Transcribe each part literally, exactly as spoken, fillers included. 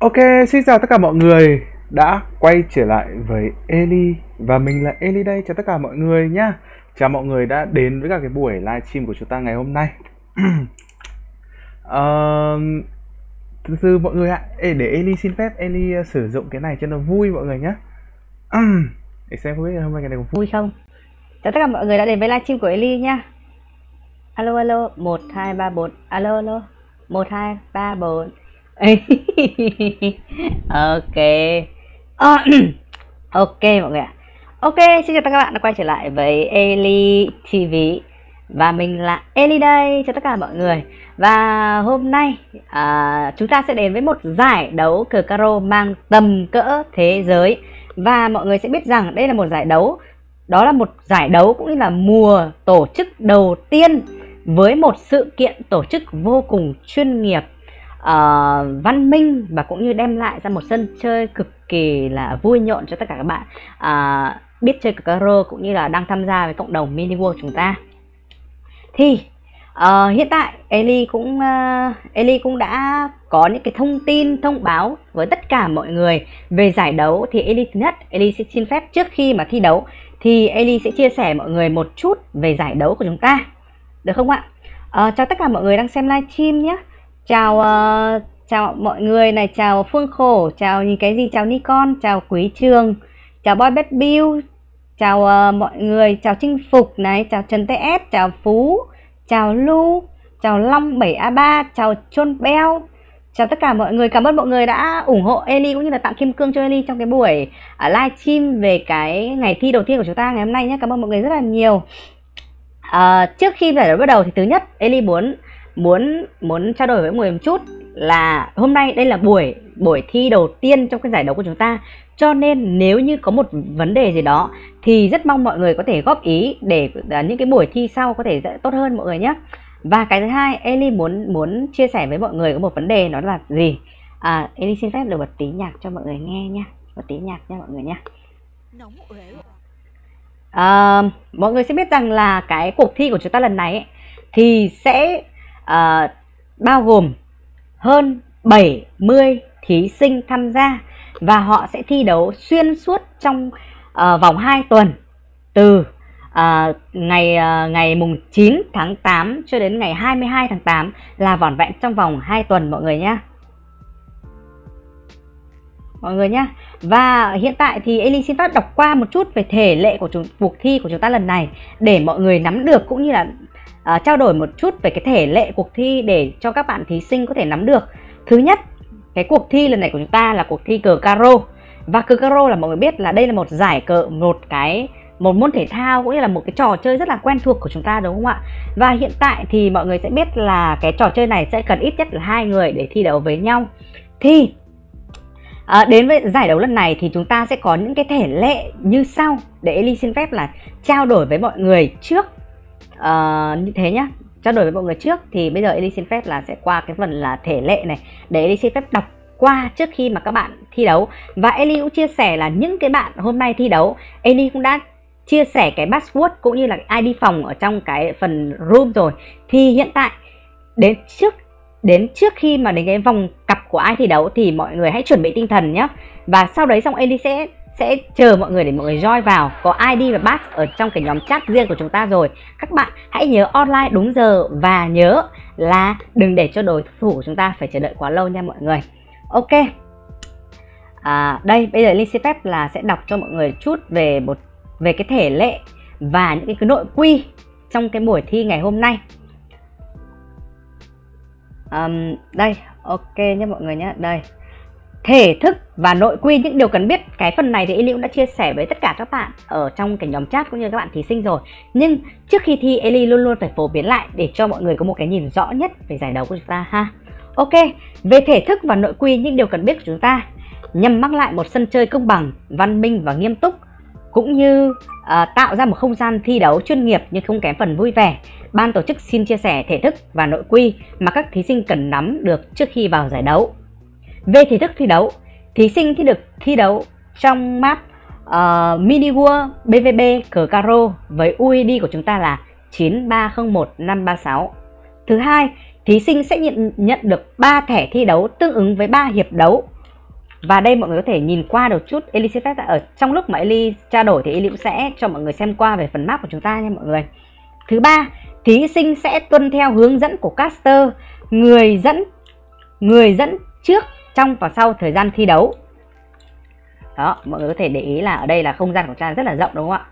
Ok, xin chào tất cả mọi người đã quay trở lại với Eli. Và mình là Eli đây, chào tất cả mọi người nhá. Chào mọi người đã đến với cả cái buổi livestream của chúng ta ngày hôm nay. uh, Thực sự mọi người ạ, để Eli xin phép Eli uh, sử dụng cái này cho nó vui mọi người nhá. Để xem không biết hôm nay cái này có vui không. Chào tất cả mọi người đã đến với livestream của Eli nhá. Alo alo, một hai ba bốn. Alo alo, một hai ba bốn. Ok. uh, Ok mọi người ạ. Ok, xin chào tất cả các bạn đã quay trở lại với Eli ti vi. Và mình là Eli đây, chào tất cả mọi người. Và hôm nay uh, chúng ta sẽ đến với một giải đấu cờ caro mang tầm cỡ thế giới. Và mọi người sẽ biết rằng đây là một giải đấu. Đó là một giải đấu cũng như là mùa tổ chức đầu tiên với một sự kiện tổ chức vô cùng chuyên nghiệp, Uh, văn minh và cũng như đem lại ra một sân chơi cực kỳ là vui nhộn cho tất cả các bạn uh, biết chơi cờ caro cũng như là đang tham gia với cộng đồng Mini World chúng ta. Thì uh, hiện tại Eli cũng uh, Eli cũng đã có những cái thông tin thông báo với tất cả mọi người về giải đấu. Thì Eli thứ nhất, Eli sẽ xin phép trước khi mà thi đấu thì Eli sẽ chia sẻ mọi người một chút về giải đấu của chúng ta, được không ạ? Uh, chào tất cả mọi người đang xem livestream nhé. Chào uh, chào mọi người này, chào Phương Khổ, chào nhìn cái gì, chào Nikon, chào Quý Trường, chào Boy Bad Bill, chào uh, mọi người, chào Chinh Phục này, chào Trần tê ét, chào Phú, chào Lu, chào Long bảy a ba, chào Chôn Beo. Chào tất cả mọi người, cảm ơn mọi người đã ủng hộ Eli cũng như là tặng kim cương cho Eli trong cái buổi uh, live stream về cái ngày thi đầu tiên của chúng ta ngày hôm nay nhé. Cảm ơn mọi người rất là nhiều. Uh, trước khi giải đấu bắt đầu thì thứ nhất Eli muốn muốn muốn trao đổi với mọi người một chút là hôm nay đây là buổi buổi thi đầu tiên trong cái giải đấu của chúng ta, cho nên nếu như có một vấn đề gì đó thì rất mong mọi người có thể góp ý để những cái buổi thi sau có thể tốt hơn mọi người nhé. Và cái thứ hai Eli muốn muốn chia sẻ với mọi người có một vấn đề, nó là gì? à, Eli xin phép được bật tí nhạc cho mọi người nghe nha, bật tí nhạc nha mọi người nha. À, mọi người sẽ biết rằng là cái cuộc thi của chúng ta lần này ấy, thì sẽ Uh, bao gồm hơn bảy mươi thí sinh tham gia và họ sẽ thi đấu xuyên suốt trong uh, vòng hai tuần, từ uh, ngày uh, ngày mùng chín tháng tám cho đến ngày hai mươi hai tháng tám, là vỏn vẹn trong vòng hai tuần mọi người nhé. Mọi người nhé. Và hiện tại thì Eli xin phép đọc qua một chút về thể lệ của chúng, cuộc thi của chúng ta lần này để mọi người nắm được cũng như là À, trao đổi một chút về cái thể lệ cuộc thi để cho các bạn thí sinh có thể nắm được. Thứ nhất, cái cuộc thi lần này của chúng ta là cuộc thi cờ caro. Và cờ caro là mọi người biết là đây là một giải cờ, một cái một môn thể thao cũng như là một cái trò chơi rất là quen thuộc của chúng ta, đúng không ạ? Và hiện tại thì mọi người sẽ biết là cái trò chơi này sẽ cần ít nhất là hai người để thi đấu với nhau. Thì à, đến với giải đấu lần này thì chúng ta sẽ có những cái thể lệ như sau để Eli xin phép là trao đổi với mọi người trước. Uh, như thế nhá, trao đổi với mọi người trước. Thì bây giờ Eli xin phép là sẽ qua cái phần là thể lệ này để Eli xin phép đọc qua trước khi mà các bạn thi đấu. Và Eli cũng chia sẻ là những cái bạn hôm nay thi đấu, Eli cũng đã chia sẻ cái password cũng như là i đê phòng ở trong cái phần room rồi. Thì hiện tại đến trước đến trước khi mà đến cái vòng cặp của ai thi đấu thì mọi người hãy chuẩn bị tinh thần nhá. Và sau đấy xong Eli sẽ sẽ chờ mọi người để mọi người join vào. Có i đê và pass ở trong cái nhóm chat riêng của chúng ta rồi. Các bạn hãy nhớ online đúng giờ và nhớ là đừng để cho đối thủ của chúng ta phải chờ đợi quá lâu nha mọi người. Ok. À, đây bây giờ Linh xin phép là sẽ đọc cho mọi người chút về một về cái thể lệ và những cái nội quy trong cái buổi thi ngày hôm nay. À, đây, ok nha mọi người nhé. Đây. Thể thức và nội quy, những điều cần biết. Cái phần này thì Eli cũng đã chia sẻ với tất cả các bạn ở trong cái nhóm chat cũng như các bạn thí sinh rồi. Nhưng trước khi thi Eli luôn luôn phải phổ biến lại để cho mọi người có một cái nhìn rõ nhất về giải đấu của chúng ta ha. Ok, về thể thức và nội quy, những điều cần biết của chúng ta nhằm mang lại một sân chơi công bằng, văn minh và nghiêm túc, cũng như uh, tạo ra một không gian thi đấu chuyên nghiệp nhưng không kém phần vui vẻ. Ban tổ chức xin chia sẻ thể thức và nội quy mà các thí sinh cần nắm được trước khi vào giải đấu. Về thể thức thi đấu, thí sinh thì được thi đấu trong map uh, Mini World bê vê bê cờ caro với u i đê của chúng ta là chín ba không một năm ba sáu. Thứ hai, thí sinh sẽ nhận, nhận được ba thẻ thi đấu tương ứng với ba hiệp đấu Và đây mọi người có thể nhìn qua được chút Eli Effect ở trong lúc mà Eli trao đổi thì Eli cũng sẽ cho mọi người xem qua về phần map của chúng ta nha mọi người. Thứ ba, thí sinh sẽ tuân theo hướng dẫn của caster, người dẫn người dẫn trước, trong và sau thời gian thi đấu. Đó, mọi người có thể để ý là ở đây là không gian của chúng ta rất là rộng đúng không ạ?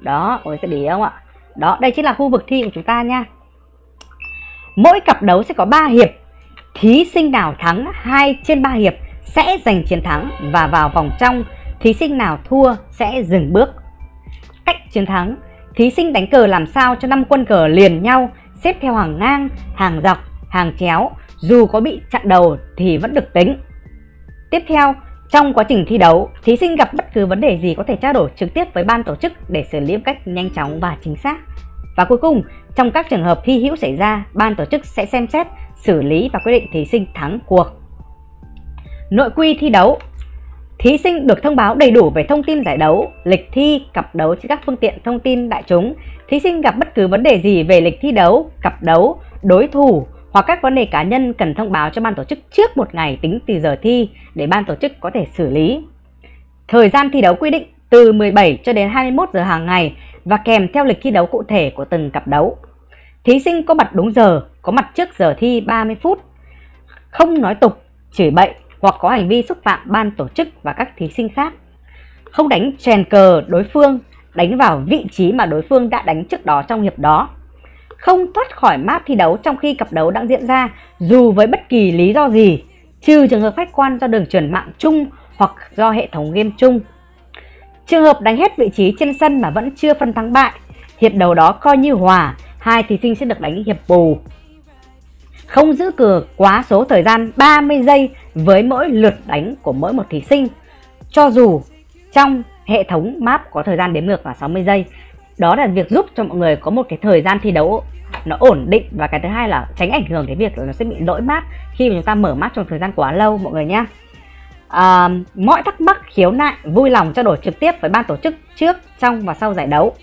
Đó, mọi người sẽ để ý không ạ? Đó, đây chính là khu vực thi của chúng ta nha. Mỗi cặp đấu sẽ có ba hiệp. Thí sinh nào thắng hai trên ba hiệp sẽ giành chiến thắng và vào vòng trong. Thí sinh nào thua sẽ dừng bước. Cách chiến thắng: thí sinh đánh cờ làm sao cho năm quân cờ liền nhau, xếp theo hàng ngang, hàng dọc, hàng chéo. Dù có bị chặn đầu thì vẫn được tính. Tiếp theo, trong quá trình thi đấu, thí sinh gặp bất cứ vấn đề gì có thể trao đổi trực tiếp với ban tổ chức để xử lý một cách nhanh chóng và chính xác. Và cuối cùng, trong các trường hợp hy hữu xảy ra, ban tổ chức sẽ xem xét, xử lý và quyết định thí sinh thắng cuộc. Nội quy thi đấu: thí sinh được thông báo đầy đủ về thông tin giải đấu, lịch thi, cặp đấu trên các phương tiện thông tin đại chúng. Thí sinh gặp bất cứ vấn đề gì về lịch thi đấu, cặp đấu, đối thủ hoặc các vấn đề cá nhân cần thông báo cho ban tổ chức trước một ngày tính từ giờ thi để ban tổ chức có thể xử lý. Thời gian thi đấu quy định từ mười bảy cho đến hai mươi mốt giờ hàng ngày và kèm theo lịch thi đấu cụ thể của từng cặp đấu. Thí sinh có mặt đúng giờ, có mặt trước giờ thi ba mươi phút, không nói tục, chửi bậy hoặc có hành vi xúc phạm ban tổ chức và các thí sinh khác. Không đánh chèn cờ đối phương, đánh vào vị trí mà đối phương đã đánh trước đó trong hiệp đó. Không thoát khỏi map thi đấu trong khi cặp đấu đang diễn ra dù với bất kỳ lý do gì, trừ trường hợp khách quan do đường truyền mạng chung hoặc do hệ thống game chung. Trường hợp đánh hết vị trí trên sân mà vẫn chưa phân thắng bại, hiệp đầu đó coi như hòa, hai thí sinh sẽ được đánh hiệp bù. Không giữ cờ quá số thời gian ba mươi giây với mỗi lượt đánh của mỗi một thí sinh, cho dù trong hệ thống map có thời gian đếm ngược là sáu mươi giây. Đó là việc giúp cho mọi người có một cái thời gian thi đấu nó ổn định, và cái thứ hai là tránh ảnh hưởng đến việc là nó sẽ bị lỗi map khi mà chúng ta mở map trong thời gian quá lâu mọi người nhé. À, mọi thắc mắc, khiếu nại vui lòng trao đổi trực tiếp với ban tổ chức trước, trong và sau giải đấu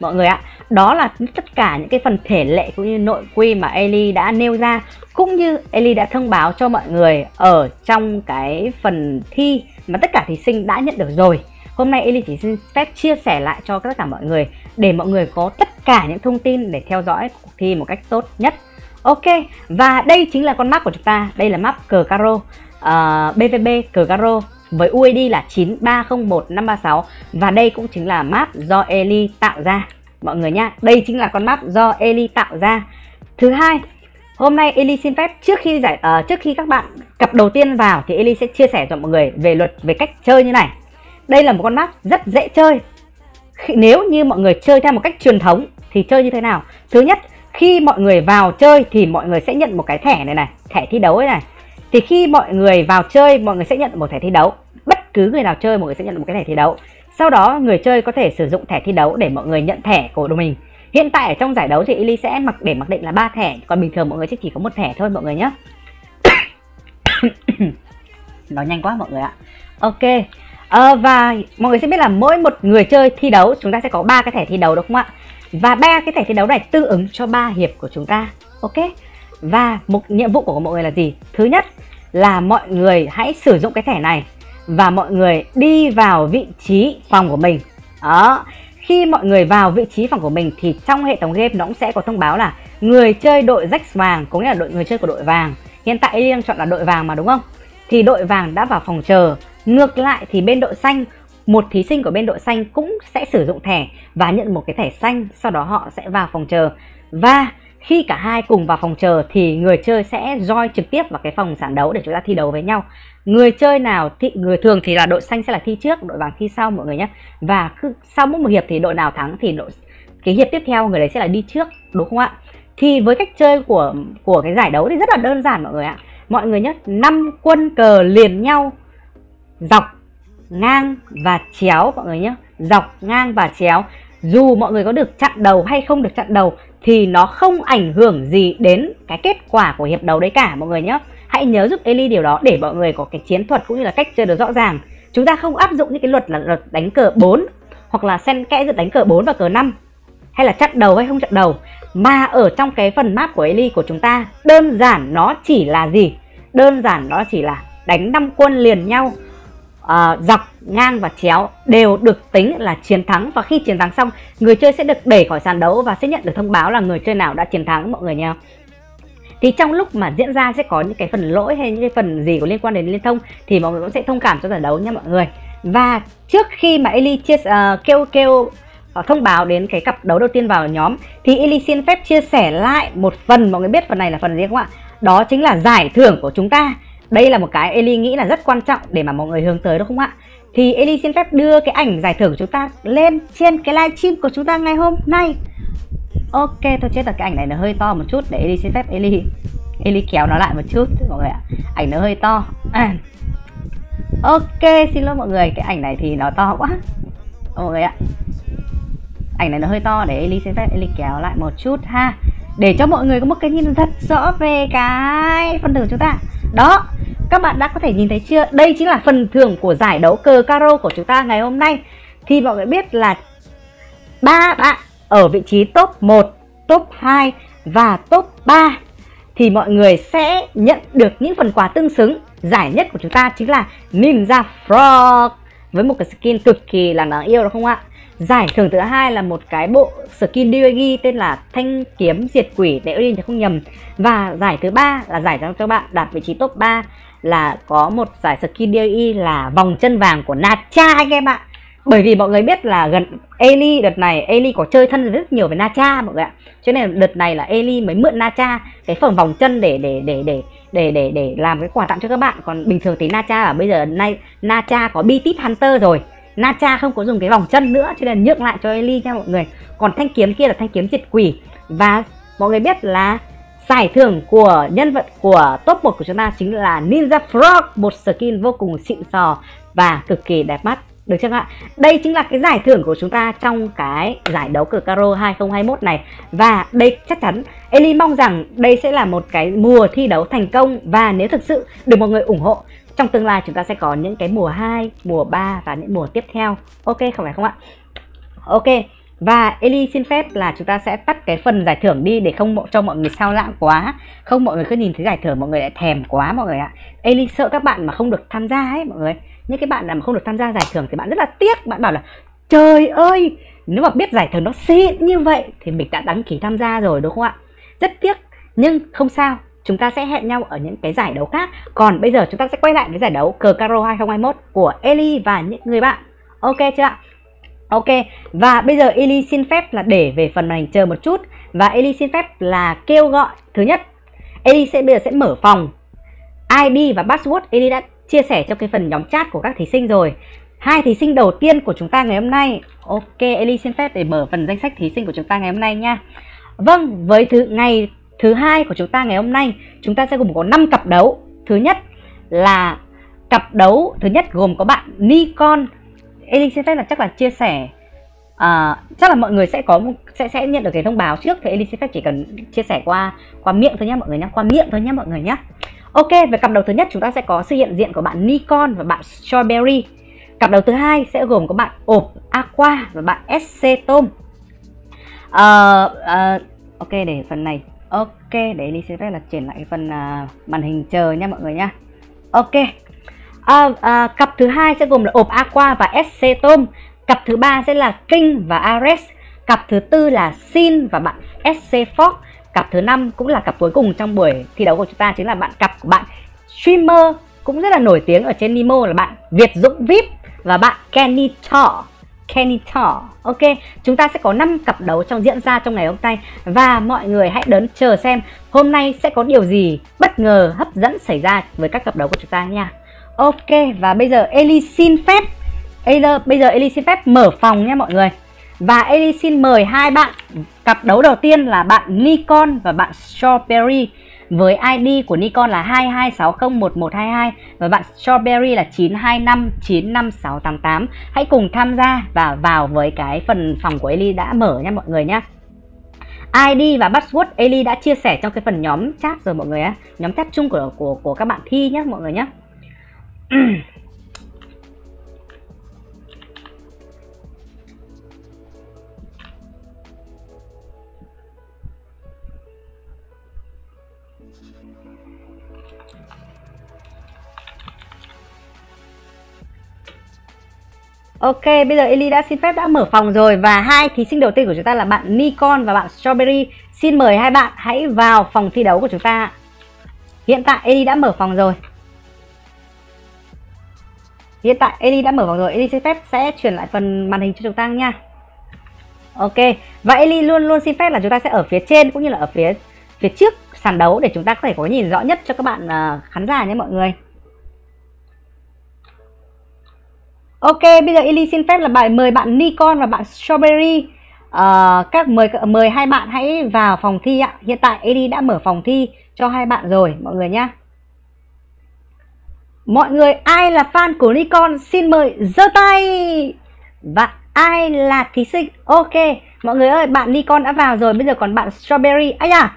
mọi người ạ. Đó là tất cả những cái phần thể lệ cũng như nội quy mà Eli đã nêu ra, cũng như Eli đã thông báo cho mọi người ở trong cái phần thi mà tất cả thí sinh đã nhận được rồi. Hôm nay Eli chỉ xin phép chia sẻ lại cho tất cả mọi người để mọi người có tất cả những thông tin để theo dõi cuộc thi một cách tốt nhất. Ok, và đây chính là con map của chúng ta. Đây là map cờ caro, uh, bê vê bê cờ caro với u i đê là chín ba không một năm ba sáu. Và đây cũng chính là map do Eli tạo ra mọi người nha. Đây chính là con map do Eli tạo ra. Thứ hai, hôm nay Eli xin phép trước khi giải uh, trước khi các bạn cặp đầu tiên vào thì Eli sẽ chia sẻ cho mọi người về luật, về cách chơi như này. Đây là một con map rất dễ chơi. Nếu như mọi người chơi theo một cách truyền thống thì chơi như thế nào? Thứ nhất, khi mọi người vào chơi thì mọi người sẽ nhận một cái thẻ này này, thẻ thi đấu ấy này. Thì khi mọi người vào chơi, mọi người sẽ nhận một thẻ thi đấu. Bất cứ người nào chơi, mọi người sẽ nhận một cái thẻ thi đấu. Sau đó người chơi có thể sử dụng thẻ thi đấu để mọi người nhận thẻ của mình. Hiện tại ở trong giải đấu thì Eli sẽ mặc để mặc định là ba thẻ, còn bình thường mọi người sẽ chỉ có một thẻ thôi mọi người nhé. Nói nhanh quá mọi người ạ. Ok. À, và mọi người sẽ biết là mỗi một người chơi thi đấu chúng ta sẽ có ba cái thẻ thi đấu đúng không ạ? Và ba cái thẻ thi đấu này tương ứng cho ba hiệp của chúng ta. Ok. Và một nhiệm vụ của mọi người là gì? Thứ nhất là mọi người hãy sử dụng cái thẻ này và mọi người đi vào vị trí phòng của mình. Đó. Khi mọi người vào vị trí phòng của mình thì trong hệ thống game nó cũng sẽ có thông báo là người chơi đội rách vàng, có nghĩa là đội người chơi của đội vàng. Hiện tại Eli đang chọn là đội vàng mà đúng không? Thì đội vàng đã vào phòng chờ. Ngược lại thì bên đội xanh, một thí sinh của bên đội xanh cũng sẽ sử dụng thẻ và nhận một cái thẻ xanh, sau đó họ sẽ vào phòng chờ. Và khi cả hai cùng vào phòng chờ thì người chơi sẽ join trực tiếp vào cái phòng sàn đấu để chúng ta thi đấu với nhau. Người chơi nào thì người thường thì là đội xanh sẽ là thi trước, đội vàng thi sau mọi người nhé. Và cứ sau mỗi một hiệp thì đội nào thắng thì đội cái hiệp tiếp theo người đấy sẽ là đi trước đúng không ạ? Thì với cách chơi của của cái giải đấu thì rất là đơn giản mọi người ạ. Mọi người nhé, năm quân cờ liền nhau, dọc, ngang và chéo mọi người nhé. Dọc, ngang và chéo. Dù mọi người có được chặn đầu hay không được chặn đầu thì nó không ảnh hưởng gì đến cái kết quả của hiệp đấu đấy cả mọi người nhé. Hãy nhớ giúp Eli điều đó để mọi người có cái chiến thuật cũng như là cách chơi được rõ ràng. Chúng ta không áp dụng những cái luật là luật đánh cờ bốn hoặc là xen kẽ giữa đánh cờ bốn và cờ năm, hay là chặn đầu hay không chặn đầu. Mà ở trong cái phần map của Eli của chúng ta, đơn giản nó chỉ là gì? Đơn giản nó chỉ là đánh năm quân liền nhau, uh, dọc, ngang và chéo đều được tính là chiến thắng. Và khi chiến thắng xong, người chơi sẽ được đẩy khỏi sàn đấu và sẽ nhận được thông báo là người chơi nào đã chiến thắng, mọi người nhé. Thì trong lúc mà diễn ra sẽ có những cái phần lỗi hay những cái phần gì có liên quan đến liên thông thì mọi người cũng sẽ thông cảm cho giải đấu nha mọi người. Và trước khi mà Eli chia, uh, kêu kêu uh, thông báo đến cái cặp đấu đầu tiên vào nhóm thì Eli xin phép chia sẻ lại một phần. Mọi người biết phần này là phần gì không ạ? Đó chính là giải thưởng của chúng ta. Đây là một cái Eli nghĩ là rất quan trọng để mà mọi người hướng tới đúng không ạ? Thì Eli xin phép đưa cái ảnh giải thưởng của chúng ta lên trên cái livestream của chúng ta ngày hôm nay. Ok, thôi chết rồi, cái ảnh này nó hơi to một chút, để Eli xin phép Eli Eli kéo nó lại một chút mọi người ạ. Ảnh nó hơi to à. Ok, xin lỗi mọi người, cái ảnh này thì nó to quá mọi người ạ. Ảnh này nó hơi to, để Eli xin phép Eli kéo lại một chút ha, để cho mọi người có một cái nhìn rất rõ về cái phần thưởng của chúng ta. Đó, các bạn đã có thể nhìn thấy chưa? Đây chính là phần thưởng của giải đấu cờ caro của chúng ta ngày hôm nay. Thì mọi người biết là ba bạn ở vị trí top một, top hai và top ba thì mọi người sẽ nhận được những phần quà tương xứng. Giải nhất của chúng ta chính là Ninja Frog với một cái skin cực kỳ là đáng yêu đúng không ạ? Giải thưởng thứ hai là một cái bộ skin đê u giê tên là Thanh Kiếm Diệt Quỷ, nếu đi thì không nhầm. Và giải thứ ba là giải cho các bạn đạt vị trí top ba là có một giải skin đê u giê là vòng chân vàng của Natcha anh em ạ. Bởi vì mọi người biết là gần Eli đợt này Eli có chơi thân rất nhiều với Natcha mọi người ạ. Cho nên là đợt này là Eli mới mượn Natcha cái phần vòng chân để để để để để để để làm cái quà tặng cho các bạn. Còn bình thường thì Natcha ở bây giờ nay Natcha có B T Hunter rồi. Natcha không có dùng cái vòng chân nữa cho nên nhượng lại cho Eli nha mọi người. Còn thanh kiếm kia là thanh kiếm diệt quỷ. Và mọi người biết là giải thưởng của nhân vật của top một của chúng ta chính là Ninja Frog, một skin vô cùng xịn sò và cực kỳ đẹp mắt. Được chưa các bạn? Đây chính là cái giải thưởng của chúng ta trong cái giải đấu cờ caro hai không hai mốt này. Và đây chắc chắn Eli mong rằng đây sẽ là một cái mùa thi đấu thành công. Và nếu thực sự được mọi người ủng hộ, trong tương lai chúng ta sẽ có những cái mùa hai, mùa ba và những mùa tiếp theo. Ok không phải không ạ? Ok. Và Eli xin phép là chúng ta sẽ tắt cái phần giải thưởng đi để không cho mọi người sao lãng quá. Không, mọi người cứ nhìn thấy giải thưởng mọi người lại thèm quá mọi người ạ. Eli sợ các bạn mà không được tham gia ấy mọi người. Những cái bạn nào mà không được tham gia giải thưởng thì bạn rất là tiếc. Bạn bảo là trời ơi, nếu mà biết giải thưởng nó xịn như vậy thì mình đã đăng ký tham gia rồi đúng không ạ? Rất tiếc, nhưng không sao, chúng ta sẽ hẹn nhau ở những cái giải đấu khác. Còn bây giờ chúng ta sẽ quay lại với giải đấu cờ caro hai không hai mốt của Eli và những người bạn. Ok chưa ạ? Ok, và bây giờ Eli xin phép là để về phần màn hình chờ một chút. Và Eli xin phép là kêu gọi. Thứ nhất, Eli sẽ bây giờ sẽ mở phòng. I D và password Eli đã chia sẻ trong cái phần nhóm chat của các thí sinh rồi. Hai thí sinh đầu tiên của chúng ta ngày hôm nay. Ok, Eli xin phép để mở phần danh sách thí sinh của chúng ta ngày hôm nay nha. Vâng, với thứ ngày thứ hai của chúng ta ngày hôm nay, chúng ta sẽ gồm có năm cặp đấu. Thứ nhất là cặp đấu thứ nhất gồm có bạn Nikon. Eli xin phép là chắc là chia sẻ à, chắc là mọi người sẽ có sẽ sẽ nhận được cái thông báo trước, thì Eli xin phép chỉ cần chia sẻ qua qua miệng thôi nhé mọi người nhé, qua miệng thôi nhé mọi người nhé. Ok, về cặp đấu thứ nhất chúng ta sẽ có sự hiện diện của bạn Nikon và bạn Strawberry. Cặp đấu thứ hai sẽ gồm có bạn Ốp Aqua và bạn S C Tom. À, à, ok, để phần này. Ok, để Eli xin phép là chuyển lại phần uh, màn hình chờ nha mọi người nhá. Ok. À, à, cặp thứ hai sẽ gồm là Ốp Aqua và ét xê Tom. Cặp thứ ba sẽ là King và Ares. Cặp thứ tư là Sin và bạn ét xê Fox. Cặp thứ năm cũng là cặp cuối cùng trong buổi thi đấu của chúng ta, chính là bạn cặp của bạn streamer cũng rất là nổi tiếng ở trên Nemo là bạn Việt Dũng vi ai pi và bạn Kenny Tau. Kenny Tau. Ok, chúng ta sẽ có năm cặp đấu trong diễn ra trong ngày hôm nay. Và mọi người hãy đón chờ xem hôm nay sẽ có điều gì bất ngờ hấp dẫn xảy ra với các cặp đấu của chúng ta nha. Ok, và bây giờ Eli xin phép Eli, Bây giờ Eli xin phép mở phòng nha mọi người. Và Eli xin mời hai bạn. Cặp đấu đầu tiên là bạn Nikon và bạn Strawberry. Với i đê của Nikon là hai hai sáu không một một hai hai và bạn Strawberry là chín hai năm chín năm sáu tám tám. Hãy cùng tham gia và vào với cái phần phòng của Eli đã mở nha mọi người nhé. i đê và password Eli đã chia sẻ trong cái phần nhóm chat rồi mọi người á, nhóm chat chung của của của các bạn thi nhé mọi người nhé. Ok, bây giờ Eli đã xin phép đã mở phòng rồi và hai thí sinh đầu tiên của chúng ta là bạn Nikon và bạn Strawberry. Xin mời hai bạn hãy vào phòng thi đấu của chúng ta. Hiện tại Eli đã mở phòng rồi. Hiện tại Eli đã mở phòng rồi, Eli xin phép sẽ chuyển lại phần màn hình cho chúng ta nha. Ok, và Eli luôn luôn xin phép là chúng ta sẽ ở phía trên cũng như là ở phía phía trước sàn đấu để chúng ta có thể có nhìn rõ nhất cho các bạn uh, khán giả nhé mọi người. Ok, bây giờ Eli xin phép là bài mời bạn Nikon và bạn Strawberry, uh, các mời mời hai bạn hãy vào phòng thi ạ. Hiện tại Eli đã mở phòng thi cho hai bạn rồi mọi người nhé. Mọi người ai là fan của Nikon xin mời giơ tay. Và ai là thí sinh? Ok, mọi người ơi, bạn Nikon đã vào rồi. Bây giờ còn bạn Strawberry. Ây da,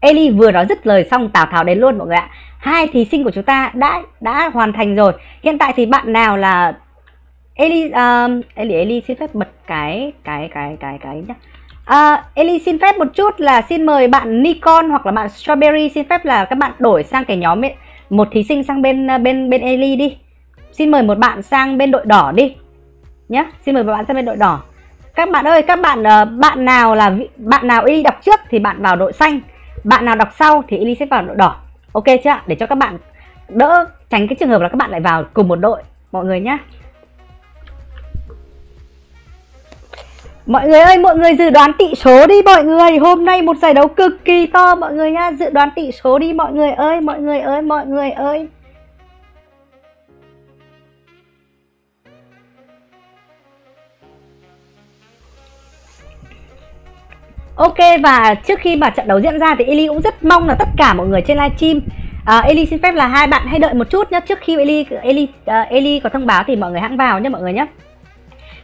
Eli vừa nói dứt lời xong Tào Tháo đến luôn mọi người ạ. Hai thí sinh của chúng ta đã đã hoàn thành rồi. Hiện tại thì bạn nào là Eli, um, Eli, Eli xin phép bật cái cái cái cái cái nhá. Uh, Eli xin phép một chút là xin mời bạn Nikon hoặc là bạn Strawberry xin phép là các bạn đổi sang cái nhóm ấy. Một thí sinh sang bên bên bên Eli đi. Xin mời một bạn sang bên đội đỏ đi nhé. Xin mời một bạn sang bên đội đỏ. Các bạn ơi, các bạn bạn nào là bạn nào Eli đọc trước thì bạn vào đội xanh. Bạn nào đọc sau thì Eli sẽ vào đội đỏ. Ok chưa ạ? Để cho các bạn đỡ tránh cái trường hợp là các bạn lại vào cùng một đội mọi người nhé. Mọi người ơi, mọi người dự đoán tỷ số đi mọi người. Hôm nay một giải đấu cực kỳ to mọi người nha. Dự đoán tỷ số đi mọi người ơi, mọi người ơi, mọi người ơi. Ok, và trước khi mà trận đấu diễn ra thì Eli cũng rất mong là tất cả mọi người trên livestream, à, Eli xin phép là hai bạn hãy đợi một chút nhé. Trước khi Eli Eli uh, Eli có thông báo thì mọi người hãng vào nhé mọi người nhé.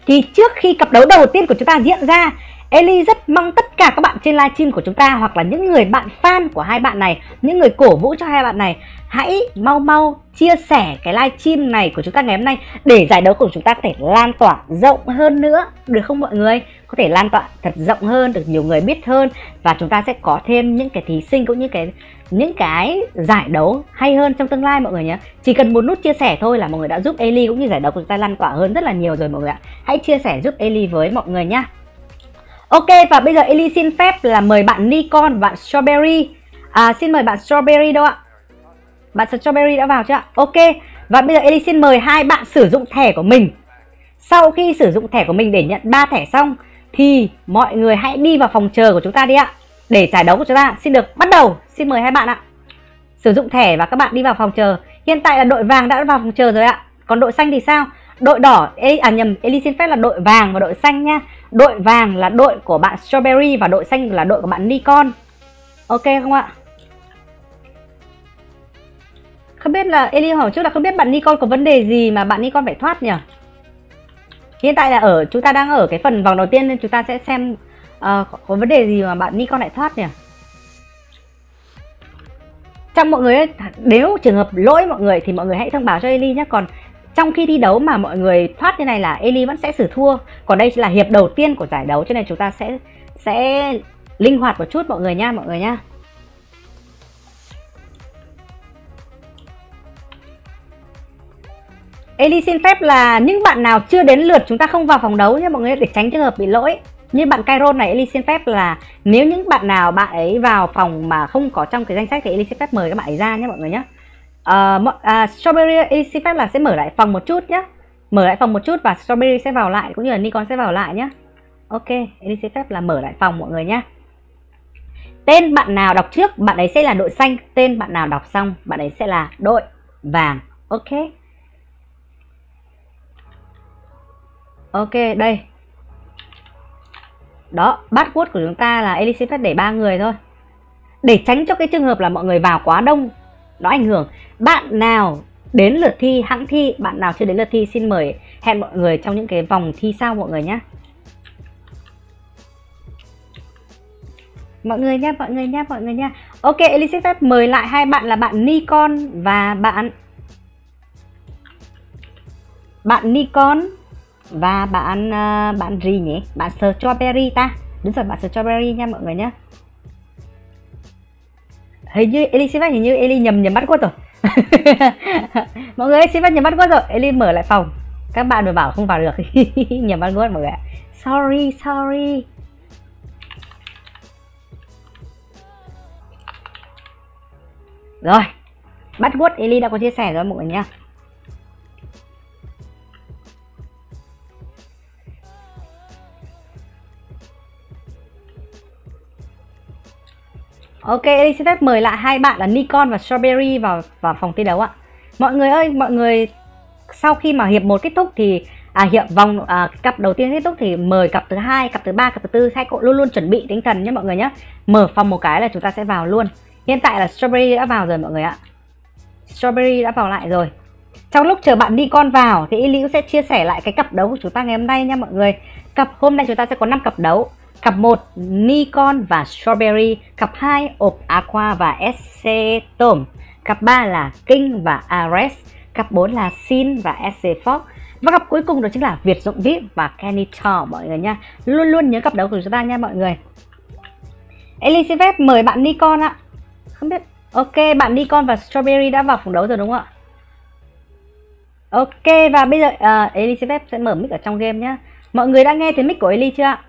Thì trước khi cặp đấu đầu tiên của chúng ta diễn ra, Eli rất mong tất cả các bạn trên livestream của chúng ta hoặc là những người bạn fan của hai bạn này, những người cổ vũ cho hai bạn này, hãy mau mau chia sẻ cái livestream này của chúng ta ngày hôm nay để giải đấu của chúng ta có thể lan tỏa rộng hơn nữa, được không mọi người? Có thể lan tỏa thật rộng hơn, được nhiều người biết hơn và chúng ta sẽ có thêm những cái thí sinh cũng như cái những cái giải đấu hay hơn trong tương lai mọi người nhé. Chỉ cần một nút chia sẻ thôi là mọi người đã giúp Eli cũng như giải đấu của chúng ta lan tỏa hơn rất là nhiều rồi mọi người ạ. Hãy chia sẻ giúp Eli với mọi người nhá. Ok, và bây giờ Eli xin phép là mời bạn Nikon và bạn Strawberry. À, xin mời bạn Strawberry đâu ạ? Bạn Strawberry đã vào chưa ạ? Ok, và bây giờ Eli xin mời hai bạn sử dụng thẻ của mình. Sau khi sử dụng thẻ của mình để nhận ba thẻ xong thì mọi người hãy đi vào phòng chờ của chúng ta đi ạ. Để giải đấu của chúng ta xin được bắt đầu. Xin mời hai bạn ạ. Sử dụng thẻ và các bạn đi vào phòng chờ. Hiện tại là đội vàng đã vào phòng chờ rồi ạ. Còn đội xanh thì sao? Đội đỏ, Eli, à nhầm, Eli xin phép là đội vàng và đội xanh nha. Đội vàng là đội của bạn Strawberry và đội xanh là đội của bạn Nikon. Ok không ạ? Không biết là Eli hỏi trước là không biết bạn Nikon có vấn đề gì mà bạn Nikon phải thoát nhỉ? Hiện tại là ở chúng ta đang ở cái phần vòng đầu tiên nên chúng ta sẽ xem uh, có vấn đề gì mà bạn Nikon lại thoát nhỉ? Trong mọi người, nếu trường hợp lỗi mọi người thì mọi người hãy thông báo cho Eli nhé. Còn trong khi thi đấu mà mọi người thoát như này là Eli vẫn sẽ xử thua. Còn đây là hiệp đầu tiên của giải đấu cho nên chúng ta sẽ sẽ linh hoạt một chút mọi người nha mọi người nha. Eli xin phép là những bạn nào chưa đến lượt chúng ta không vào phòng đấu nhé mọi người, để tránh trường hợp bị lỗi. Như bạn Cairo này, Eli xin phép là nếu những bạn nào bạn ấy vào phòng mà không có trong cái danh sách thì Eli xin phép mời các bạn ấy ra nhé mọi người nhé. À, à, Strawberry, Eli xin phép là sẽ mở lại phòng một chút nhé. Mở lại phòng một chút và Strawberry sẽ vào lại cũng như là Nikon sẽ vào lại nhé. Ok, Eli xin phép là mở lại phòng mọi người nhé. Tên bạn nào đọc trước, bạn ấy sẽ là đội xanh. Tên bạn nào đọc xong, bạn ấy sẽ là đội vàng. Ok. Ok, đây. Đó, password của chúng ta là Eli xin phép để ba người thôi. Để tránh cho cái trường hợp là mọi người vào quá đông, nó ảnh hưởng. Bạn nào đến lượt thi hãng thi, bạn nào chưa đến lượt thi xin mời hẹn mọi người trong những cái vòng thi sau mọi người nhé. Mọi người nhé, mọi người nhé, mọi người nhé. Ok, Eli xin phép mời lại hai bạn là bạn Nikon và bạn Bạn Nikon và bạn uh, bạn gì nhỉ? Bạn Strawberry ta. Đúng rồi, bạn Strawberry nha mọi người nhé. Hình như Eli xin phép, hình như Eli nhầm nhầm bắt quất rồi. Mọi người, xin phép nhầm bắt quất rồi. Eli mở lại phòng. Các bạn vừa bảo không vào được. Nhầm ban gốt mọi người ạ. Sorry, sorry. Rồi, bắt gốt Eli đã có chia sẻ rồi mọi người nha. Ok, Eli xin phép mời lại hai bạn là Nikon và Strawberry vào vào phòng thi đấu ạ. Mọi người ơi, mọi người sau khi mà hiệp một kết thúc thì à, hiệp vòng à, cặp đầu tiên kết thúc thì mời cặp thứ hai, cặp thứ ba, cặp thứ tư hai cậu luôn luôn chuẩn bị tinh thần nhé mọi người nhé. Mở phòng một cái là chúng ta sẽ vào luôn. Hiện tại là Strawberry đã vào rồi mọi người ạ. Strawberry đã vào lại rồi. Trong lúc chờ bạn Nikon vào thì Eli sẽ chia sẻ lại cái cặp đấu của chúng ta ngày hôm nay nha mọi người. Cặp hôm nay chúng ta sẽ có năm cặp đấu. Cặp một Nikon và Strawberry, cặp hai Ốp Aqua và ét xê Tom, cặp ba là King và Ares, cặp bốn là Sin và ét xê Fox, và cặp cuối cùng đó chính là Việt Dũng vi ai pi và Kenny Tau mọi người nha. Luôn luôn nhớ cặp đấu của chúng ta nha mọi người. Eli xin phép mời bạn Nikon ạ. Không biết. Ok, bạn Nikon và Strawberry đã vào phòng đấu rồi đúng không ạ? Ok, và bây giờ uh, Eli xin phép sẽ mở mic ở trong game nhá. Mọi người đã nghe thấy mic của Eli chưa ạ?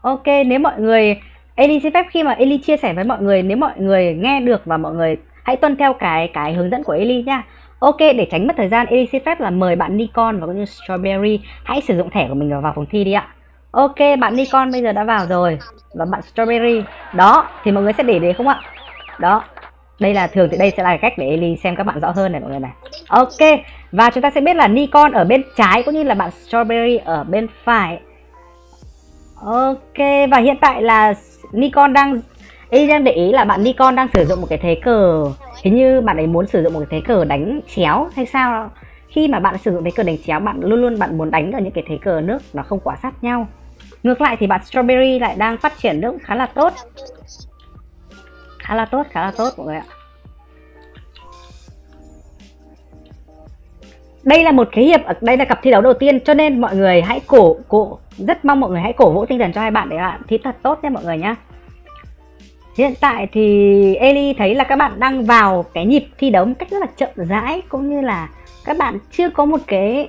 Ok, nếu mọi người, Eli xin phép khi mà Eli chia sẻ với mọi người, nếu mọi người nghe được và mọi người hãy tuân theo cái cái hướng dẫn của Eli nha. Ok, để tránh mất thời gian, Eli xin phép là mời bạn Nikon và cũng như Strawberry hãy sử dụng thẻ của mình và vào phòng thi đi ạ. Ok, bạn Nikon bây giờ đã vào rồi và bạn Strawberry. Đó, thì mọi người sẽ để đấy không ạ? Đó, đây là thường thì đây sẽ là cách để Eli xem các bạn rõ hơn này mọi người này. Ok, và chúng ta sẽ biết là Nikon ở bên trái cũng như là bạn Strawberry ở bên phải. Ok, và hiện tại là Nikon đang Eli đang để ý là bạn Nikon đang sử dụng một cái thế cờ, hình như bạn ấy muốn sử dụng một cái thế cờ đánh chéo hay sao đó. Khi mà bạn sử dụng thế cờ đánh chéo, bạn luôn luôn bạn muốn đánh ở những cái thế cờ nước nó không quá sát nhau. Ngược lại thì bạn Strawberry lại đang phát triển nước khá là tốt. Khá là tốt, khá là tốt mọi người ạ. Đây là một cái hiệp, đây là cặp thi đấu đầu tiên cho nên mọi người hãy cổ cổ rất mong mọi người hãy cổ vũ tinh thần cho hai bạn để bạn thi thật tốt nha mọi người nhá. Hiện tại thì Eli thấy là các bạn đang vào cái nhịp thi đấu một cách rất là chậm rãi, cũng như là các bạn chưa có một cái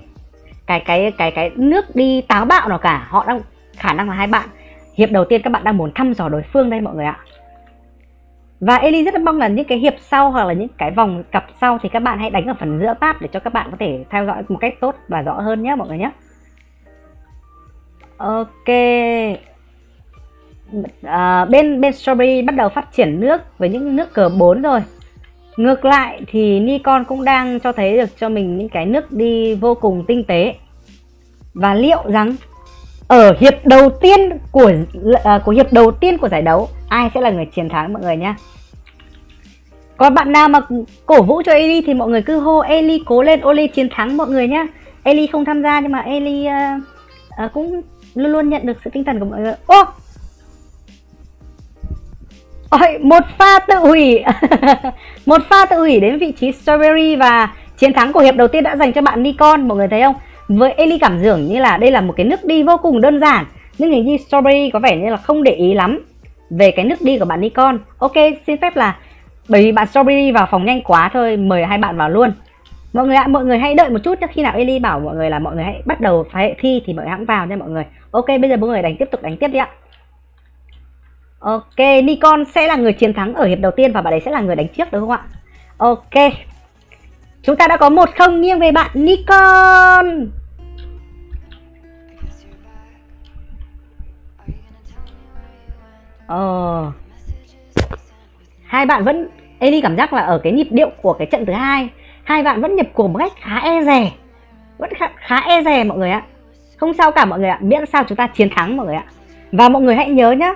cái cái cái cái nước đi táo bạo nào cả. Họ đang khả năng là hai bạn hiệp đầu tiên các bạn đang muốn thăm dò đối phương đây mọi người ạ. Và Eli rất là mong là những cái hiệp sau hoặc là những cái vòng cặp sau thì các bạn hãy đánh ở phần giữa tab để cho các bạn có thể theo dõi một cách tốt và rõ hơn nhé mọi người nhé. Ok, à, bên bên Strawberry bắt đầu phát triển nước với những nước cờ bốn rồi. Ngược lại thì Nikon cũng đang cho thấy được cho mình những cái nước đi vô cùng tinh tế. Và liệu rằng ở hiệp đầu tiên của à, của hiệp đầu tiên của giải đấu ai sẽ là người chiến thắng mọi người nhé. Còn bạn nào mà cổ vũ cho Eli thì mọi người cứ hô Eli cố lên, Oli chiến thắng mọi người nhé. Eli không tham gia nhưng mà Eli uh, uh, cũng luôn luôn nhận được sự tinh thần của mọi người. Ô, ôi, một pha tự hủy. Một pha tự hủy đến vị trí Strawberry và chiến thắng của hiệp đầu tiên đã dành cho bạn Nikon. Mọi người thấy không? Với Eli cảm tưởng như là đây là một cái nước đi vô cùng đơn giản, nhưng hình như Strawberry có vẻ như là không để ý lắm về cái nước đi của bạn Nikon. Ok, xin phép là bởi vì bạn Strawberry vào phòng nhanh quá thôi, mời hai bạn vào luôn. Mọi người ạ, mọi người hãy đợi một chút nhé. Khi nào Eli bảo mọi người là mọi người hãy bắt đầu phải thi thì mọi người hãng vào nha mọi người. Ok, bây giờ mọi người đánh tiếp tục đánh tiếp đi ạ. Ok, Nikon sẽ là người chiến thắng ở hiệp đầu tiên và bạn ấy sẽ là người đánh trước đúng không ạ? Ok, chúng ta đã có một không nghiêng về bạn Nikon. Ờ. Hai bạn vẫn, Eli cảm giác là ở cái nhịp điệu của cái trận thứ hai, hai bạn vẫn nhập cuộc một cách khá e dè, vẫn khá, khá e dè mọi người ạ. Không sao cả mọi người ạ, miễn sao chúng ta chiến thắng mọi người ạ. Và mọi người hãy nhớ nhá,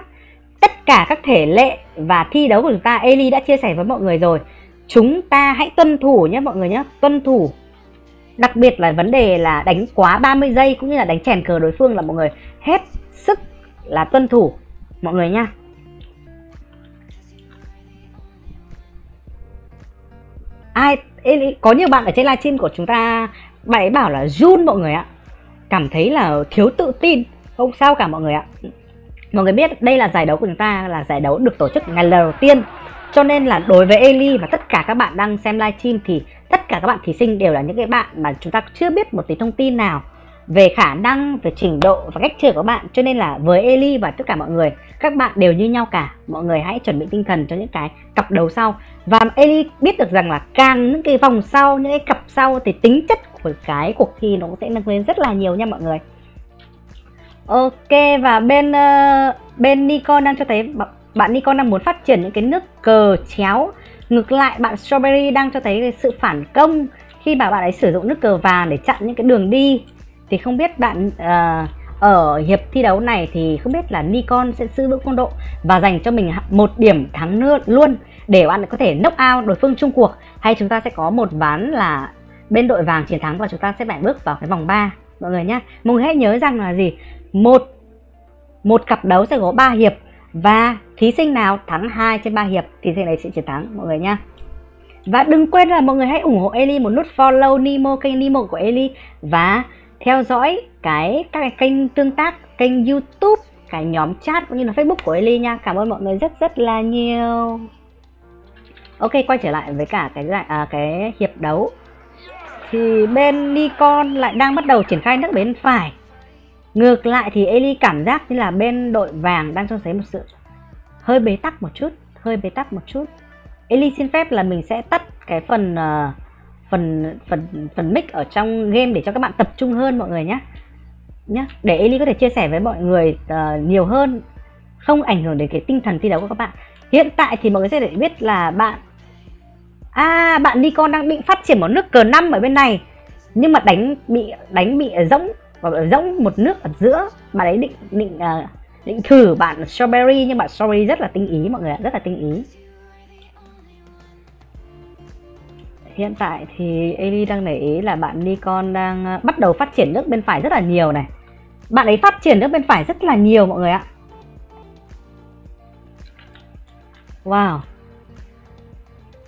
tất cả các thể lệ và thi đấu của chúng ta Eli đã chia sẻ với mọi người rồi. Chúng ta hãy tuân thủ nhé mọi người nhé, tuân thủ. Đặc biệt là vấn đề là đánh quá ba mươi giây cũng như là đánh chèn cờ đối phương là mọi người hết sức là tuân thủ mọi người nha. Ai Eli, có nhiều bạn ở trên livestream của chúng ta, bạn ấy bảo là run mọi người ạ, cảm thấy là thiếu tự tin. Không sao cả mọi người ạ. Mọi người biết đây là giải đấu của chúng ta, là giải đấu được tổ chức ngày đầu tiên, cho nên là đối với Eli và tất cả các bạn đang xem livestream thì tất cả các bạn thí sinh đều là những cái bạn mà chúng ta chưa biết một tí thông tin nào về khả năng, về trình độ và cách chơi của bạn. Cho nên là với Eli và tất cả mọi người, các bạn đều như nhau cả. Mọi người hãy chuẩn bị tinh thần cho những cái cặp đầu sau. Và Eli biết được rằng là càng những cái vòng sau, những cái cặp sau thì tính chất của cái cuộc thi nó cũng sẽ nâng lên rất là nhiều nha mọi người. Ok, và bên uh, bên Nikon đang cho thấy bạn Nikon đang muốn phát triển những cái nước cờ chéo. Ngược lại, bạn Strawberry đang cho thấy sự phản công khi mà bạn ấy sử dụng nước cờ vàng để chặn những cái đường đi. Thì không biết bạn uh, ở hiệp thi đấu này thì không biết là Nikon sẽ giữ vững phong độ và dành cho mình một điểm thắng nữa luôn để bạn có thể knock out đối phương chung cuộc, hay chúng ta sẽ có một ván là bên đội vàng chiến thắng và chúng ta sẽ lại bước vào cái vòng ba mọi người nhé. Mọi người hãy nhớ rằng là gì, một một cặp đấu sẽ có ba hiệp và thí sinh nào thắng hai trên ba hiệp thì thí sinh đấy sẽ chiến thắng mọi người nhé. Và đừng quên là mọi người hãy ủng hộ Eli một nút follow Nemo, kênh Nemo của Eli, và theo dõi cái các cái kênh tương tác, kênh YouTube, cái nhóm chat cũng như là Facebook của Eli nha. Cảm ơn mọi người rất rất là nhiều. Ok, quay trở lại với cả cái lại à, cái hiệp đấu. Thì bên Nikon lại đang bắt đầu triển khai nước bên phải. Ngược lại thì Eli cảm giác như là bên đội vàng đang trông thấy một sự hơi bế tắc một chút, hơi bế tắc một chút. Eli xin phép là mình sẽ tắt cái phần uh, phần phần phần mic ở trong game để cho các bạn tập trung hơn mọi người nhé. Nhá, để Eli có thể chia sẻ với mọi người uh, nhiều hơn, không ảnh hưởng đến cái tinh thần thi đấu của các bạn. Hiện tại thì mọi người sẽ để biết là bạn à bạn Nikon đang định phát triển một nước cờ năm ở bên này, nhưng mà đánh bị đánh bị rỗng và rỗng một nước ở giữa. Bạn ấy định định uh, định thử bạn Strawberry, nhưng bạn Strawberry rất là tinh ý mọi người ạ, rất là tinh ý. Hiện tại thì Eli đang để ý là bạn Nikon đang bắt đầu phát triển nước bên phải rất là nhiều này. Bạn ấy phát triển nước bên phải rất là nhiều mọi người ạ. Wow,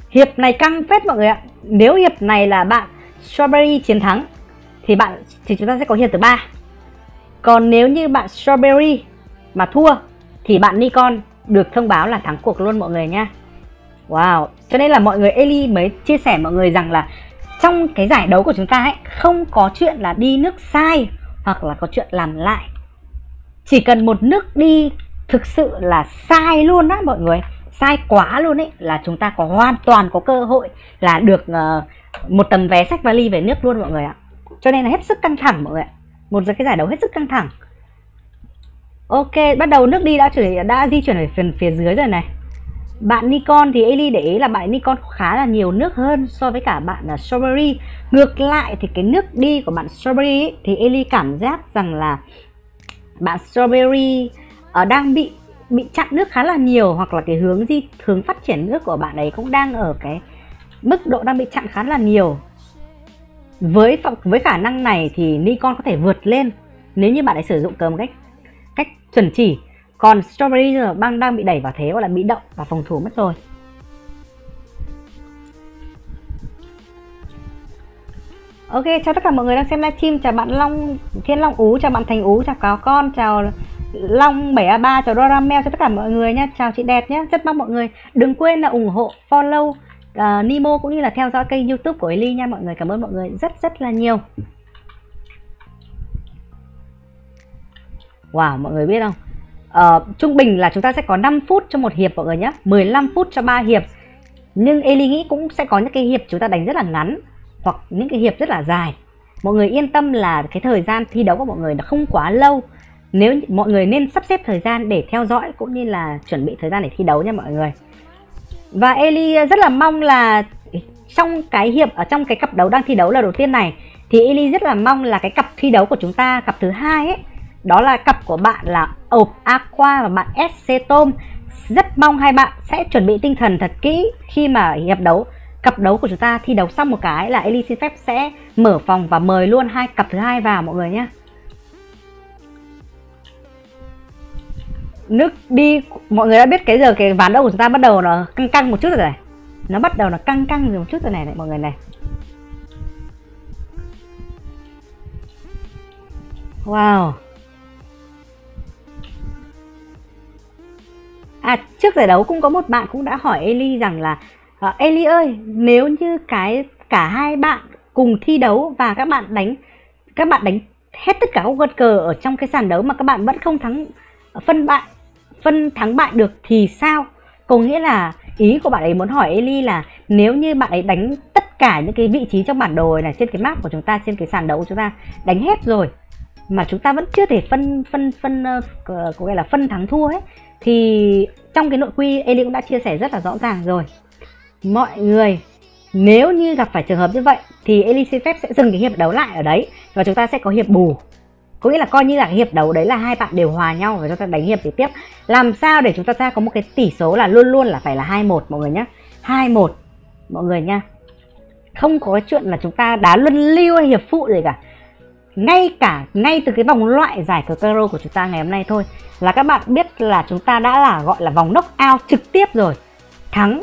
hiệp này căng phết mọi người ạ. Nếu hiệp này là bạn Strawberry chiến thắng thì bạn thì chúng ta sẽ có hiệp thứ ba. Còn nếu như bạn Strawberry mà thua thì bạn Nikon được thông báo là thắng cuộc luôn mọi người nha. Wow, cho nên là mọi người, Eli mới chia sẻ mọi người rằng là trong cái giải đấu của chúng ta ấy, không có chuyện là đi nước sai hoặc là có chuyện làm lại. Chỉ cần một nước đi thực sự là sai luôn á mọi người, sai quá luôn ấy, là chúng ta có hoàn toàn có cơ hội là được uh, một tấm vé xách vali về nước luôn mọi người ạ. Cho nên là hết sức căng thẳng mọi người ạ, một cái giải đấu hết sức căng thẳng. Ok, bắt đầu nước đi đã, đã, đã di chuyển về phần phía dưới rồi này. Bạn Nikon thì Eli để ý là bạn Nikon khá là nhiều nước hơn so với cả bạn Strawberry. Ngược lại thì cái nước đi của bạn Strawberry ấy, thì Eli cảm giác rằng là bạn Strawberry uh, đang bị bị chặn nước khá là nhiều, hoặc là cái hướng di hướng phát triển nước của bạn ấy cũng đang ở cái mức độ đang bị chặn khá là nhiều. Với với khả năng này thì Nikon có thể vượt lên nếu như bạn ấy sử dụng cờ một cách cách chuẩn chỉ. Còn Strawberry giờ băng đang bị đẩy vào thế gọi là bị động và phòng thủ mất rồi. Ok, chào tất cả mọi người đang xem livestream. Chào bạn Long Thiên Long Ú, chào bạn Thành Ú, chào Cáo Con, chào Long bảy A ba, chào Doramel, chào tất cả mọi người nhé. Chào chị đẹp nhé, rất mong mọi người đừng quên là ủng hộ, follow uh, Nemo cũng như là theo dõi kênh YouTube của Eli nha mọi người. Cảm ơn mọi người rất rất là nhiều. Wow, mọi người biết không? Uh, trung bình là chúng ta sẽ có năm phút cho một hiệp mọi người nhé, mười lăm phút cho ba hiệp. Nhưng Eli nghĩ cũng sẽ có những cái hiệp chúng ta đánh rất là ngắn hoặc những cái hiệp rất là dài. Mọi người yên tâm là cái thời gian thi đấu của mọi người nó không quá lâu. Nếu mọi người nên sắp xếp thời gian để theo dõi cũng như là chuẩn bị thời gian để thi đấu nha mọi người. Và Eli rất là mong là trong cái hiệp ở trong cái cặp đấu đang thi đấu là đầu tiên này thì Eli rất là mong là cái cặp thi đấu của chúng ta, cặp thứ hai ấy, đó là cặp của bạn là Ốp Aqua và bạn ét xê Tom. Rất mong hai bạn sẽ chuẩn bị tinh thần thật kỹ khi mà hiệp đấu, cặp đấu của chúng ta thi đấu xong một cái là Eli xin phép sẽ mở phòng và mời luôn hai cặp thứ hai vào mọi người nhé. Nước đi, mọi người đã biết cái giờ cái ván đấu của chúng ta bắt đầu nó căng căng một chút rồi này. Nó bắt đầu nó căng căng rồi một chút rồi này, này mọi người này. Wow. À, trước giải đấu cũng có một bạn cũng đã hỏi Eli rằng là à, Eli ơi, nếu như cái cả hai bạn cùng thi đấu và các bạn đánh các bạn đánh hết tất cả các quân cờ ở trong cái sàn đấu mà các bạn vẫn không thắng phân bại phân thắng bại được thì sao? Có nghĩa là ý của bạn ấy muốn hỏi Eli là nếu như bạn ấy đánh tất cả những cái vị trí trong bản đồ này, trên cái map của chúng ta, trên cái sàn đấu của chúng ta đánh hết rồi mà chúng ta vẫn chưa thể phân phân phân uh, có nghĩa là phân thắng thua ấy, thì trong cái nội quy Eli cũng đã chia sẻ rất là rõ ràng rồi. Mọi người nếu như gặp phải trường hợp như vậy thì Eli xin phép sẽ dừng cái hiệp đấu lại ở đấy và chúng ta sẽ có hiệp bù. Có nghĩa là coi như là cái hiệp đấu đấy là hai bạn đều hòa nhau và chúng ta đánh hiệp tiếp. Làm sao để chúng ta ra có một cái tỷ số là luôn luôn là phải là hai một mọi người nhé, hai một mọi người nha. Không có cái chuyện là chúng ta đá luân lưu hay hiệp phụ gì cả. Ngay cả ngay từ cái vòng loại giải cờ caro của chúng ta ngày hôm nay thôi là các bạn biết là chúng ta đã là gọi là vòng knockout trực tiếp rồi. Thắng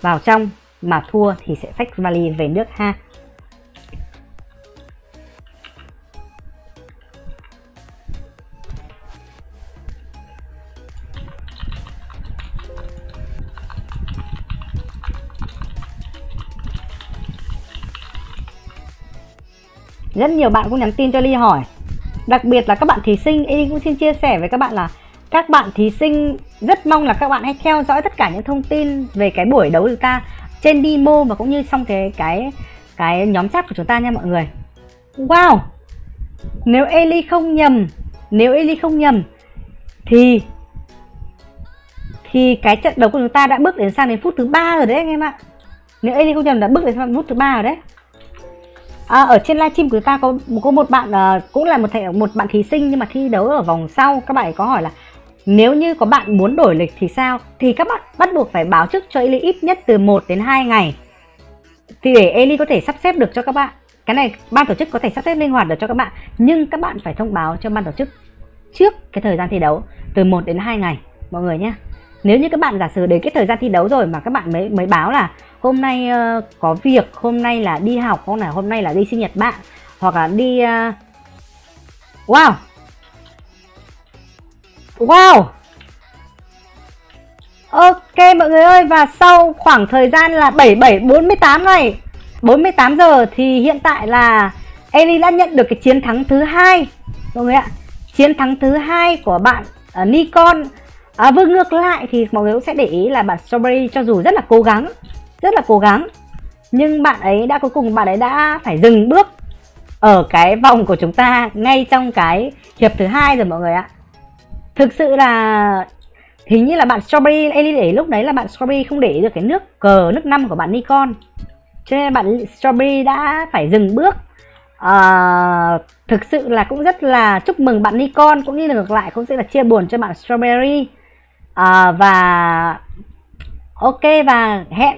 vào trong mà thua thì sẽ xách vali về nước ha. Rất nhiều bạn cũng nhắn tin cho Ly hỏi, đặc biệt là các bạn thí sinh. Ly cũng xin chia sẻ với các bạn là các bạn thí sinh rất mong là các bạn hãy theo dõi tất cả những thông tin về cái buổi đấu của ta trên demo và cũng như trong cái cái cái nhóm chat của chúng ta nha mọi người. Wow, nếu Eli không nhầm, nếu Eli không nhầm thì thì cái trận đấu của chúng ta đã bước đến sang đến phút thứ ba rồi đấy anh em ạ. Nếu Eli không nhầm đã bước đến sang phút thứ ba rồi đấy. À, ở trên livestream của chúng ta có có một bạn à, cũng là một thầy, một bạn thí sinh nhưng mà thi đấu ở vòng sau, các bạn ấy có hỏi là nếu như có bạn muốn đổi lịch thì sao, thì các bạn bắt buộc phải báo trước cho Eli ít nhất từ một đến hai ngày thì để Eli có thể sắp xếp được cho các bạn. Cái này ban tổ chức có thể sắp xếp linh hoạt được cho các bạn, nhưng các bạn phải thông báo cho ban tổ chức trước cái thời gian thi đấu từ một đến hai ngày mọi người nhé. Nếu như các bạn giả sử đến cái thời gian thi đấu rồi mà các bạn mới mới báo là hôm nay uh, có việc, hôm nay là đi học, hôm nay hôm nay là đi sinh nhật bạn, hoặc là đi uh... wow wow ok mọi người ơi. Và sau khoảng thời gian là bảy bảy bốn mươi tám này, bốn mươi tám giờ thì hiện tại là Eli đã nhận được cái chiến thắng thứ hai mọi người ạ. Chiến thắng thứ hai của bạn uh, Nikon. À, vừa ngược lại thì mọi người cũng sẽ để ý là bạn Strawberry cho dù rất là cố gắng, rất là cố gắng nhưng bạn ấy đã cuối cùng bạn ấy đã phải dừng bước ở cái vòng của chúng ta ngay trong cái hiệp thứ hai rồi mọi người ạ. Thực sự là hình như là bạn Strawberry, Eli để lúc đấy là bạn Strawberry không để ý được cái nước cờ nước năm của bạn Nikon, cho nên bạn Strawberry đã phải dừng bước. À, thực sự là cũng rất là chúc mừng bạn Nikon, cũng như là ngược lại cũng sẽ là chia buồn cho bạn Strawberry. À, và ok và hẹn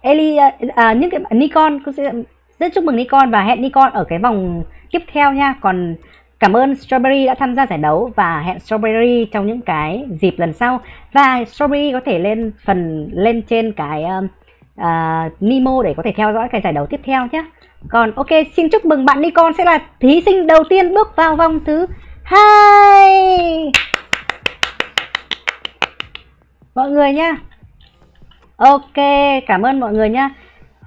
Eli à, à, những cái Nikon cũng sẽ rất chúc mừng Nikon và hẹn Nikon ở cái vòng tiếp theo nha. Còn cảm ơn Strawberry đã tham gia giải đấu và hẹn Strawberry trong những cái dịp lần sau. Và Strawberry có thể lên phần lên trên cái uh, Nemo để có thể theo dõi cái giải đấu tiếp theo nhé. Còn ok, xin chúc mừng bạn Nikon sẽ là thí sinh đầu tiên bước vào vòng thứ hai mọi người nhá. Ok, cảm ơn mọi người nhá.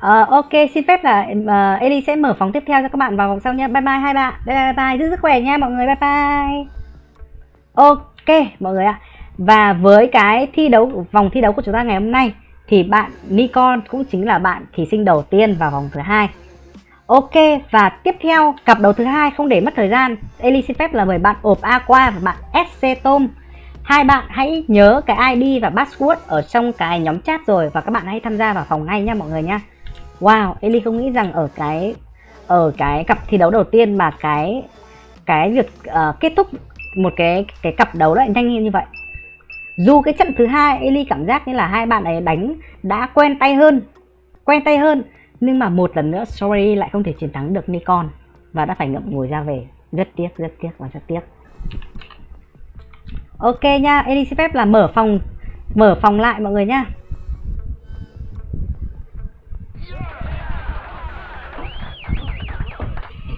Uh, ok, xin phép là uh, Eli sẽ mở phòng tiếp theo cho các bạn vào vòng sau nhá. Bye bye hai bạn. Bye bye, bye. Giữ sức khỏe nha mọi người. Bye bye. Ok mọi người ạ. Và với cái thi đấu vòng thi đấu của chúng ta ngày hôm nay thì bạn Nikon cũng chính là bạn thí sinh đầu tiên vào vòng thứ hai. Ok, và tiếp theo cặp đấu thứ hai không để mất thời gian, Eli xin phép là mời bạn Ốp Aqua và bạn ét xê Tom. Hai bạn hãy nhớ cái i đê và password ở trong cái nhóm chat rồi và các bạn hãy tham gia vào phòng ngay nha mọi người nha. Wow, Eli không nghĩ rằng ở cái ở cái cặp thi đấu đầu tiên mà cái cái việc uh, kết thúc một cái cái cặp đấu lại nhanh như vậy. Dù cái trận thứ hai Eli cảm giác như là hai bạn ấy đánh đã quen tay hơn, quen tay hơn nhưng mà một lần nữa Strawberry lại không thể chiến thắng được Nikon và đã phải ngậm ngùi ra về. Rất tiếc, rất tiếc và rất tiếc. Ok nha, Eli xin phép là mở phòng mở phòng lại mọi người nha.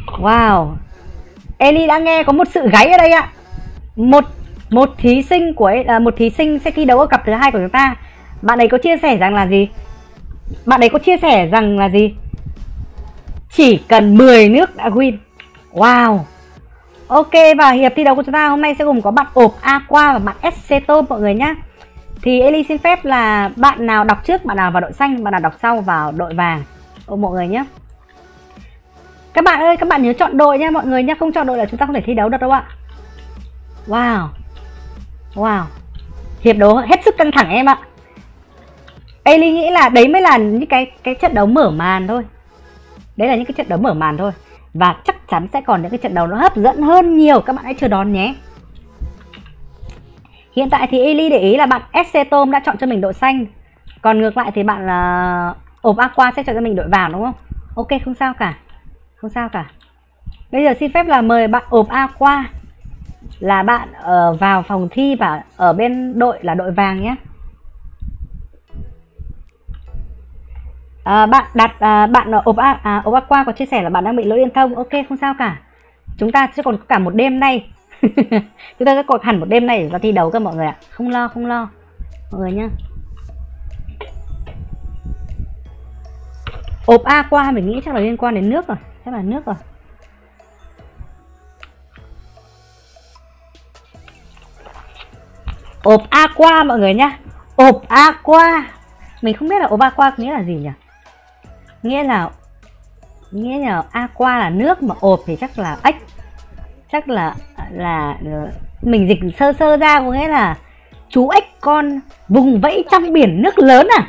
Wow, Eli đã nghe có một sự gáy ở đây ạ. Một một thí sinh của một thí sinh sẽ thi đấu ở cặp thứ hai của chúng ta. Bạn ấy có chia sẻ rằng là gì? Bạn ấy có chia sẻ rằng là gì? Chỉ cần mười nước đã win. Wow. Ok, và hiệp thi đấu của chúng ta hôm nay sẽ gồm có bạn Ốp Aqua và bạn ét xê Tom mọi người nhé. Thì Eli xin phép là bạn nào đọc trước, bạn nào vào đội xanh, bạn nào đọc sau vào đội vàng. Ô mọi người nhé. Các bạn ơi, các bạn nhớ chọn đội nha mọi người nhé. Không chọn đội là chúng ta không thể thi đấu được đâu ạ. Wow. Wow. Hiệp đấu hết sức căng thẳng em ạ. Eli nghĩ là đấy mới là những cái cái trận đấu mở màn thôi. Đấy là những cái trận đấu mở màn thôi. Và chắc chắn sẽ còn những cái trận đấu nó hấp dẫn hơn nhiều. Các bạn hãy chờ đón nhé. Hiện tại thì Eli để ý là bạn ét xê Tom đã chọn cho mình đội xanh. Còn ngược lại thì bạn Ốp Aqua sẽ chọn cho mình đội vàng đúng không? Ok, không sao cả. Không sao cả. Bây giờ xin phép là mời bạn Ốp Aqua là bạn uh, vào phòng thi và ở bên đội là đội vàng nhé. À, bạn đặt à, bạn Ốp à, Aqua có chia sẻ là bạn đang bị lỗi liên thông. Ok, không sao cả. Chúng ta sẽ còn có cả một đêm nay. Chúng ta sẽ còn hẳn một đêm nay để ra thi đấu cơ mọi người ạ. Không lo, không lo mọi người nhá. Ốp Aqua mình nghĩ chắc là liên quan đến nước rồi. Chắc là nước rồi. Ốp Aqua mọi người nhá. Ốp Aqua. Mình không biết là Ốp Aqua nghĩa là gì nhỉ? Nghĩa là Nghĩa là Aqua là nước, mà ộp thì chắc là ếch. Chắc là là mình dịch sơ sơ ra có nghĩa là chú ếch con vùng vẫy trong biển nước lớn à?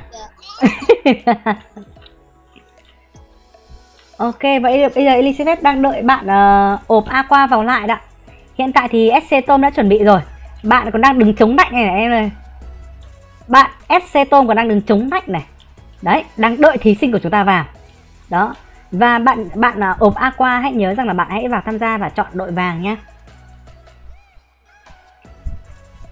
Ok, vậy bây giờ Elizabeth đang đợi bạn uh, Ốp Aqua vào lại đã. Hiện tại thì ét xê Tom đã chuẩn bị rồi. Bạn còn đang đứng chống lạnh này này em ơi. Bạn ét xê Tom còn đang đứng chống lạnh này. Đấy, đang đợi thí sinh của chúng ta vào. Đó. Và bạn bạn Ốp Aqua hãy nhớ rằng là bạn hãy vào tham gia và chọn đội vàng nhé.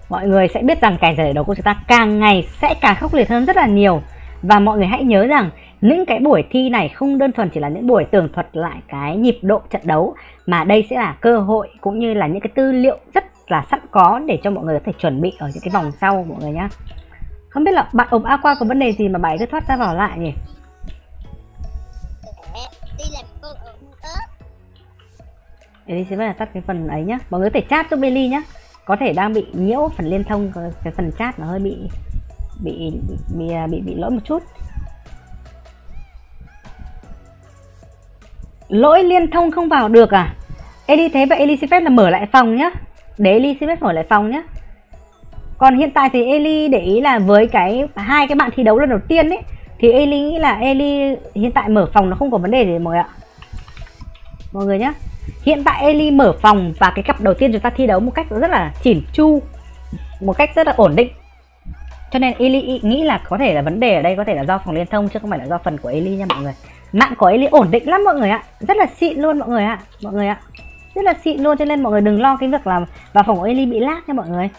Mọi người sẽ biết rằng cái giải đấu của chúng ta càng ngày sẽ càng khốc liệt hơn rất là nhiều. Và mọi người hãy nhớ rằng những cái buổi thi này không đơn thuần chỉ là những buổi tường thuật lại cái nhịp độ trận đấu, mà đây sẽ là cơ hội cũng như là những cái tư liệu rất là sẵn có để cho mọi người có thể chuẩn bị ở những cái vòng sau mọi người nhé. Không biết là bạn Ốp Aqua có vấn đề gì mà bạn cứ thoát ra vào lại nhỉ? Eli sẽ tắt cái phần ấy nhá. Mọi người có thể chat cho Eli nhá. Có thể đang bị nhiễu phần liên thông, cái phần chat nó hơi bị bị bị bị, bị, bị lỗi một chút. Lỗi liên thông không vào được à? Eli thế vậy Eli xin phép là mở lại phòng nhá. Để Eli xin phép mở lại phòng nhá. Còn hiện tại thì Eli để ý là với cái hai cái bạn thi đấu lần đầu tiên ấy, thì Eli nghĩ là Eli hiện tại mở phòng nó không có vấn đề gì mọi người ạ. Mọi người nhá. Hiện tại Eli mở phòng và cái cặp đầu tiên chúng ta thi đấu một cách rất là chỉn chu, một cách rất là ổn định. Cho nên Eli nghĩ là có thể là vấn đề ở đây có thể là do phòng liên thông chứ không phải là do phần của Eli nha mọi người. Mạng của Eli ổn định lắm mọi người ạ. Rất là xịn luôn mọi người ạ. Mọi người ạ. Rất là xịn luôn, cho nên mọi người đừng lo cái việc là vào phòng của Eli bị lag nha mọi người.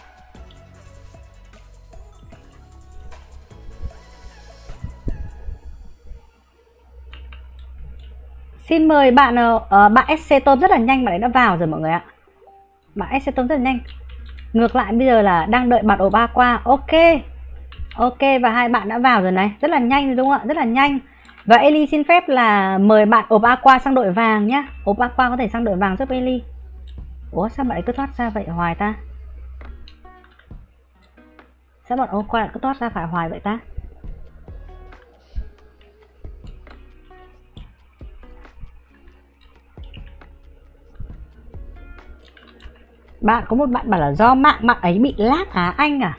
Xin mời bạn uh, bạn ét xê Tom rất là nhanh, bạn ấy đã vào rồi mọi người ạ. Bạn ét xê Tom rất là nhanh. Ngược lại bây giờ là đang đợi bạn Ốp Aqua. Ok. Ok, và hai bạn đã vào rồi này. Rất là nhanh rồi đúng không ạ? Rất là nhanh. Và Eli xin phép là mời bạn Ốp Aqua sang đội vàng nhá. Ốp Aqua có thể sang đội vàng giúp Eli. Ủa sao bạn ấy cứ thoát ra vậy hoài ta? Sao bạn Ốp Aqua cứ thoát ra phải hoài vậy ta? Bạn có một bạn bảo là do mạng bạn ấy bị lag á anh à?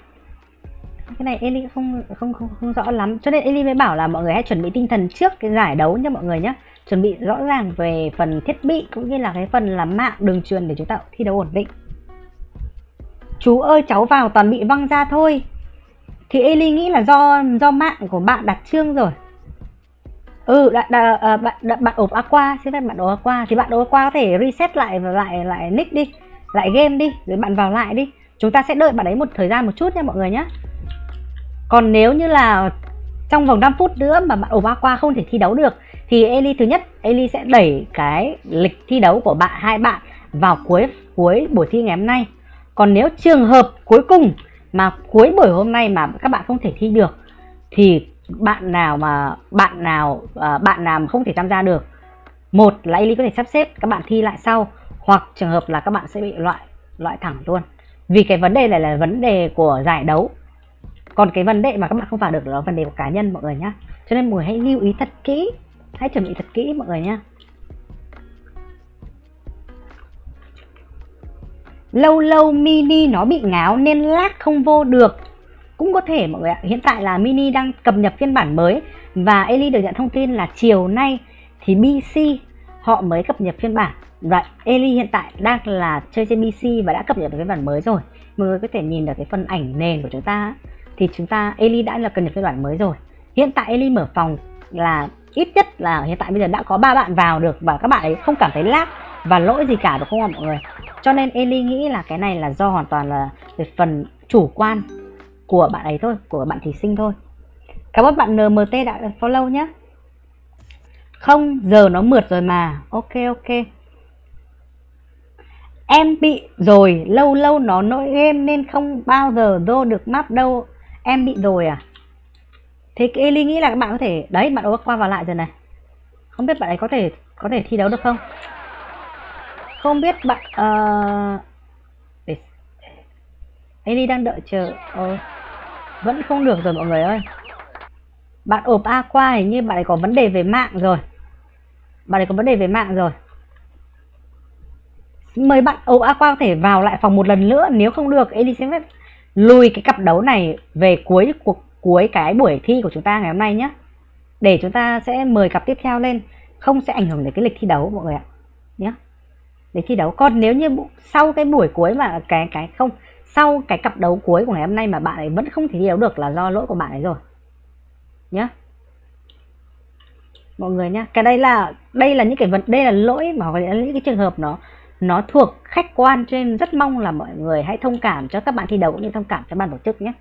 Cái này Eli không không không không rõ lắm, cho nên Eli mới bảo là mọi người hãy chuẩn bị tinh thần trước cái giải đấu nha mọi người nhé. Chuẩn bị rõ ràng về phần thiết bị cũng như là cái phần là mạng đường truyền để chúng ta thi đấu ổn định. Chú ơi cháu vào toàn bị văng ra thôi. Thì Eli nghĩ là do do mạng của bạn đặt chương rồi. Ừ, đã, đã, à, bạn đã, bạn Ốp Aqua, xin phép bạn Ốp Aqua thì bạn Ốp Aqua có thể reset lại và lại lại nick đi. Lại game đi, rồi bạn vào lại đi. Chúng ta sẽ đợi bạn ấy một thời gian một chút nha mọi người nhé. Còn nếu như là trong vòng năm phút nữa mà bạn Ốp Aqua không thể thi đấu được thì Eli thứ nhất, Eli sẽ đẩy cái lịch thi đấu của bạn hai bạn vào cuối cuối buổi thi ngày hôm nay. Còn nếu trường hợp cuối cùng mà cuối buổi hôm nay mà các bạn không thể thi được thì bạn nào mà bạn nào uh, bạn nào mà không thể tham gia được, một là Eli có thể sắp xếp các bạn thi lại sau, hoặc trường hợp là các bạn sẽ bị loại loại thẳng luôn, vì cái vấn đề này là vấn đề của giải đấu. Còn cái vấn đề mà các bạn không vào được là vấn đề của cá nhân mọi người nhá, cho nên mọi người hãy lưu ý thật kỹ, hãy chuẩn bị thật kỹ mọi người nhá. Lâu lâu Mini nó bị ngáo nên lát không vô được, cũng có thể mọi người ạ. Hiện tại là Mini đang cập nhật phiên bản mới, và Eli được nhận thông tin là chiều nay thì bê xê họ mới cập nhật phiên bản. Vậy Eli hiện tại đang là chơi trên bê xê và đã cập nhật được phiên bản mới rồi. Mọi người có thể nhìn được cái phần ảnh nền của chúng ta, thì chúng ta Eli đã là cập nhật phiên bản mới rồi. Hiện tại Eli mở phòng là ít nhất là hiện tại bây giờ đã có ba bạn vào được, và các bạn ấy không cảm thấy lag và lỗi gì cả, được không ạ mọi người? Cho nên Eli nghĩ là cái này là do hoàn toàn là về phần chủ quan của bạn ấy thôi, của bạn thí sinh thôi. Cảm ơn bạn en em tê đã follow nhé. Không, giờ nó mượt rồi mà. Ok ok. Em bị rồi, lâu lâu nó nỗi game nên không bao giờ vô được map đâu. Em bị rồi à? Thế Eli nghĩ là các bạn có thể, đấy bạn Ốp Aqua vào lại rồi này. Không biết bạn ấy có thể có thể thi đấu được không? Không biết bạn uh... Eli đang đợi chờ. Ờ, vẫn không được rồi mọi người ơi. Bạn Ốp Aqua hình như bạn ấy có vấn đề về mạng rồi. Bạn ấy có vấn đề về mạng rồi. Mời bạn Ốp Aqua có thể vào lại phòng một lần nữa. Nếu không được Eli sẽ lùi cái cặp đấu này về cuối cuộc cuối cái buổi thi của chúng ta ngày hôm nay nhé, để chúng ta sẽ mời cặp tiếp theo lên, không sẽ ảnh hưởng đến cái lịch thi đấu mọi người ạ nhé, để thi đấu. Còn nếu như sau cái buổi cuối mà cái cái không sau cái cặp đấu cuối của ngày hôm nay mà bạn ấy vẫn không thể thi đấu được là do lỗi của bạn ấy rồi nhé mọi người nhé. Cái đây là đây là những cái vấn đây là lỗi mà những cái trường hợp nó nó thuộc khách quan, cho nên rất mong là mọi người hãy thông cảm cho các bạn thi đấu cũng như thông cảm cho ban tổ chức nhé.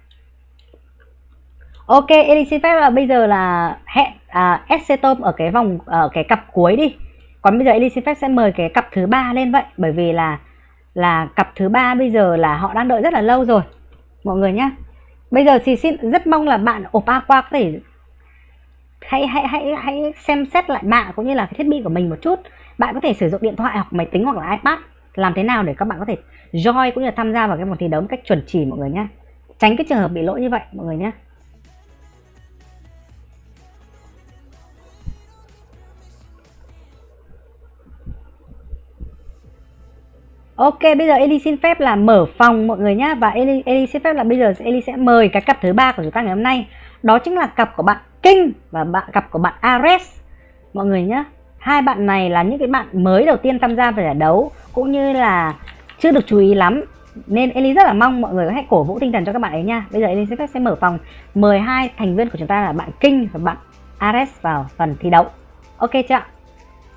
Ok, Eli xin phép là bây giờ là hẹn à, ét xê Tom ở cái vòng ở cái cặp cuối đi. Còn bây giờ Eli xin phép sẽ mời cái cặp thứ ba lên vậy, bởi vì là là cặp thứ ba bây giờ là họ đang đợi rất là lâu rồi mọi người nhá. Bây giờ thì xin rất mong là bạn Ốp Aqua có thể hãy hãy hãy hãy xem xét lại mạng cũng như là cái thiết bị của mình một chút. Bạn có thể sử dụng điện thoại hoặc máy tính hoặc là iPad, làm thế nào để các bạn có thể join cũng như là tham gia vào cái vòng thi đấu một cách chuẩn chỉ mọi người nhá, tránh cái trường hợp bị lỗi như vậy mọi người nhá. Ok, bây giờ Eli xin phép là mở phòng mọi người nhá, và Eli, Eli xin phép là bây giờ Eli sẽ mời cái cặp thứ ba của chúng ta ngày hôm nay. Đó chính là cặp của bạn King và bạn cặp của bạn Ares mọi người nhá. Hai bạn này là những cái bạn mới đầu tiên tham gia vào giải đấu, cũng như là chưa được chú ý lắm, nên Eli rất là mong mọi người hãy cổ vũ tinh thần cho các bạn ấy nha. Bây giờ Eli xin phép sẽ mở phòng, mời hai thành viên của chúng ta là bạn King và bạn Ares vào phần thi đấu. Ok chưa?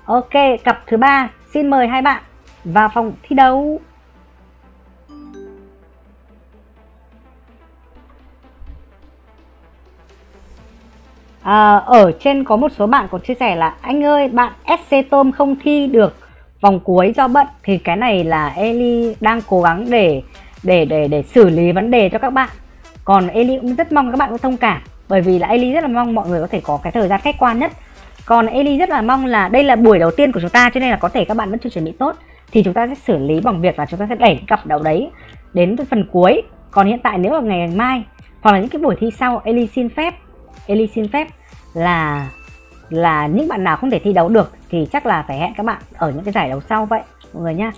Ok, cặp thứ ba xin mời hai bạn vào phòng thi đấu. À, ở trên có một số bạn còn chia sẻ là anh ơi bạn ét xê Tom không thi được vòng cuối do bận, thì cái này là Eli đang cố gắng để để để để xử lý vấn đề cho các bạn. Còn Eli cũng rất mong các bạn có thông cảm, bởi vì là Eli rất là mong mọi người có thể có cái thời gian khách quan nhất. Còn Eli rất là mong là đây là buổi đầu tiên của chúng ta, cho nên là có thể các bạn vẫn chưa chuẩn bị tốt, thì chúng ta sẽ xử lý bằng việc là chúng ta sẽ đẩy cặp đấu đấy đến phần cuối. Còn hiện tại nếu là ngày mai hoặc là những cái buổi thi sau, Eli xin phép Eli xin phép là là những bạn nào không thể thi đấu được thì chắc là phải hẹn các bạn ở những cái giải đấu sau vậy mọi người nhá.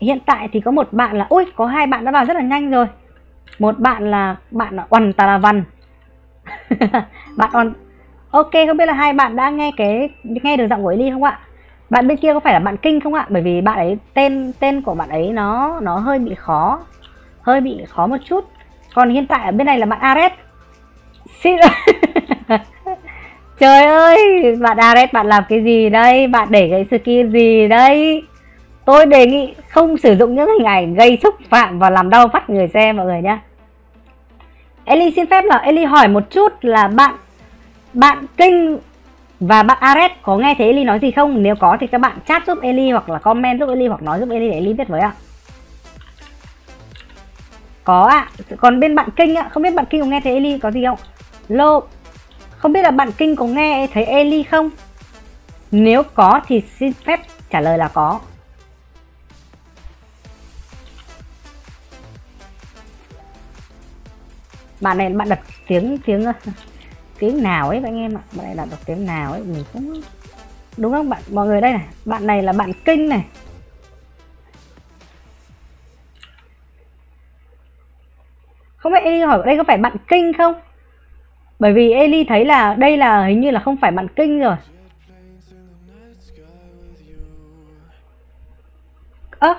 Hiện tại thì có một bạn là ui có hai bạn đã vào rất là nhanh rồi. Một bạn là bạn là Oằn Tà La Văn. Bạn on. Ok, không biết là hai bạn đã nghe cái nghe được giọng của Eli không ạ? Bạn bên kia có phải là bạn King không ạ? Bởi vì bạn ấy tên tên của bạn ấy nó nó hơi bị khó, hơi bị khó một chút. Còn hiện tại ở bên này là bạn Ares. Xin... Trời ơi, bạn Ares bạn làm cái gì đây? Bạn để cái skin gì đây? Tôi đề nghị không sử dụng những hình ảnh gây xúc phạm và làm đau mắt người xem mọi người nhá. Eli xin phép là Eli hỏi một chút là bạn Bạn King và bạn Ares có nghe thấy Eli nói gì không? Nếu có thì các bạn chat giúp Eli hoặc là comment giúp Eli hoặc nói giúp Eli để Eli biết với ạ. Có ạ. À. Còn bên bạn King ạ, không biết bạn King có nghe thấy Eli có gì không? Lô, không biết là bạn King có nghe thấy Eli không? Nếu có thì xin phép trả lời là có. Bạn này bạn đọc tiếng tiếng tiếng nào ấy anh em ạ, bạn này là đọc tiếng nào ấy mình cũng đúng không bạn mọi người đây này, bạn này là bạn King này. Không phải Eli hỏi đây có phải bạn King không? Bởi vì Eli thấy là đây là hình như là không phải bạn King rồi. Ơ à.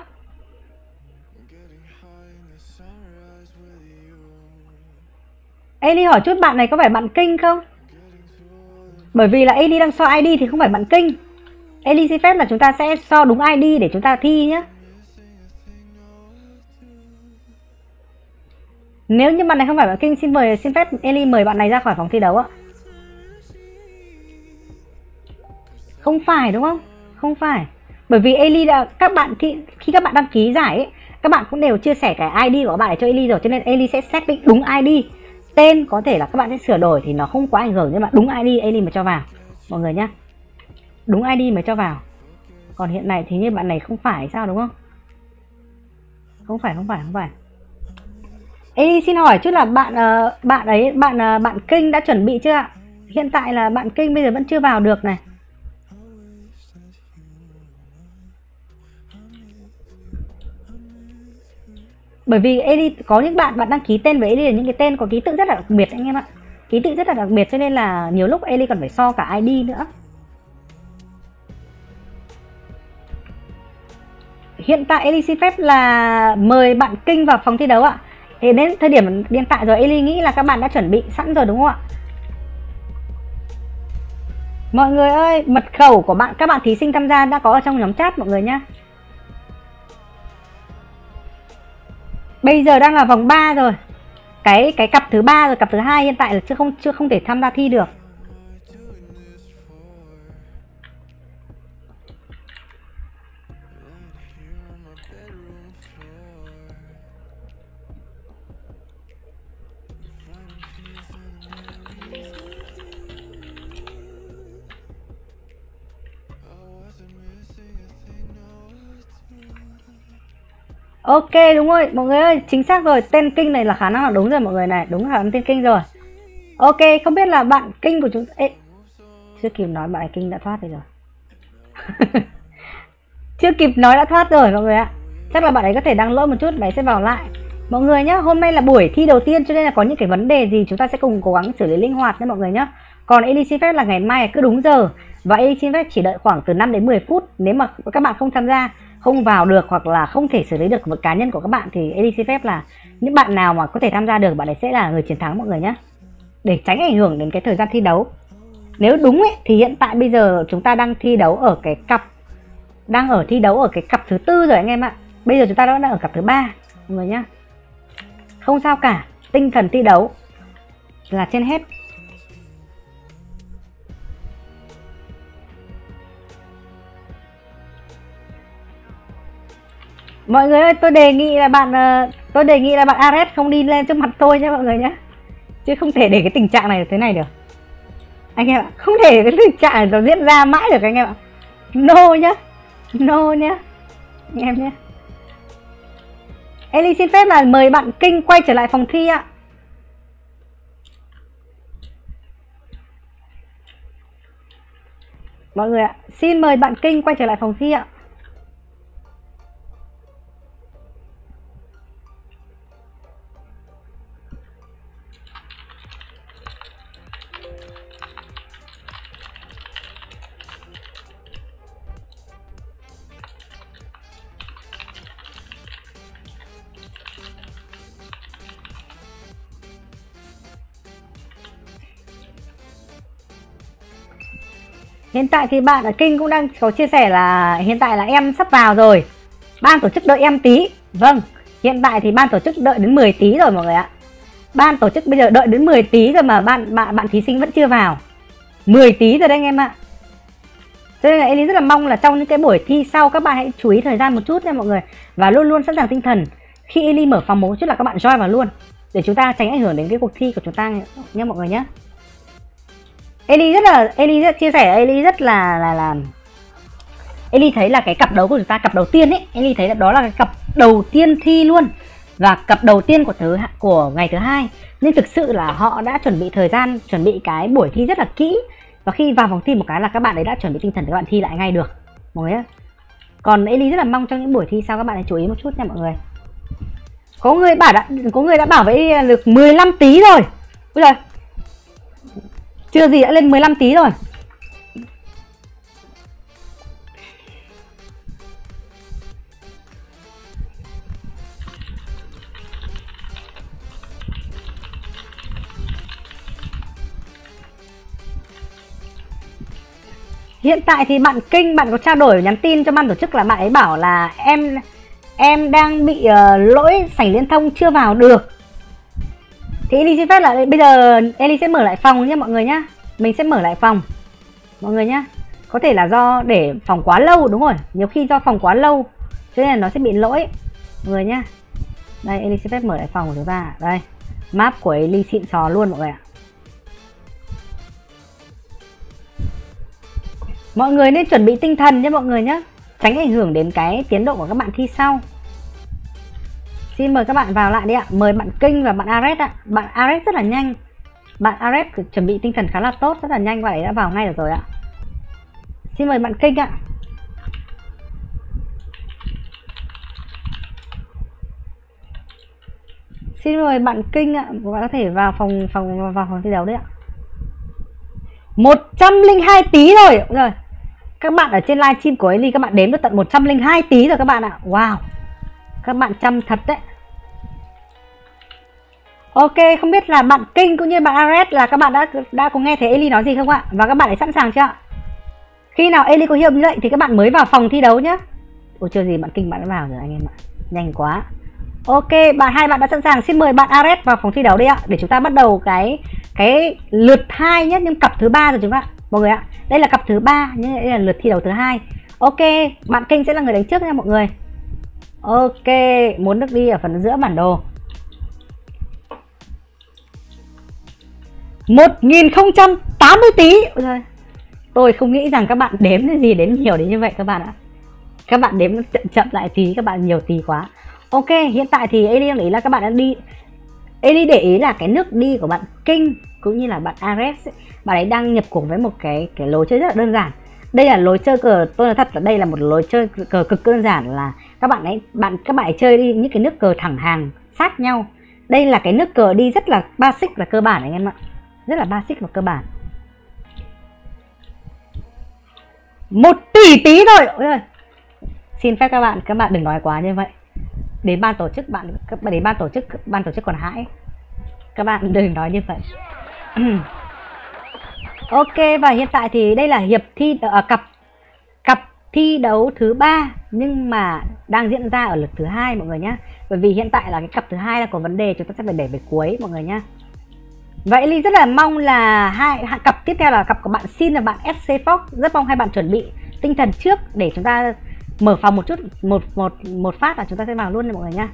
Eli hỏi chút bạn này có phải bạn King không? Bởi vì là Eli đang so i đê thì không phải bạn King. Eli xin phép là chúng ta sẽ so đúng i đê để chúng ta thi nhé. Nếu như bạn này không phải bạn King, xin mời xin phép Eli mời bạn này ra khỏi phòng thi đấu ạ. Không phải đúng không? Không phải. Bởi vì Eli đã các bạn khi, khi các bạn đăng ký giải ấy, các bạn cũng đều chia sẻ cái i đê của các bạn để cho Eli rồi, cho nên Eli sẽ xác định đúng i đê. Tên có thể là các bạn sẽ sửa đổi thì nó không quá ảnh hưởng, nhưng mà đúng i đê Eli mà cho vào mọi người nhá, đúng i đê mà cho vào. Còn hiện này thì như bạn này không phải sao đúng không? Không phải, không phải, không phải. Eli xin hỏi chút là bạn uh, bạn ấy bạn uh, bạn King đã chuẩn bị chưa ạ? Hiện tại là bạn King bây giờ vẫn chưa vào được này. Bởi vì Eli có những bạn bạn đăng ký tên với Eli là những cái tên có ký tự rất là đặc biệt anh em ạ. Ký tự rất là đặc biệt cho nên là nhiều lúc Eli còn phải so cả i đê nữa. Hiện tại Eli xin phép là mời bạn King vào phòng thi đấu ạ. Thì đến thời điểm hiện tại rồi Eli nghĩ là các bạn đã chuẩn bị sẵn rồi đúng không ạ? Mọi người ơi, mật khẩu của bạn các bạn thí sinh tham gia đã có ở trong nhóm chat mọi người nhá. Bây giờ đang là vòng ba rồi. Cái cái cặp thứ ba rồi, cặp thứ hai hiện tại là chưa không chưa không thể tham gia thi được. Ok đúng rồi mọi người ơi, chính xác rồi, tên King này là khả năng là đúng rồi mọi người này, đúng là tên King rồi. Ok, không biết là bạn King của chúng ta chưa kịp nói bạn King đã thoát đây rồi. Chưa kịp nói đã thoát rồi mọi người ạ. Chắc là bạn ấy có thể đang lỗi một chút, bạn ấy sẽ vào lại. Mọi người nhá, hôm nay là buổi thi đầu tiên cho nên là có những cái vấn đề gì chúng ta sẽ cùng cố gắng xử lý linh hoạt nha mọi người nhá. Còn Eli xin phép là ngày mai cứ đúng giờ và Eli xin phép chỉ đợi khoảng từ năm đến mười phút, nếu mà các bạn không tham gia, không vào được hoặc là không thể xử lý được một cá nhân của các bạn thì Eli xin phép là những bạn nào mà có thể tham gia được bạn ấy sẽ là người chiến thắng mọi người nhé, để tránh ảnh hưởng đến cái thời gian thi đấu. Nếu đúng ấy, thì hiện tại bây giờ chúng ta đang thi đấu ở cái cặp đang ở thi đấu ở cái cặp thứ tư rồi anh em ạ. Bây giờ chúng ta đã đang ở cặp thứ ba mọi người nhá. Không sao cả, tinh thần thi đấu là trên hết. Mọi người ơi, tôi đề nghị là bạn tôi đề nghị là bạn Ares không đi lên trước mặt tôi nhé mọi người nhé, chứ không thể để cái tình trạng này được thế này được anh em ạ, không thể cái tình trạng này nó diễn ra mãi được anh em ạ. No nhá, no nhá anh em nhé. Eli xin phép là mời bạn King quay trở lại phòng thi ạ. Mọi người ạ, xin mời bạn King quay trở lại phòng thi ạ. Hiện tại thì bạn ở King cũng đang có chia sẻ là hiện tại là em sắp vào rồi, ban tổ chức đợi em tí. Vâng, hiện tại thì ban tổ chức đợi đến mười tí rồi mọi người ạ. Ban tổ chức bây giờ đợi đến mười tí rồi mà bạn bạn bạn thí sinh vẫn chưa vào. mười tí rồi đấy anh em ạ. Cho nên là Eli rất là mong là trong những cái buổi thi sau các bạn hãy chú ý thời gian một chút nha mọi người, và luôn luôn sẵn sàng tinh thần. Khi Eli mở phòng một chút là các bạn join vào luôn. để chúng ta tránh ảnh hưởng đến cái cuộc thi của chúng ta nhé mọi người nhé. Eli rất là Eli rất, chia sẻ Eli rất là là là Eli thấy là cái cặp đấu của chúng ta, cặp đầu tiên ấy, Eli thấy là đó là cái cặp đầu tiên thi luôn và cặp đầu tiên của thứ của ngày thứ hai, nên thực sự là họ đã chuẩn bị thời gian, chuẩn bị cái buổi thi rất là kỹ, và khi vào vòng thi một cái là các bạn ấy đã chuẩn bị tinh thần để các bạn thi lại ngay được mọi người. Còn Eli rất là mong trong những buổi thi sau các bạn hãy chú ý một chút nha mọi người. Có người bảo đã có người đã bảo với Eli được mười lăm tí rồi. Bây giờ chưa gì đã lên mười lăm tí rồi. Hiện tại thì bạn King, bạn có trao đổi nhắn tin cho ban tổ chức là bạn ấy bảo là em em đang bị uh, lỗi sảnh liên thông chưa vào được. Thì Eli xin phép là bây giờ Eli sẽ mở lại phòng nhé mọi người nhá. Mình sẽ mở lại phòng mọi người nhá. Có thể là do để phòng quá lâu, đúng rồi, nhiều khi do phòng quá lâu cho nên là nó sẽ bị lỗi mọi người nhá. Đây, Eli xin phép mở lại phòng của chúng ta. Đây, map của Eli xịn sò luôn mọi người ạ. Mọi người nên chuẩn bị tinh thần nhé mọi người nhé, tránh ảnh hưởng đến cái tiến độ của các bạn thi sau. Xin mời các bạn vào lại đi ạ. Mời bạn King và bạn Ares ạ. Bạn Ares rất là nhanh. Bạn Ares chuẩn bị tinh thần khá là tốt, rất là nhanh, bạn ấy đã vào ngay được rồi ạ. Xin mời bạn King ạ. Xin mời bạn King ạ, các bạn có thể vào phòng phòng vào phòng thi đấu đấy ạ. một trăm lẻ hai tí rồi. Đúng rồi. Các bạn ở trên livestream của Eli các bạn đếm được tận một trăm lẻ hai tí rồi các bạn ạ. Wow, các bạn chăm thật đấy. Ok, không biết là bạn King cũng như bạn Ares là các bạn đã đã có nghe thấy Eli nói gì không ạ? Và các bạn đã sẵn sàng chưa ạ? Khi nào Eli có hiệu như vậy thì các bạn mới vào phòng thi đấu nhá. Ủa chưa gì bạn King bạn đã vào rồi anh em ạ. Nhanh quá. Ok, bạn hai bạn đã sẵn sàng. Xin mời bạn Ares vào phòng thi đấu đi ạ, để chúng ta bắt đầu cái cái lượt hai nhé, nhưng cặp thứ ba rồi chúng ta mọi người ạ. Đây là cặp thứ ba nhưng đây là lượt thi đấu thứ hai. Ok, bạn King sẽ là người đánh trước nha mọi người. Ok, muốn được đi ở phần giữa bản đồ. một nghìn không trăm tám mươi tí. Ôi, tôi không nghĩ rằng các bạn đếm cái gì đến nhiều đến như vậy các bạn ạ. Các bạn đếm chậm chậm lại tí, các bạn nhiều tí quá. Ok, hiện tại thì Eli đang để ý là các bạn đã đi Eli để ý là cái nước đi của bạn King cũng như là bạn Ares ấy. Bạn ấy đang nhập cuộc với một cái cái lối chơi rất là đơn giản. Đây là lối chơi cờ, tôi nói thật là đây là một lối chơi cờ cực đơn giản, là các bạn ấy bạn các bạn ấy chơi đi những cái nước cờ thẳng hàng sát nhau. Đây là cái nước cờ đi rất là basic và cơ bản anh em ạ. Rất là basic và cơ bản. một tỷ tí rồi. Ôi giời. Xin phép các bạn, các bạn đừng nói quá như vậy. Đến ban tổ chức bạn các bạn đến ban tổ chức ban tổ chức còn hãi. Các bạn đừng nói như vậy. Ok, và hiện tại thì đây là hiệp thi à, cặp cặp thi đấu thứ ba nhưng mà đang diễn ra ở lượt thứ hai mọi người nhá. Bởi vì hiện tại là cái cặp thứ hai là có vấn đề, chúng ta sẽ phải để về cuối mọi người nhá. Vậy Eli rất là mong là hai, hai cặp tiếp theo là cặp của bạn Sin và bạn ét xê Fox, rất mong hai bạn chuẩn bị tinh thần trước để chúng ta mở phòng một chút một một một phát là chúng ta sẽ vào luôn này mọi người nhá.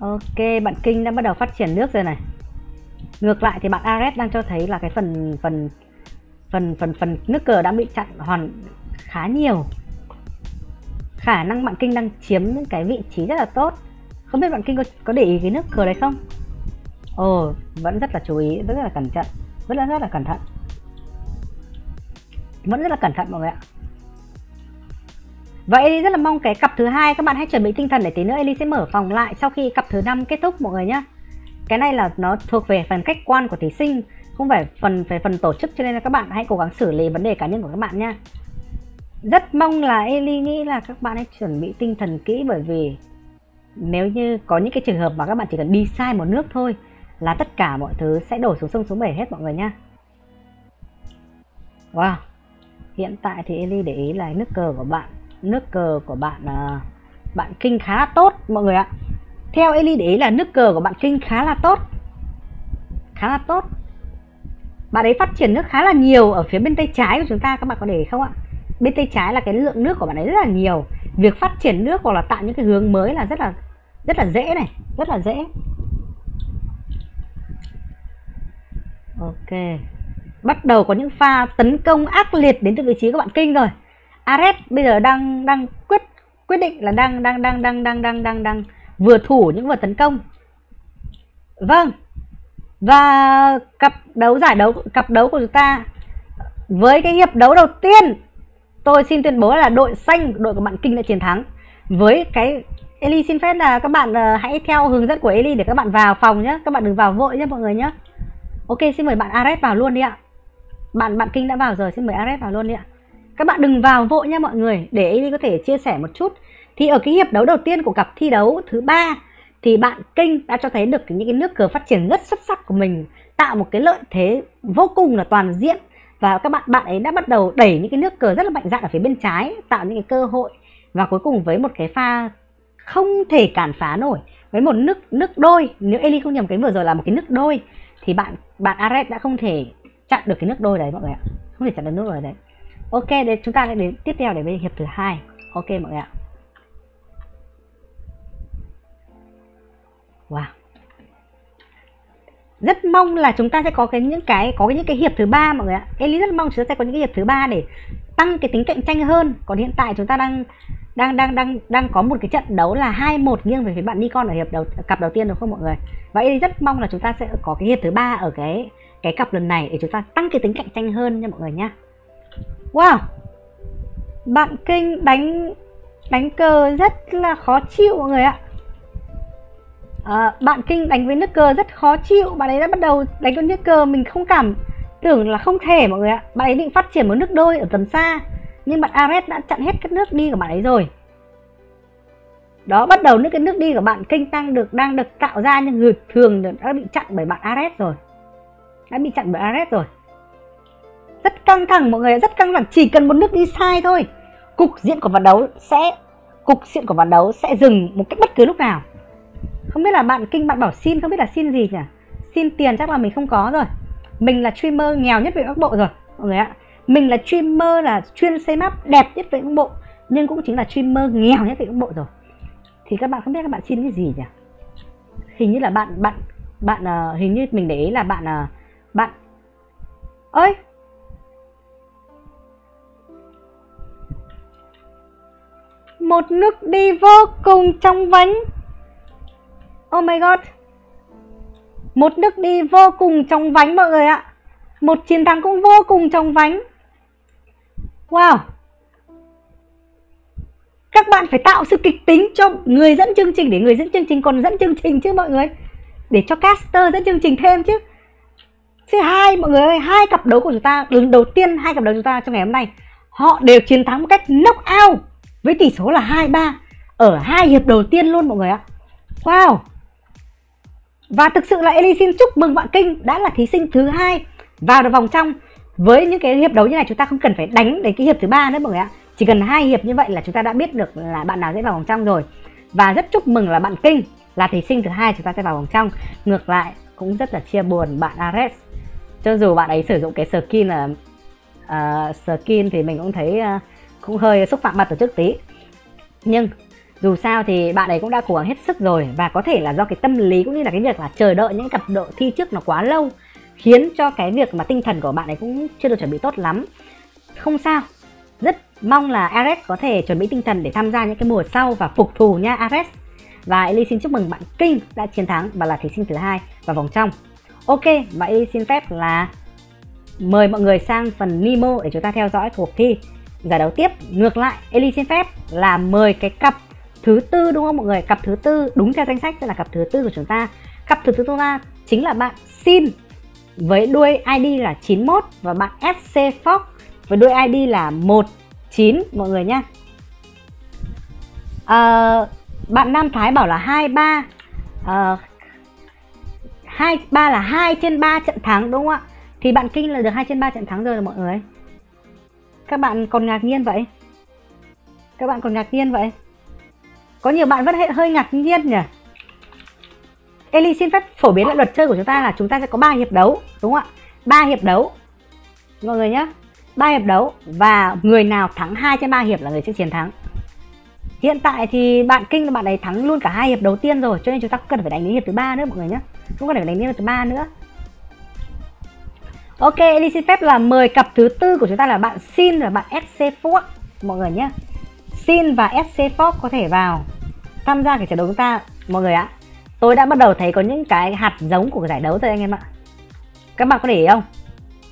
Ok, bạn King đã bắt đầu phát triển nước rồi này. Ngược lại thì bạn Ares đang cho thấy là cái phần phần phần phần phần nước cờ đã bị chặn hoàn khá nhiều. Khả năng bạn King đang chiếm những cái vị trí rất là tốt. Không biết bạn King có, có để ý cái nước cờ đấy không? Ồ, oh, vẫn rất là chú ý, rất là cẩn thận, rất là rất là cẩn thận. Vẫn rất là cẩn thận mọi người ạ. Vậy Eli rất là mong cái cặp thứ hai các bạn hãy chuẩn bị tinh thần, để tí nữa Eli sẽ mở phòng lại sau khi cặp thứ năm kết thúc mọi người nhé. Cái này là nó thuộc về phần khách quan của thí sinh, không phải phần về phần tổ chức, cho nên là các bạn hãy cố gắng xử lý vấn đề cá nhân của các bạn nha. Rất mong là Eli nghĩ là các bạn hãy chuẩn bị tinh thần kỹ, bởi vì nếu như có những cái trường hợp mà các bạn chỉ cần đi sai một nước thôi là tất cả mọi thứ sẽ đổ xuống sông xuống bể hết mọi người nha. Wow. Hiện tại thì Eli để ý là nước cờ của bạn Nước cờ của bạn Bạn King khá là tốt mọi người ạ. Theo Eli để ý là nước cờ của bạn King khá là tốt. Khá là tốt Bạn ấy phát triển nước khá là nhiều ở phía bên tay trái của chúng ta. Các bạn có để ý không ạ? Bên tay trái là cái lượng nước của bạn ấy rất là nhiều. Việc phát triển nước hoặc là tạo những cái hướng mới là rất là rất là dễ này, rất là dễ. Ok, bắt đầu có những pha tấn công ác liệt đến từ vị trí các bạn King rồi. Ares bây giờ đang đang quyết quyết định là đang đang đang đang đang đang đang đang vừa thủ những vừa tấn công. Vâng. Và cặp đấu giải đấu cặp đấu của chúng ta với cái hiệp đấu đầu tiên, tôi xin tuyên bố là đội xanh, đội của bạn King đã chiến thắng. Với cái Eli xin phép là các bạn hãy theo hướng dẫn của Eli để các bạn vào phòng nhé, các bạn đừng vào vội nhé mọi người nhé. Ok, xin mời bạn Ares vào luôn đi ạ. Bạn bạn King đã vào rồi, xin mời Ares vào luôn đi ạ. Các bạn đừng vào vội nha mọi người, để Eli có thể chia sẻ một chút. Thì ở cái hiệp đấu đầu tiên của cặp thi đấu thứ ba thì bạn King đã cho thấy được những cái nước cờ phát triển rất xuất sắc của mình, tạo một cái lợi thế vô cùng là toàn diện. Và các bạn bạn ấy đã bắt đầu đẩy những cái nước cờ rất là mạnh dạn ở phía bên trái, tạo những cái cơ hội. Và cuối cùng với một cái pha không thể cản phá nổi, với một nước nước đôi, nếu Eli không nhầm cái vừa rồi là một cái nước đôi, thì bạn bạn Ares đã không thể chặn được cái nước đôi đấy mọi người ạ. Không thể chặn được nước đôi đấy. Ok, để chúng ta sẽ đến tiếp theo để với hiệp thứ hai. Ok mọi người ạ. Wow. Rất mong là chúng ta sẽ có cái những cái có những cái hiệp thứ ba mọi người ạ. Eli rất mong chúng ta sẽ có những cái hiệp thứ ba để tăng cái tính cạnh tranh hơn. Còn hiện tại chúng ta đang đang đang đang đang có một cái trận đấu là hai một nghiêng về phía bạn Nikon ở hiệp đầu cặp đầu tiên đúng không mọi người? Và Eli rất mong là chúng ta sẽ có cái hiệp thứ ba ở cái cái cặp lần này để chúng ta tăng cái tính cạnh tranh hơn nha mọi người nhá. Wow. Bạn King đánh đánh cờ rất là khó chịu mọi người ạ. À, bạn King đánh với nước cờ rất khó chịu. Bạn ấy đã bắt đầu đánh con nước cờ mình không cảm tưởng là không thể mọi người ạ. Bạn ấy định phát triển một nước đôi ở tầm xa, nhưng bạn Ares đã chặn hết các nước đi của bạn ấy rồi. Đó, bắt đầu những cái nước đi của bạn King đang được đang được tạo ra, nhưng người thường đã bị chặn bởi bạn Ares rồi. Đã bị chặn bởi Ares rồi. Rất căng thẳng mọi người ạ, rất căng thẳng, chỉ cần một nước đi sai thôi, cục diện của ván đấu sẽ cục diện của ván đấu sẽ dừng một cách bất cứ lúc nào. Không biết là bạn King bạn bảo xin, không biết là xin gì nhỉ? Xin tiền chắc là mình không có rồi. Mình là streamer nghèo nhất về Bắc Bộ rồi mọi người ạ. Mình là streamer là chuyên xây map đẹp nhất về Bắc Bộ, nhưng cũng chính là streamer nghèo nhất về Bắc Bộ rồi. Thì các bạn không biết các bạn xin cái gì nhỉ? Hình như là bạn bạn bạn uh, hình như mình để ý là bạn uh, bạn ơi. Một nước đi vô cùng trong vánh. Oh my god. Một nước đi vô cùng trong vánh mọi người ạ. Một chiến thắng cũng vô cùng trong vánh. Wow. Các bạn phải tạo sự kịch tính cho người dẫn chương trình, để người dẫn chương trình còn dẫn chương trình chứ mọi người, để cho caster dẫn chương trình thêm chứ. Chứ hai mọi người ơi, hai cặp đấu của chúng ta, lần đầu tiên hai cặp đấu chúng ta trong ngày hôm nay, họ đều chiến thắng một cách knockout với tỷ số là hai ba ở hai hiệp đầu tiên luôn mọi người ạ. Wow. Và thực sự là Eli xin chúc mừng bạn King đã là thí sinh thứ hai vào được vòng trong. Với những cái hiệp đấu như này chúng ta không cần phải đánh đến cái hiệp thứ ba nữa mọi người ạ. Chỉ cần hai hiệp như vậy là chúng ta đã biết được là bạn nào sẽ vào vòng trong rồi. Và rất chúc mừng là bạn King là thí sinh thứ hai chúng ta sẽ vào vòng trong. Ngược lại cũng rất là chia buồn bạn Ares. Cho dù bạn ấy sử dụng cái skin là uh, skin thì mình cũng thấy uh, cũng hơi xúc phạm mặt tổ chức tí. Nhưng dù sao thì bạn ấy cũng đã cố gắng hết sức rồi. Và có thể là do cái tâm lý cũng như là cái việc là chờ đợi những cặp độ thi trước nó quá lâu, khiến cho cái việc mà tinh thần của bạn ấy cũng chưa được chuẩn bị tốt lắm. Không sao. Rất mong là Ares có thể chuẩn bị tinh thần để tham gia những cái mùa sau và phục thù nha Ares. Và Eli xin chúc mừng bạn King đã chiến thắng và là thí sinh thứ hai vào vòng trong. Ok, và Eli xin phép là mời mọi người sang phần Nemo để chúng ta theo dõi cuộc thi giải đấu tiếp. Ngược lại, Eli xin phép là mời cái cặp thứ tư đúng không mọi người? Cặp thứ tư đúng theo danh sách sẽ là cặp thứ tư của chúng ta. Cặp thứ tư chúng ta chính là bạn Sin với đuôi i đê là chín mốt và bạn ét xê Fox với đuôi i đê là một chín mọi người nhé. À, bạn Nam Thái bảo là hai ba, à, hai ba là hai trên ba trận thắng đúng không ạ? Thì bạn King là được hai trên ba trận thắng rồi mọi người. Các bạn còn ngạc nhiên vậy? Các bạn còn ngạc nhiên vậy? Có nhiều bạn vẫn hơi ngạc nhiên nhỉ. Eli xin phép phổ biến lại luật chơi của chúng ta là chúng ta sẽ có ba hiệp đấu đúng không ạ? ba hiệp đấu mọi người nhé, ba hiệp đấu, và người nào thắng hai trên ba hiệp là người sẽ chiến thắng. Hiện tại thì bạn King là bạn này thắng luôn cả hai hiệp đầu tiên rồi, cho nên chúng ta không cần phải đánh đến hiệp thứ ba nữa mọi người nhé, không cần phải đánh đến hiệp thứ ba nữa. Ok, Eli xin phép là mời cặp thứ tư của chúng ta là bạn Sin và bạn ét xê Fox mọi người nhé. Sin và ét xê Fox có thể vào tham gia cái trận đấu chúng ta mọi người ạ. Tôi đã bắt đầu thấy có những cái hạt giống của cái giải đấu rồi anh em ạ. Các bạn có để ý không?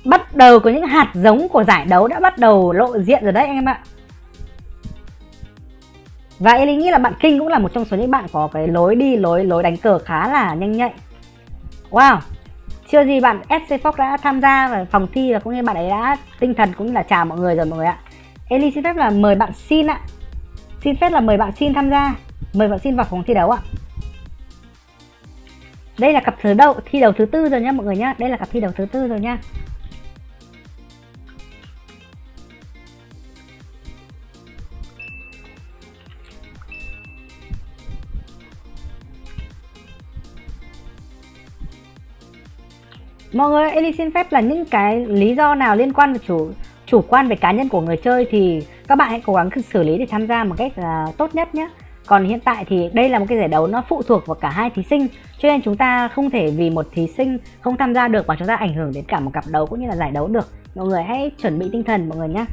Bắt đầu có những hạt giống của giải đấu đã bắt đầu lộ diện rồi đấy anh em ạ. Và Eli nghĩ là bạn King cũng là một trong số những bạn có cái lối đi, lối lối đánh cờ khá là nhanh nhạy. Wow, chưa gì bạn ét xê Fox đã tham gia vào phòng thi và cũng như bạn ấy đã tinh thần cũng như là chào mọi người rồi mọi người ạ. Eli xin phép là mời bạn Sin ạ. Xin phép là mời bạn Sin tham gia, mời bạn Sin vào phòng thi đấu ạ. Đây là cặp thứ đầu thi đấu thứ tư rồi nhá mọi người nhá. Đây là cặp thi đấu thứ tư rồi nhá. Mọi người, Eli xin phép là những cái lý do nào liên quan về chủ chủ quan về cá nhân của người chơi thì các bạn hãy cố gắng xử lý để tham gia một cách là tốt nhất nhé. Còn hiện tại thì đây là một cái giải đấu nó phụ thuộc vào cả hai thí sinh, cho nên chúng ta không thể vì một thí sinh không tham gia được mà chúng ta ảnh hưởng đến cả một cặp đấu cũng như là giải đấu được. Mọi người hãy chuẩn bị tinh thần mọi người nhé.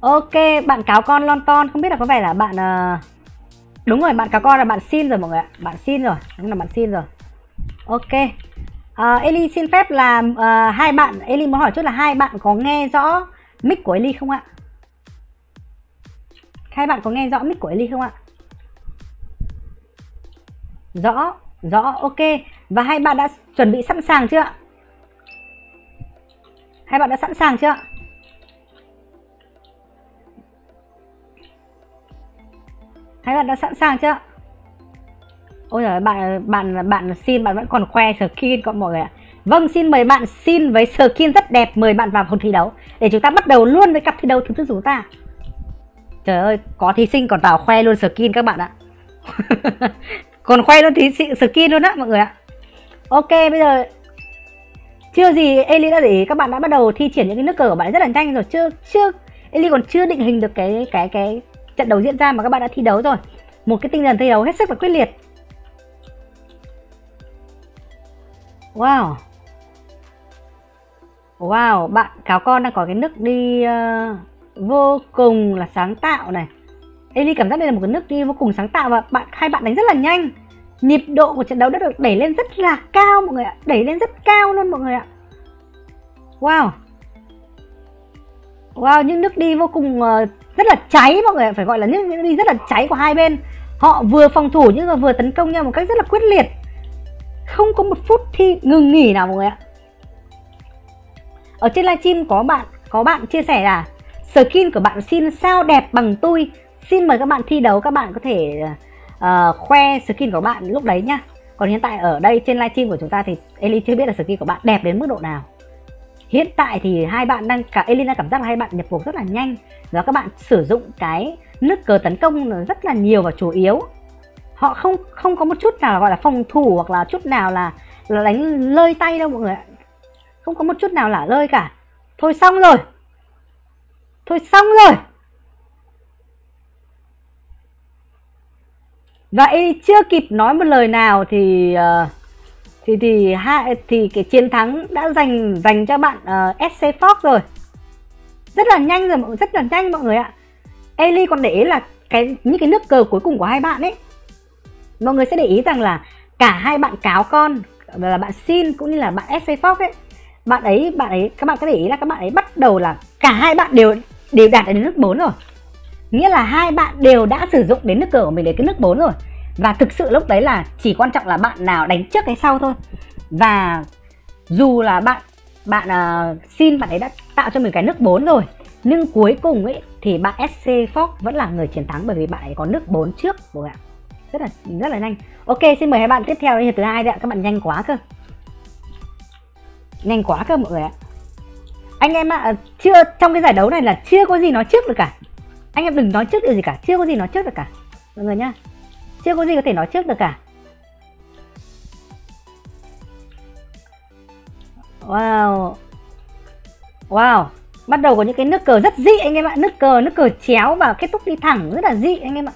Ok, bạn cáo con lon ton không biết là có vẻ là bạn uh... đúng rồi, bạn cáo con là bạn Sin rồi mọi người ạ. Bạn Sin rồi, đúng là bạn Sin rồi. Ok, uh, Eli xin phép là uh, hai bạn, Eli muốn hỏi chút là hai bạn có nghe rõ mic của Eli không ạ? Hai bạn có nghe rõ mic của Eli không ạ? Rõ, rõ, ok. Và hai bạn đã chuẩn bị sẵn sàng chưa ạ? Hai bạn đã sẵn sàng chưa ạ? Hai bạn đã sẵn sàng chưa? Ôi giời, bạn bạn bạn Sin bạn vẫn còn khoe skin còn mọi người ạ. Vâng, xin mời bạn Sin với skin rất đẹp, mời bạn vào phòng thi đấu để chúng ta bắt đầu luôn với cặp thi đấu thứ tư của chúng ta. Trời ơi, có thí sinh còn vào khoe luôn skin các bạn ạ. Còn khoe luôn thí sinh skin luôn á mọi người ạ. Ok, bây giờ chưa gì Eli đã để ý các bạn đã bắt đầu thi triển những cái nước cờ của bạn rất là nhanh rồi. Chưa chưa Eli còn chưa định hình được cái cái cái trận đấu diễn ra mà các bạn đã thi đấu rồi. Một cái tinh thần thi đấu hết sức là quyết liệt. Wow, wow, bạn cáo con đang có cái nước đi uh, vô cùng là sáng tạo này. Eli cảm giác đây là một cái nước đi vô cùng sáng tạo và bạn hai bạn đánh rất là nhanh. Nhịp độ của trận đấu đã được đẩy lên rất là cao mọi người ạ, đẩy lên rất cao luôn mọi người ạ. Wow, wow, những nước đi vô cùng uh, rất là cháy mọi người, phải gọi là những đi rất là cháy của hai bên. Họ vừa phòng thủ nhưng mà vừa tấn công nhau một cách rất là quyết liệt, không có một phút thi ngừng nghỉ nào mọi người ạ. Ở trên livestream có bạn có bạn chia sẻ là skin của bạn Sin sao đẹp bằng tôi. Xin mời các bạn thi đấu, các bạn có thể uh, khoe skin của bạn lúc đấy nhá. Còn hiện tại ở đây trên livestream của chúng ta thì Eli chưa biết là skin của bạn đẹp đến mức độ nào. Hiện tại thì hai bạn đang cả Eli đang cảm giác là hai bạn nhập cuộc rất là nhanh và các bạn sử dụng cái nước cờ tấn công rất là nhiều và chủ yếu. Họ không không có một chút nào gọi là phòng thủ hoặc là chút nào là, là đánh lơi tay đâu mọi người ạ. Không có một chút nào là lơi cả. Thôi xong rồi. Thôi xong rồi. Và Eli chưa kịp nói một lời nào thì uh, thì thì hai thì cái chiến thắng đã dành dành cho bạn uh, ét xê Fox rồi. Rất là nhanh rồi, rất là nhanh mọi người ạ. Eli còn để ý là cái những cái nước cờ cuối cùng của hai bạn ấy. Mọi người sẽ để ý rằng là cả hai bạn cáo con là bạn Sin cũng như là bạn ét xê Fox ấy, bạn ấy bạn ấy các bạn có để ý là các bạn ấy bắt đầu là cả hai bạn đều đều đạt đến nước bốn rồi. Nghĩa là hai bạn đều đã sử dụng đến nước cờ của mình đến cái nước bốn rồi. Và thực sự lúc đấy là chỉ quan trọng là bạn nào đánh trước hay sau thôi. Và dù là bạn bạn uh, Sin bạn ấy đã tạo cho mình cái nước bốn rồi, nhưng cuối cùng ấy thì bạn ét xê Fox vẫn là người chiến thắng bởi vì bạn ấy có nước bốn trước mọi người ạ. Rất là rất là nhanh. Ok, xin mời hai bạn tiếp theo đến hiệp thứ hai đấy ạ. Các bạn nhanh quá cơ. Nhanh quá cơ mọi người ạ. Anh em ạ, à, chưa trong cái giải đấu này là chưa có gì nói trước được cả. Anh em đừng nói trước được gì cả, chưa có gì nói trước được cả. Mọi người nhá. Chưa có gì có thể nói trước được cả. Wow. Wow, Bắt đầu có những cái nước cờ rất dị anh em ạ, nước cờ, nước cờ chéo và kết thúc đi thẳng rất là dị anh em ạ.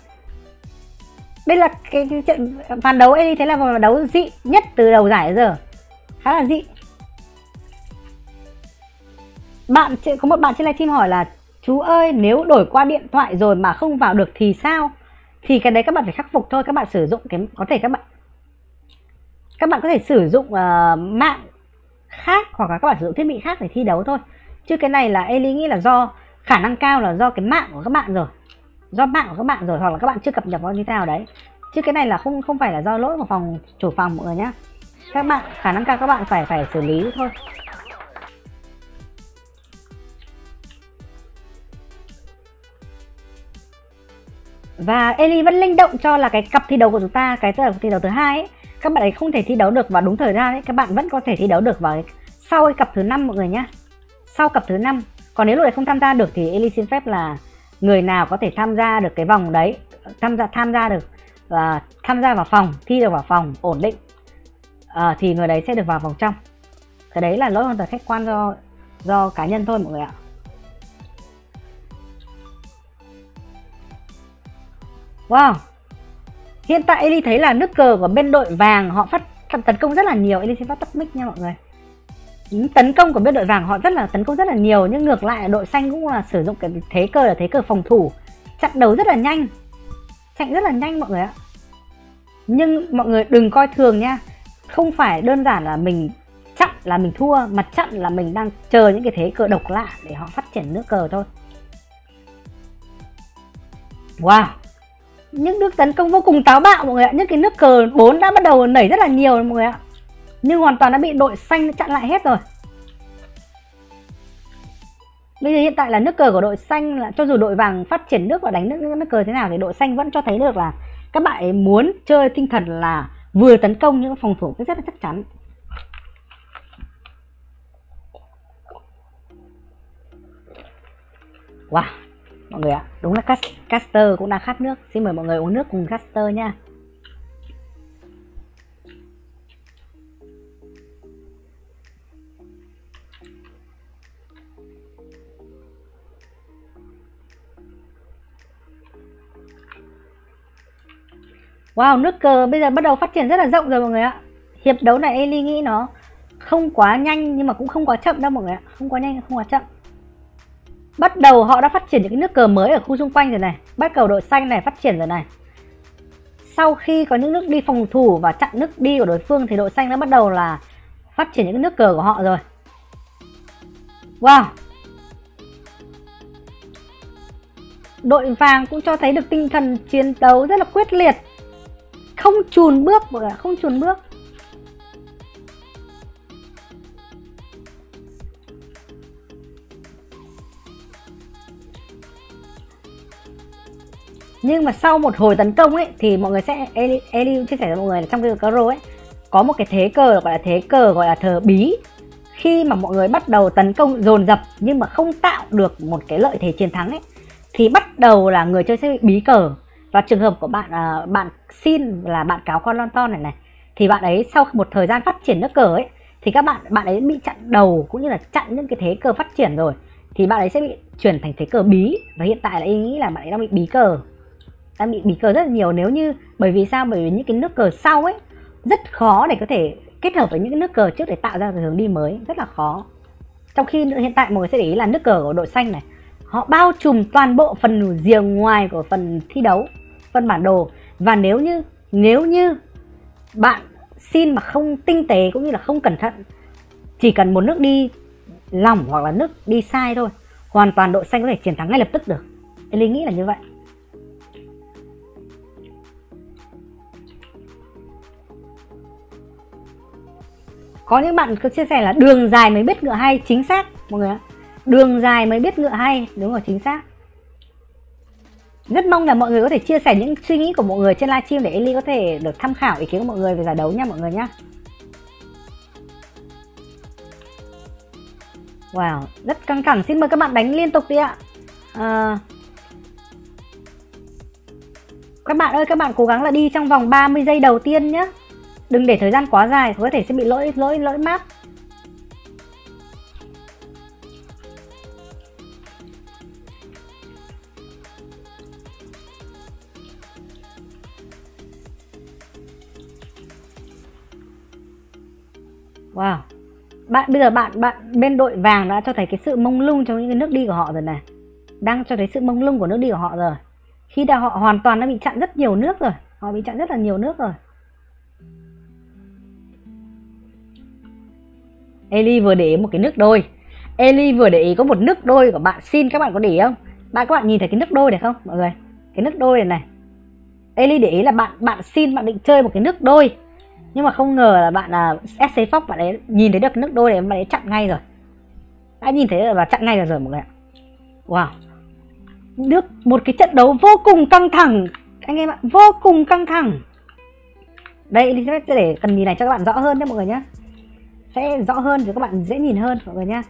Đây là cái trận màn đấu Eli thế là màn đấu dị nhất từ đầu giải đến giờ, khá là dị. Bạn có một bạn trên livestream hỏi là chú ơi, nếu đổi qua điện thoại rồi mà không vào được thì sao? Thì cái đấy các bạn phải khắc phục thôi. Các bạn sử dụng cái có thể các bạn các bạn có thể sử dụng uh, mạng khác hoặc là các bạn sử dụng thiết bị khác để thi đấu thôi. Chứ cái này là Eli nghĩ là do khả năng cao là do cái mạng của các bạn rồi, do mạng của các bạn rồi hoặc là các bạn chưa cập nhật vào như thế nào đấy. Chứ cái này là không không phải là do lỗi của phòng chủ phòng mọi người nhá. Các bạn khả năng cao các bạn phải phải xử lý thôi. Và Eli vẫn linh động cho là cái cặp thi đấu của chúng ta, cái thi đấu thứ hai ấy, các bạn ấy không thể thi đấu được vào đúng thời gian đấy, các bạn vẫn có thể thi đấu được vào cái, sau cái cặp thứ năm mọi người nhá. Sau cặp thứ năm. Còn nếu lúc đấy không tham gia được thì Eli xin phép là người nào có thể tham gia được cái vòng đấy, tham gia tham gia được và tham gia vào phòng, thi được vào phòng ổn định à, thì người đấy sẽ được vào vòng trong. Cái đấy là lỗi hoàn toàn khách quan do do cá nhân thôi mọi người ạ. Wow, hiện tại Eli thấy là nước cờ của bên đội vàng họ phát tấn công rất là nhiều. Eli sẽ phát tắt mic nha mọi người. Tấn công của bên đội vàng họ rất là tấn công rất là nhiều, nhưng ngược lại đội xanh cũng là sử dụng cái thế cờ là thế cờ phòng thủ, chặn đầu rất là nhanh, chạy rất là nhanh mọi người ạ. Nhưng mọi người đừng coi thường nha, không phải đơn giản là mình chặn là mình thua, mà chặn là mình đang chờ những cái thế cờ độc lạ để họ phát triển nước cờ thôi. Wow, những nước tấn công vô cùng táo bạo mọi người ạ. Những cái nước cờ bốn đã bắt đầu nảy rất là nhiều mọi người ạ, nhưng hoàn toàn đã bị đội xanh chặn lại hết rồi. Bây giờ hiện tại là nước cờ của đội xanh là cho dù đội vàng phát triển nước và đánh nước, nước cờ thế nào thì đội xanh vẫn cho thấy được là các bạn ấy muốn chơi tinh thần là vừa tấn công nhưng phòng thủ rất là chắc chắn. Wow mọi người ạ, đúng là caster cũng đang khát nước. Xin mời mọi người uống nước cùng caster nha. Wow, nước cờ bây giờ bắt đầu phát triển rất là rộng rồi mọi người ạ. Hiệp đấu này Eli nghĩ nó không quá nhanh nhưng mà cũng không quá chậm đâu mọi người ạ. Không quá nhanh, không quá chậm. Bắt đầu họ đã phát triển những cái nước cờ mới ở khu xung quanh rồi này. Bắt đầu đội xanh này phát triển rồi này. Sau khi có những nước đi phòng thủ và chặn nước đi của đối phương thì đội xanh đã bắt đầu là phát triển những cái nước cờ của họ rồi. Wow, đội vàng cũng cho thấy được tinh thần chiến đấu rất là quyết liệt, không chùn bước mọi người, không chùn bước. Nhưng mà sau một hồi tấn công ấy thì mọi người sẽ Eli, Eli chia sẻ với mọi người là trong cái caro ấy có một cái thế cờ gọi là thế cờ gọi là thờ bí. Khi mà mọi người bắt đầu tấn công dồn dập nhưng mà không tạo được một cái lợi thế chiến thắng ấy thì bắt đầu là người chơi sẽ bị bí cờ. Và trường hợp của bạn uh, bạn Sin là bạn cáo con lon ton này này thì bạn ấy sau một thời gian phát triển nước cờ ấy thì các bạn bạn ấy bị chặn đầu cũng như là chặn những cái thế cờ phát triển rồi thì bạn ấy sẽ bị chuyển thành thế cờ bí. Và hiện tại là ý nghĩ là bạn ấy đang bị bí cờ, đang bị bí cờ rất là nhiều. Nếu như bởi vì sao? Bởi vì những cái nước cờ sau ấy rất khó để có thể kết hợp với những cái nước cờ trước để tạo ra hướng đi mới, rất là khó. Trong khi hiện tại mọi người sẽ để ý là nước cờ của đội xanh này họ bao trùm toàn bộ phần giềng ngoài của phần thi đấu, phần bản đồ. Và nếu như nếu như bạn Xin mà không tinh tế cũng như là không cẩn thận, chỉ cần một nước đi lỏng hoặc là nước đi sai thôi, hoàn toàn đội xanh có thể chiến thắng ngay lập tức được. Eli nghĩ là như vậy. Có những bạn cứ chia sẻ là đường dài mới biết ngựa hay, chính xác mọi người ạ. Đường dài mới biết ngựa hay, đúng rồi, chính xác. Rất mong là mọi người có thể chia sẻ những suy nghĩ của mọi người trên livestream để Eli có thể được tham khảo ý kiến của mọi người về giải đấu nha mọi người nhá. Wow, rất căng thẳng. Xin mời các bạn đánh liên tục đi ạ. À, các bạn ơi, các bạn cố gắng là đi trong vòng ba mươi giây đầu tiên nhé. Đừng để thời gian quá dài, có thể sẽ bị lỗi lỗi lỗi map. Wow. Bạn bây giờ bạn bạn bên đội vàng đã cho thấy cái sự mông lung trong những cái nước đi của họ rồi này. Đang cho thấy sự mông lung của nước đi của họ rồi. Khi đã họ hoàn toàn đã bị chặn rất nhiều nước rồi. Họ bị chặn rất là nhiều nước rồi. Eli vừa để ý một cái nước đôi. Eli vừa để ý có một nước đôi của bạn Sin, các bạn có để ý không? Bạn các bạn nhìn thấy cái nước đôi này không mọi người? Cái nước đôi này này. Eli để ý là bạn bạn Sin bạn định chơi một cái nước đôi. Nhưng mà không ngờ là bạn là ét xê Fox, bạn ấy nhìn thấy được nước đôi này, bạn ấy chặn ngay rồi. Đã nhìn thấy và chặn ngay rồi rồi mọi người ạ. Wow. Được một cái trận đấu vô cùng căng thẳng. Anh em ạ, vô cùng căng thẳng. Đây Elizabeth sẽ để cần nhìn này cho các bạn rõ hơn nhé mọi người nhé. Sẽ rõ hơn thì các bạn dễ nhìn hơn mọi người nhé.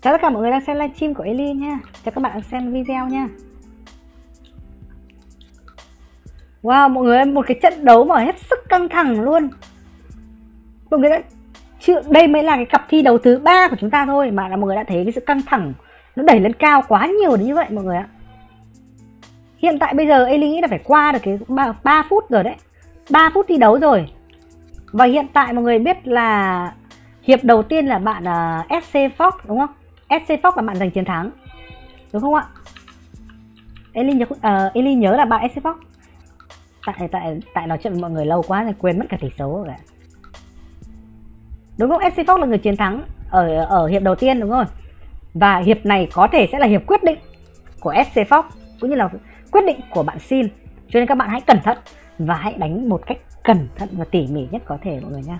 Chào tất cả mọi người đang xem livestream của Eli nha. Chào các bạn đang xem video nha. Wow mọi người, một cái trận đấu mà hết sức căng thẳng luôn. Mọi người đã chưa, đây mới là cái cặp thi đấu thứ ba của chúng ta thôi mà là mọi người đã thấy cái sự căng thẳng nó đẩy lên cao quá nhiều đến như vậy mọi người ạ. Hiện tại bây giờ Eli nghĩ là phải qua được cái ba phút rồi đấy. ba phút thi đấu rồi. Và hiện tại mọi người biết là hiệp đầu tiên là bạn uh, ét xê Fox đúng không? ét xê Fox là bạn giành chiến thắng. Đúng không ạ? Eli nhớ uh, Eli nhớ là bạn ét xê Fox. Tại tại tại nói chuyện với mọi người lâu quá rồi quên mất cả tỷ số rồi ạ. Đúng không? ét xê Fox là người chiến thắng ở ở hiệp đầu tiên đúng không? Và hiệp này có thể sẽ là hiệp quyết định của ét xê Fox cũng như là quyết định của bạn Sin. Cho nên các bạn hãy cẩn thận và hãy đánh một cách cẩn thận và tỉ mỉ nhất có thể mọi người nha.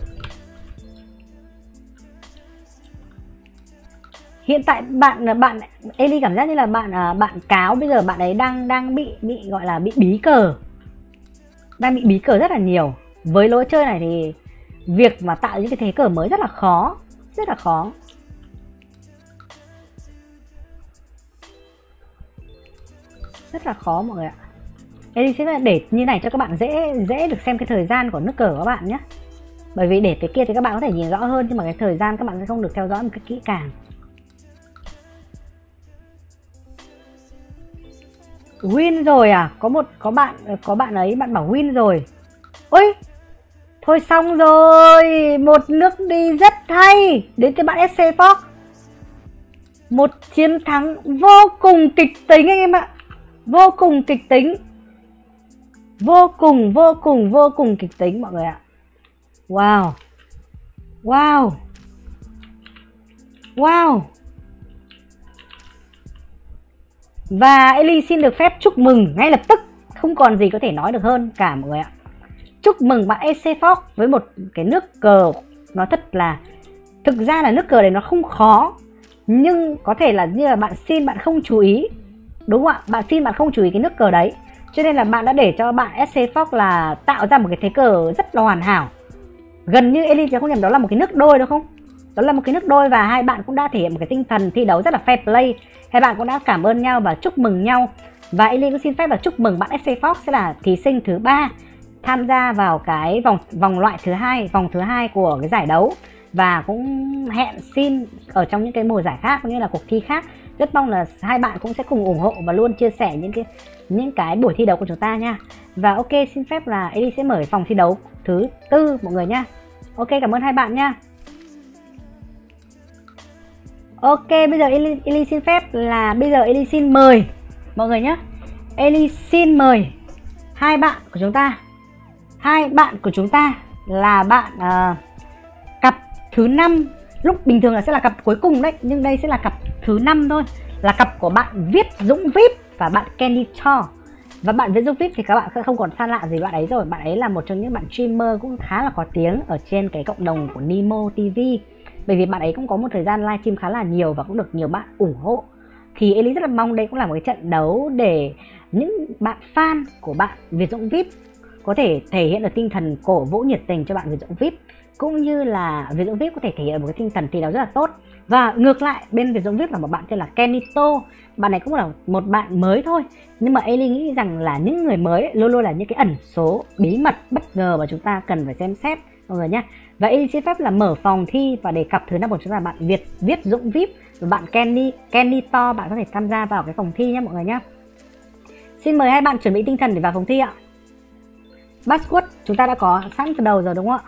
Hiện tại bạn bạn Eli cảm giác như là bạn bạn cáo bây giờ bạn ấy đang đang bị bị gọi là bị bí cờ. Đang bị bí cờ rất là nhiều. Với lối chơi này thì việc mà tạo những cái thế cờ mới rất là khó, rất là khó. Rất là khó mọi người ạ. Eli sẽ để như này cho các bạn dễ dễ được xem cái thời gian của nước cờ của các bạn nhé. Bởi vì để cái kia thì các bạn có thể nhìn rõ hơn nhưng mà cái thời gian các bạn sẽ không được theo dõi một cách kỹ càng. Win rồi à? Có một có bạn có bạn ấy bạn bảo win rồi. Ôi, thôi xong rồi, một nước đi rất hay đến từ bạn ét xê Fox. Một chiến thắng vô cùng kịch tính anh em ạ. Vô cùng kịch tính. Vô cùng vô cùng vô cùng kịch tính mọi người ạ. Wow. Wow. Wow. Và Eli xin được phép chúc mừng ngay lập tức. Không còn gì có thể nói được hơn cả mọi người ạ. Chúc mừng bạn ét xê Fox với một cái nước cờ. Nó thật là, thực ra là nước cờ này nó không khó, nhưng có thể là như là bạn Sin bạn không chú ý. Đúng không ạ? Bạn Sin bạn không chú ý cái nước cờ đấy, cho nên là bạn đã để cho bạn ét xê Fox là tạo ra một cái thế cờ rất là hoàn hảo. Gần như Eli sẽ không nhầm, đó là một cái nước đôi đúng không? Đó là một cái nước đôi và hai bạn cũng đã thể hiện một cái tinh thần thi đấu rất là fair play. Hai bạn cũng đã cảm ơn nhau và chúc mừng nhau. Và Eli cũng xin phép là chúc mừng bạn ét xê Fox sẽ là thí sinh thứ ba tham gia vào cái vòng vòng loại thứ hai, vòng thứ hai của cái giải đấu, và cũng hẹn Sin ở trong những cái mùa giải khác cũng như là cuộc thi khác. Rất mong là hai bạn cũng sẽ cùng ủng hộ và luôn chia sẻ những cái những cái buổi thi đấu của chúng ta nha. Và ok, xin phép là Eli sẽ mở phòng thi đấu thứ tư mọi người nha. Ok, cảm ơn hai bạn nha. Ok, bây giờ Eli, Eli xin phép là bây giờ Eli xin mời mọi người nhé. Eli xin mời hai bạn của chúng ta. Hai bạn của chúng ta là bạn uh, cặp thứ năm. Lúc bình thường là sẽ là cặp cuối cùng đấy, nhưng đây sẽ là cặp thứ năm thôi. Là cặp của bạn Việt Dũng vi ai pi và bạn Kenny Tau. Và bạn Việt Dũng vi ai pi thì các bạn không còn xa lạ gì bạn ấy rồi. Bạn ấy là một trong những bạn streamer cũng khá là có tiếng ở trên cái cộng đồng của Nemo ti vi. Bởi vì bạn ấy cũng có một thời gian livestream khá là nhiều và cũng được nhiều bạn ủng hộ. Thì Eli rất là mong đây cũng là một cái trận đấu để những bạn fan của bạn Việt Dũng vi ai pi có thể thể hiện được tinh thần cổ vũ nhiệt tình cho bạn Việt Dũng vi ai pi, cũng như là Việt Dũng vi ai pi có thể thể hiện một cái tinh thần thi đấu rất là tốt. Và ngược lại, bên Việt Dũng vi ai pi là một bạn tên là Kenny Tau. Bạn này cũng là một bạn mới thôi, nhưng mà Eli nghĩ rằng là những người mới ấy, luôn luôn là những cái ẩn số bí mật bất ngờ mà chúng ta cần phải xem xét Xong rồi nhá. Và Eli xin phép là mở phòng thi và đề cập thứ năm của chúng ta là bạn Việt Viết Dũng vi ai pi và bạn Kenny Kenny Tau, bạn có thể tham gia vào cái phòng thi nhé mọi người nhá. Xin mời hai bạn chuẩn bị tinh thần để vào phòng thi ạ. Password chúng ta đã có sẵn từ đầu rồi đúng không ạ?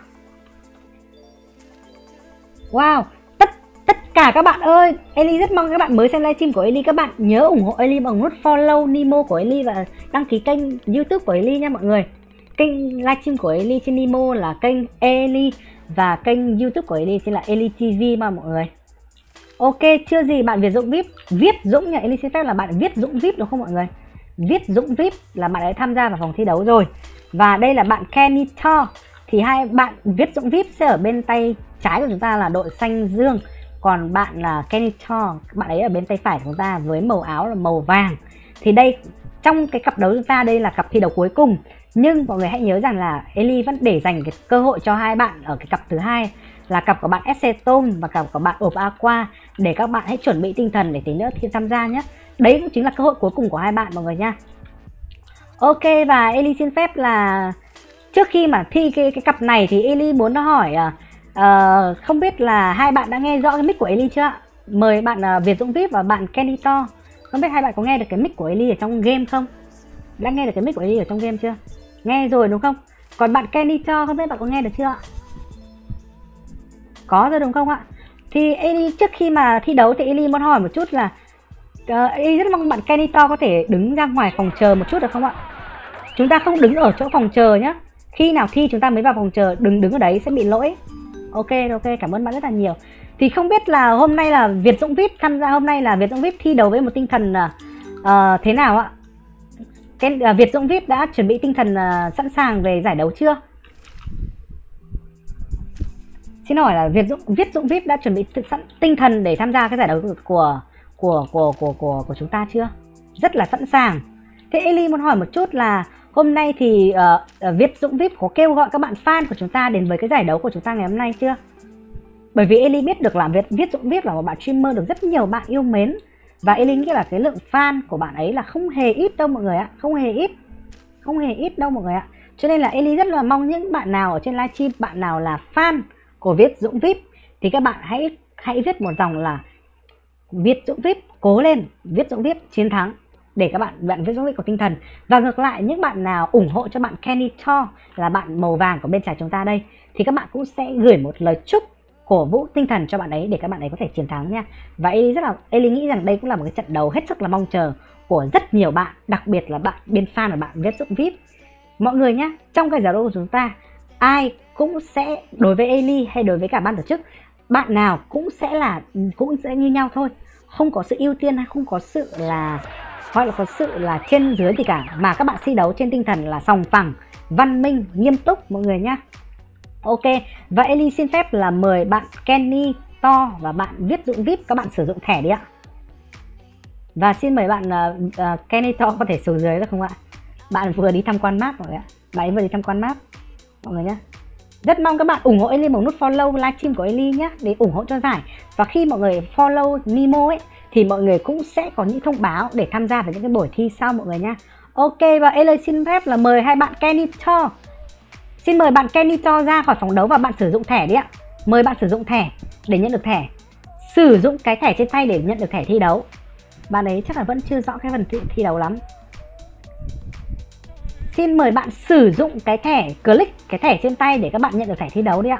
Wow, tất tất cả các bạn ơi, Eli rất mong các bạn mới xem livestream của Eli, các bạn nhớ ủng hộ Eli bằng nút follow Nemo của Eli và đăng ký kênh YouTube của Eli nha mọi người. Kênh livestream của Eli trên Nemo là kênh Eli và kênh YouTube của Eli sẽ là Eli ti vi mà mọi người. Ok, chưa gì bạn Việt Dũng vi ai pi, Viết Dũng nha, Eli xin phép là bạn Viết Dũng vi ai pi đúng không mọi người? Viết Dũng vi ai pi là bạn đã tham gia vào phòng thi đấu rồi. Và đây là bạn Kenny Tau. Thì hai bạn Viết Dũng vi ai pi sẽ ở bên tay trái của chúng ta là đội xanh dương. Còn bạn là Kenny Tau, bạn ấy ở bên tay phải của chúng ta với màu áo là màu vàng. Thì đây, trong cái cặp đấu chúng ta đây là cặp thi đấu cuối cùng. Nhưng mọi người hãy nhớ rằng là Eli vẫn để dành cái cơ hội cho hai bạn ở cái cặp thứ hai là cặp của bạn ét xê Tom và cặp của bạn Ốp Aqua, để các bạn hãy chuẩn bị tinh thần để tí nữa khi tham gia nhé. Đấy cũng chính là cơ hội cuối cùng của hai bạn mọi người nha. Ok, và Eli xin phép là trước khi mà thi cái, cái cặp này thì Eli muốn hỏi uh, không biết là hai bạn đã nghe rõ cái mic của Eli chưa ạ? Mời bạn uh, Việt Dũng vi ai pi và bạn Kenny Tau. Không biết hai bạn có nghe được cái mic của Eli ở trong game không? Đã nghe được cái mic của Eli ở trong game chưa? Nghe rồi đúng không? Còn bạn Kenny Tau không biết bạn có nghe được chưa ạ? Có rồi đúng không ạ? Thì Eli trước khi mà thi đấu thì Eli muốn hỏi một chút là uh, Eli rất mong bạn Kenny Tau có thể đứng ra ngoài phòng chờ một chút được không ạ? Chúng ta không đứng ở chỗ phòng chờ nhé. Khi nào thi chúng ta mới vào phòng chờ, đừng đứng ở đấy sẽ bị lỗi. Ok, ok, cảm ơn bạn rất là nhiều. Thì không biết là hôm nay là Việt Dũng vi ai pi tham gia, hôm nay là Việt Dũng vi ai pi thi đấu với một tinh thần uh, thế nào ạ? Cái, uh, Việt Dũng vi ai pi đã chuẩn bị tinh thần uh, sẵn sàng về giải đấu chưa? Xin hỏi là Việt Dũng Việt Dũng vi ai pi đã chuẩn bị sẵn tinh thần để tham gia cái giải đấu của của của của của của, của chúng ta chưa? Rất là sẵn sàng. Thế Eli muốn hỏi một chút là hôm nay thì uh, Việt Dũng vi ai pi có kêu gọi các bạn fan của chúng ta đến với cái giải đấu của chúng ta ngày hôm nay chưa? Bởi vì Eli biết được là Việt Việt Dũng vi ai pi là một bạn streamer được rất nhiều bạn yêu mến. Và Eli nghĩ là cái lượng fan của bạn ấy là không hề ít đâu mọi người ạ. Không hề ít. Không hề ít đâu mọi người ạ. Cho nên là Eli rất là mong những bạn nào ở trên livestream, bạn nào là fan của Việt Dũng vi ai pi thì các bạn hãy hãy viết một dòng là Việt Dũng vi ai pi cố lên, Việt Dũng vi ai pi chiến thắng, để các bạn bạn Việt Dũng vi ai pi có tinh thần. Và ngược lại những bạn nào ủng hộ cho bạn Kenny Tau là bạn màu vàng của bên trái chúng ta đây thì các bạn cũng sẽ gửi một lời chúc cổ vũ tinh thần cho bạn ấy để các bạn ấy có thể chiến thắng nha. Và Eli rất là Eli nghĩ rằng đây cũng là một cái trận đấu hết sức là mong chờ của rất nhiều bạn, đặc biệt là bạn bên fan và bạn Việt Dũng vi ai pi. Mọi người nhá, trong cái giải đấu của chúng ta ai cũng sẽ, đối với Eli hay đối với cả ban tổ chức, bạn nào cũng sẽ là cũng sẽ như nhau thôi, không có sự ưu tiên hay không có sự là gọi là có sự là trên dưới gì cả, mà các bạn thi đấu trên tinh thần là sòng phẳng, văn minh, nghiêm túc mọi người nhá. Ok, và Eli xin phép là mời bạn Kenny Tau và bạn Viết Dũng vi ai pi, các bạn sử dụng thẻ đi ạ. Và xin mời bạn uh, uh, Kenny Tau có thể xuống dưới được không ạ? Bạn vừa đi tham quan map mọi người ạ. Bạn ấy vừa đi tham quan map mọi người nhé. Rất mong các bạn ủng hộ Eli bằng nút follow livestream của Eli nhé, để ủng hộ cho giải. Và khi mọi người follow Nemo ấy thì mọi người cũng sẽ có những thông báo để tham gia vào những cái buổi thi sau mọi người nha. Ok, và Eli xin phép là mời hai bạn Kenny Tau. Xin mời bạn Kenny Tau ra khỏi phòng đấu và bạn sử dụng thẻ đi ạ. Mời bạn sử dụng thẻ để nhận được thẻ. Sử dụng cái thẻ trên tay để nhận được thẻ thi đấu. Bạn ấy chắc là vẫn chưa rõ cái phần thi, thi đấu lắm. Xin mời bạn sử dụng cái thẻ, click cái thẻ trên tay để các bạn nhận được thẻ thi đấu đi ạ.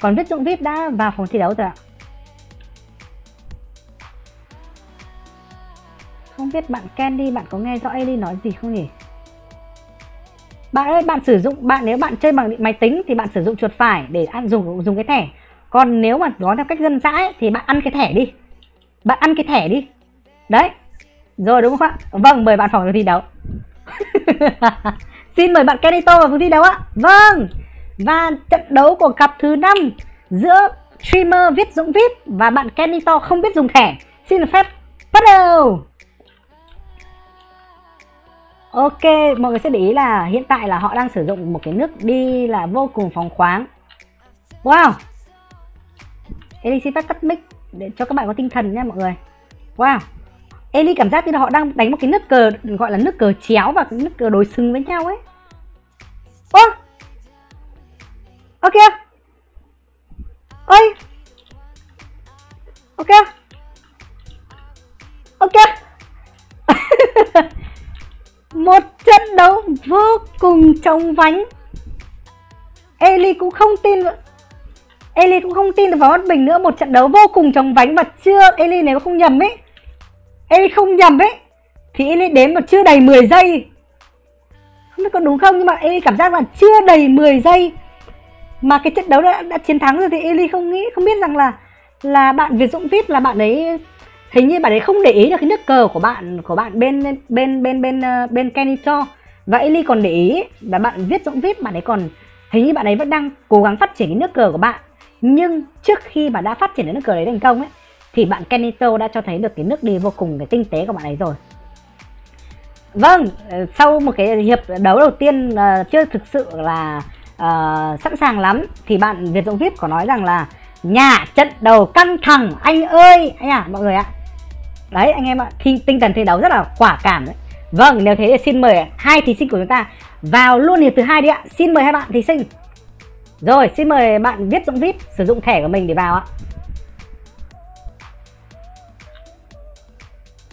Còn Viết Dũng vi ai pi đã vào phòng thi đấu rồi ạ. Không biết bạn Candy, bạn có nghe rõ Eli nói gì không nhỉ? Bạn ơi, bạn sử dụng, bạn nếu bạn chơi bằng máy tính thì bạn sử dụng chuột phải để ăn dùng dùng cái thẻ. Còn nếu mà nói theo cách dân dã ấy, thì bạn ăn cái thẻ đi. Bạn ăn cái thẻ đi. Đấy. Rồi đúng không ạ? Vâng, mời bạn phòng thi đấu. Xin mời bạn Kenny Tau vào phần thi đấu ạ. Vâng. Và trận đấu của cặp thứ năm giữa streamer Viết Dũng vi ai pi và bạn Kenny Tau không biết dùng thẻ. Xin được phép bắt đầu. Ok, mọi người sẽ để ý là hiện tại là họ đang sử dụng một cái nước đi là vô cùng phóng khoáng. Wow. Eli xin phép tắt mic để cho các bạn có tinh thần nha mọi người. Wow. Eli cảm giác như là họ đang đánh một cái nước cờ gọi là nước cờ chéo và nước cờ đối xứng với nhau ấy. Ô! Ơ kìa. Ôi. Ok. Ok. Một trận đấu vô cùng chóng vánh. Eli cũng không tin Eli cũng không tin được vào mắt mình nữa. Một trận đấu vô cùng chóng vánh. Và chưa, Eli nếu không nhầm ấy, Eli không nhầm ấy, thì Eli đếm mà chưa đầy mười giây. Không biết có đúng không, nhưng mà Eli cảm giác là chưa đầy mười giây mà cái trận đấu đã, đã chiến thắng rồi. Thì Eli không nghĩ, không biết rằng là là bạn Việt Dũng vê i pê là bạn ấy, hình như bạn ấy không để ý được cái nước cờ của bạn của bạn bên bên bên bên bên, bên Kenny Tau. Và Eli còn để ý là bạn Việt Dũng vê i pê bạn ấy còn, hình như bạn ấy vẫn đang cố gắng phát triển cái nước cờ của bạn. Nhưng trước khi mà đã phát triển đến nước cờ đấy thành công ấy, thì bạn Kenny Tau đã cho thấy được cái nước đi vô cùng cái tinh tế của bạn ấy rồi. Vâng, sau một cái hiệp đấu đầu tiên uh, chưa thực sự là uh, sẵn sàng lắm, thì bạn Việt Dũng vê i pê có nói rằng là nhà trận đầu căng thẳng anh ơi, anh à mọi người ạ. Đấy anh em ạ, khi tinh thần thi đấu rất là quả cảm đấy. Vâng, nếu thế thì xin mời hai thí sinh của chúng ta vào luôn hiệp thứ hai đi ạ. Xin mời hai bạn thí sinh. Rồi, xin mời bạn Việt Dũng vê i pê sử dụng thẻ của mình để vào ạ.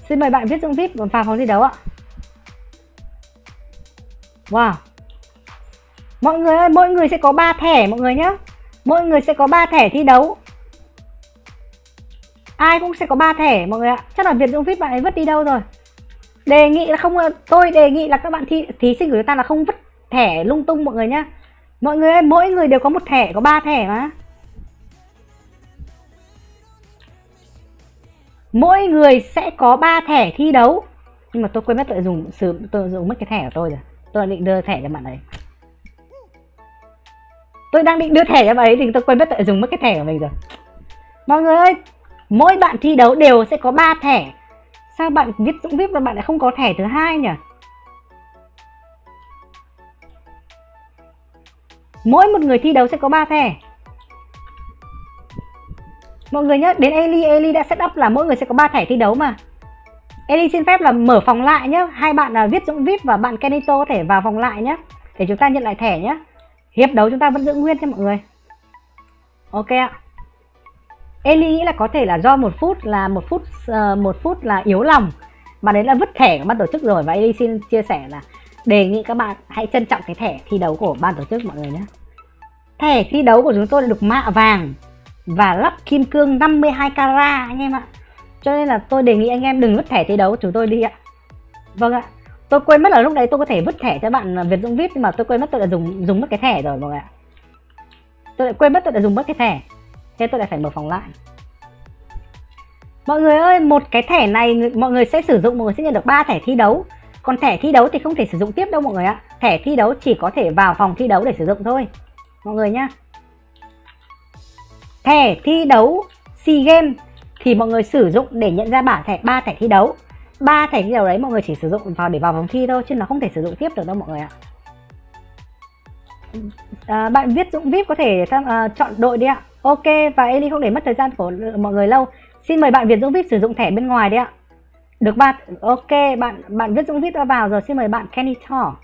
Xin mời bạn Việt Dũng vê i pê vào phòng thi đấu ạ. Wow. Mọi người ơi, mỗi người sẽ có ba thẻ mọi người nhé. Mỗi người sẽ có ba thẻ thi đấu. Ai cũng sẽ có ba thẻ mọi người ạ. Chắc là Việt Dũng vê i pê bạn ấy vứt đi đâu rồi. Đề nghị là không, tôi đề nghị là các bạn thi, thí sinh của chúng ta là không vứt thẻ lung tung mọi người nhá. Mọi người ơi, mỗi người đều có một thẻ, có ba thẻ mà. Mỗi người sẽ có ba thẻ thi đấu. Nhưng mà tôi quên mất tôi dùng tôi dùng mất cái thẻ của tôi rồi. Tôi định đưa thẻ cho bạn ấy. Tôi đang định đưa thẻ cho bạn ấy thì tôi quên mất tôi dùng mất cái thẻ của mình rồi. Mọi người ơi, mỗi bạn thi đấu đều sẽ có ba thẻ. Sao bạn Việt Dũng vê i pê mà bạn lại không có thẻ thứ hai nhỉ? Mỗi một người thi đấu sẽ có ba thẻ. Mọi người nhé, đến Eli, Eli đã set up là mỗi người sẽ có ba thẻ thi đấu mà. Eli xin phép là mở phòng lại nhé. Hai bạn là Việt Dũng vê i pê và bạn Kenny Tau có thể vào phòng lại nhé, để chúng ta nhận lại thẻ nhé. Hiệp đấu chúng ta vẫn giữ nguyên cho mọi người. Ok ạ. Eli nghĩ là có thể là do một phút là một phút uh, một phút là yếu lòng. Bạn ấy đã vứt thẻ của ban tổ chức rồi. Và Eli xin chia sẻ là đề nghị các bạn hãy trân trọng cái thẻ thi đấu của ban tổ chức mọi người nhé. Thẻ thi đấu của chúng tôi được mạ vàng và lắp kim cương năm mươi hai carat anh em ạ. Cho nên là tôi đề nghị anh em đừng vứt thẻ thi đấu của chúng tôi đi ạ. Vâng ạ. Tôi quên mất là lúc đấy tôi có thể vứt thẻ cho bạn Việt Dũng vê i pê, nhưng mà tôi quên mất tôi đã dùng dùng mất cái thẻ rồi mọi người ạ. Tôi lại quên mất tôi đã dùng mất cái thẻ. Thế tôi lại phải mở phòng lại. Mọi người ơi, một cái thẻ này mọi người sẽ sử dụng, mọi người sẽ nhận được ba thẻ thi đấu. Còn thẻ thi đấu thì không thể sử dụng tiếp đâu mọi người ạ. Thẻ thi đấu chỉ có thể vào phòng thi đấu để sử dụng thôi mọi người nhá. Thẻ thi đấu SEA Games thì mọi người sử dụng để nhận ra bảng thẻ, ba thẻ thi đấu. Ba thẻ thi đấu đấy mọi người chỉ sử dụng vào để vào vòng thi thôi, chứ nó không thể sử dụng tiếp được đâu mọi người ạ. À, bạn Việt Dũng vê i pê có thể tham, à, chọn đội đi ạ. Ok, và Eli không để mất thời gian của mọi người lâu. Xin mời bạn Việt Dũng vê i pê sử dụng thẻ bên ngoài đi ạ. Được ba. Ok, bạn bạn Việt Dũng vê i pê đã vào rồi. Xin mời bạn Kenny Tau.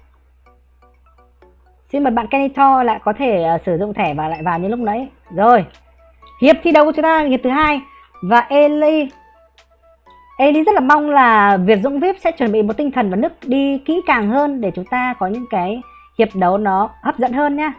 Xin mời bạn Kenny Tau lại có thể uh, sử dụng thẻ và lại vào như lúc nãy. Rồi. Hiệp thi đấu của chúng ta hiệp thứ hai và Eli Eli rất là mong là Việt Dũng vê i pê sẽ chuẩn bị một tinh thần và nước đi kỹ càng hơn để chúng ta có những cái hiệp đấu nó hấp dẫn hơn nhá.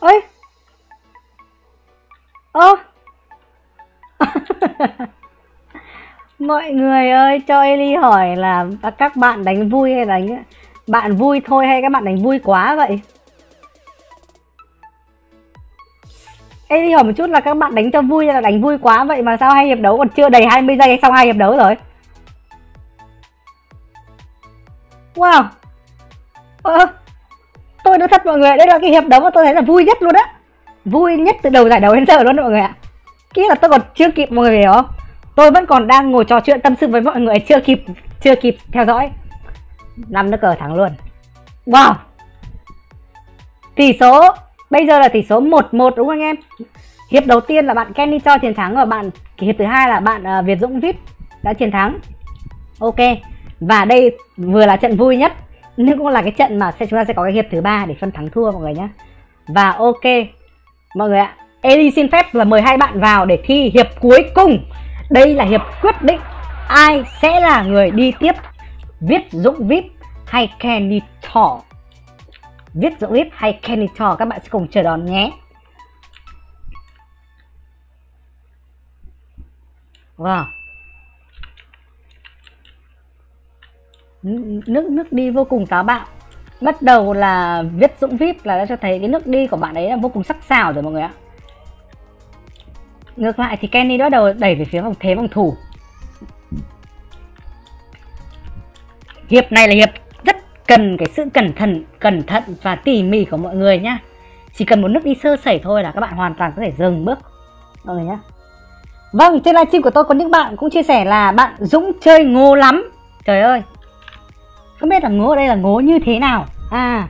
Ôi. Ơ. Mọi người ơi, cho Eli hỏi là các bạn đánh vui hay đánh bạn vui thôi hay các bạn đánh vui quá vậy? Eli hỏi một chút là các bạn đánh cho vui hay là đánh vui quá vậy, mà sao hai hiệp đấu còn chưa đầy hai mươi giây hay xong hai hiệp đấu rồi? Wow. Ơ. Tôi nói thật mọi người, đây là cái hiệp đấu mà tôi thấy là vui nhất luôn á. Vui nhất từ đầu giải đấu đến giờ luôn mọi người ạ. Kia là tôi còn chưa kịp mọi người hiểu không? Tôi vẫn còn đang ngồi trò chuyện tâm sự với mọi người, chưa kịp chưa kịp theo dõi. Năm nước cờ thắng luôn. Wow. Tỷ số bây giờ là tỷ số một một đúng không anh em? Hiệp đầu tiên là bạn Kenny Tau chiến thắng, và bạn hiệp thứ hai là bạn uh, Việt Dũng vê i pê đã chiến thắng. Ok. Và đây vừa là trận vui nhất nhưng cũng là cái trận mà sẽ chúng ta sẽ có cái hiệp thứ ba để phân thắng thua mọi người nhé. Và ok mọi người ạ, Eli xin phép là mời hai bạn vào để thi hiệp cuối cùng. Đây là hiệp quyết định ai sẽ là người đi tiếp, Việt Dũng vê i pê hay Kenny Tau. Việt Dũng vê i pê hay Kenny Tau, các bạn sẽ cùng chờ đón nhé. Wow, nước nước đi vô cùng táo bạo. Bắt đầu là Việt Dũng vê i pê là đã cho thấy cái nước đi của bạn ấy là vô cùng sắc sảo rồi mọi người ạ. Ngược lại thì Kenny bắt đầu đẩy về phía vòng thế vòng thủ. Hiệp này là hiệp rất cần cái sự cẩn thận cẩn thận và tỉ mỉ của mọi người nhá. Chỉ cần một nước đi sơ sẩy thôi là các bạn hoàn toàn có thể dừng bước mọi người nhá. Vâng, trên livestream của tôi có những bạn cũng chia sẻ là bạn Dũng chơi ngố lắm. Trời ơi, không biết là ngố ở đây là ngố như thế nào. À,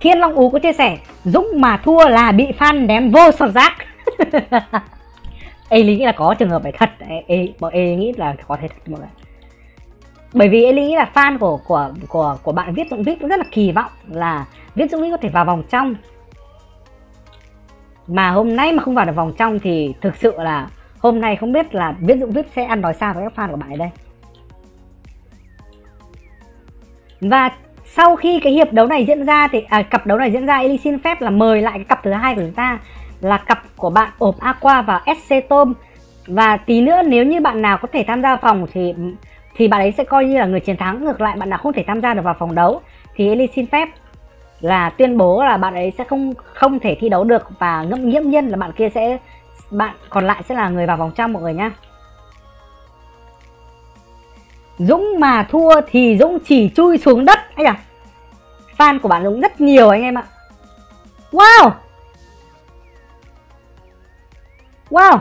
Thiên Long Ú có chia sẻ Dũng mà thua là bị fan ném vô sọt rác. Eli nghĩ là có trường hợp này thật. Eli nghĩ là có thể thật mọi người. Bởi vì Eli nghĩ là fan của của của của bạn Việt Dũng vê i pê cũng rất là kỳ vọng là Việt Dũng vê i pê có thể vào vòng trong. Mà hôm nay mà không vào được vòng trong thì thực sự là hôm nay không biết là Việt Dũng vê i pê sẽ ăn đói xa với các fan của bạn ở đây. Và sau khi cái hiệp đấu này diễn ra thì à, cặp đấu này diễn ra, Eli xin phép là mời lại cái cặp thứ hai của chúng ta là cặp của bạn Ốp Aqua và ét xê Tom. Và tí nữa nếu như bạn nào có thể tham gia phòng thì thì bạn ấy sẽ coi như là người chiến thắng. Ngược lại bạn nào không thể tham gia được vào phòng đấu thì Eli xin phép là tuyên bố là bạn ấy sẽ không không thể thi đấu được, và ngẫm nghiễm nhiên là bạn kia sẽ bạn còn lại sẽ là người vào vòng trong mọi người nhá. Dũng mà thua thì Dũng chỉ chui xuống đất anh ạ. Fan của bạn Dũng rất nhiều anh em ạ. Wow, wow,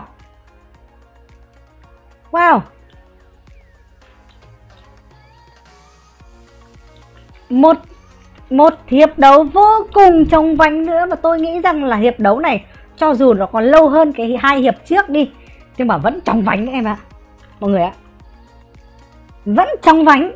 wow, một một hiệp đấu vô cùng chồng vánh nữa. Và tôi nghĩ rằng là hiệp đấu này cho dù nó còn lâu hơn cái hai hiệp trước đi nhưng mà vẫn chồng vánh em ạ, mọi người ạ, vẫn chồng vánh.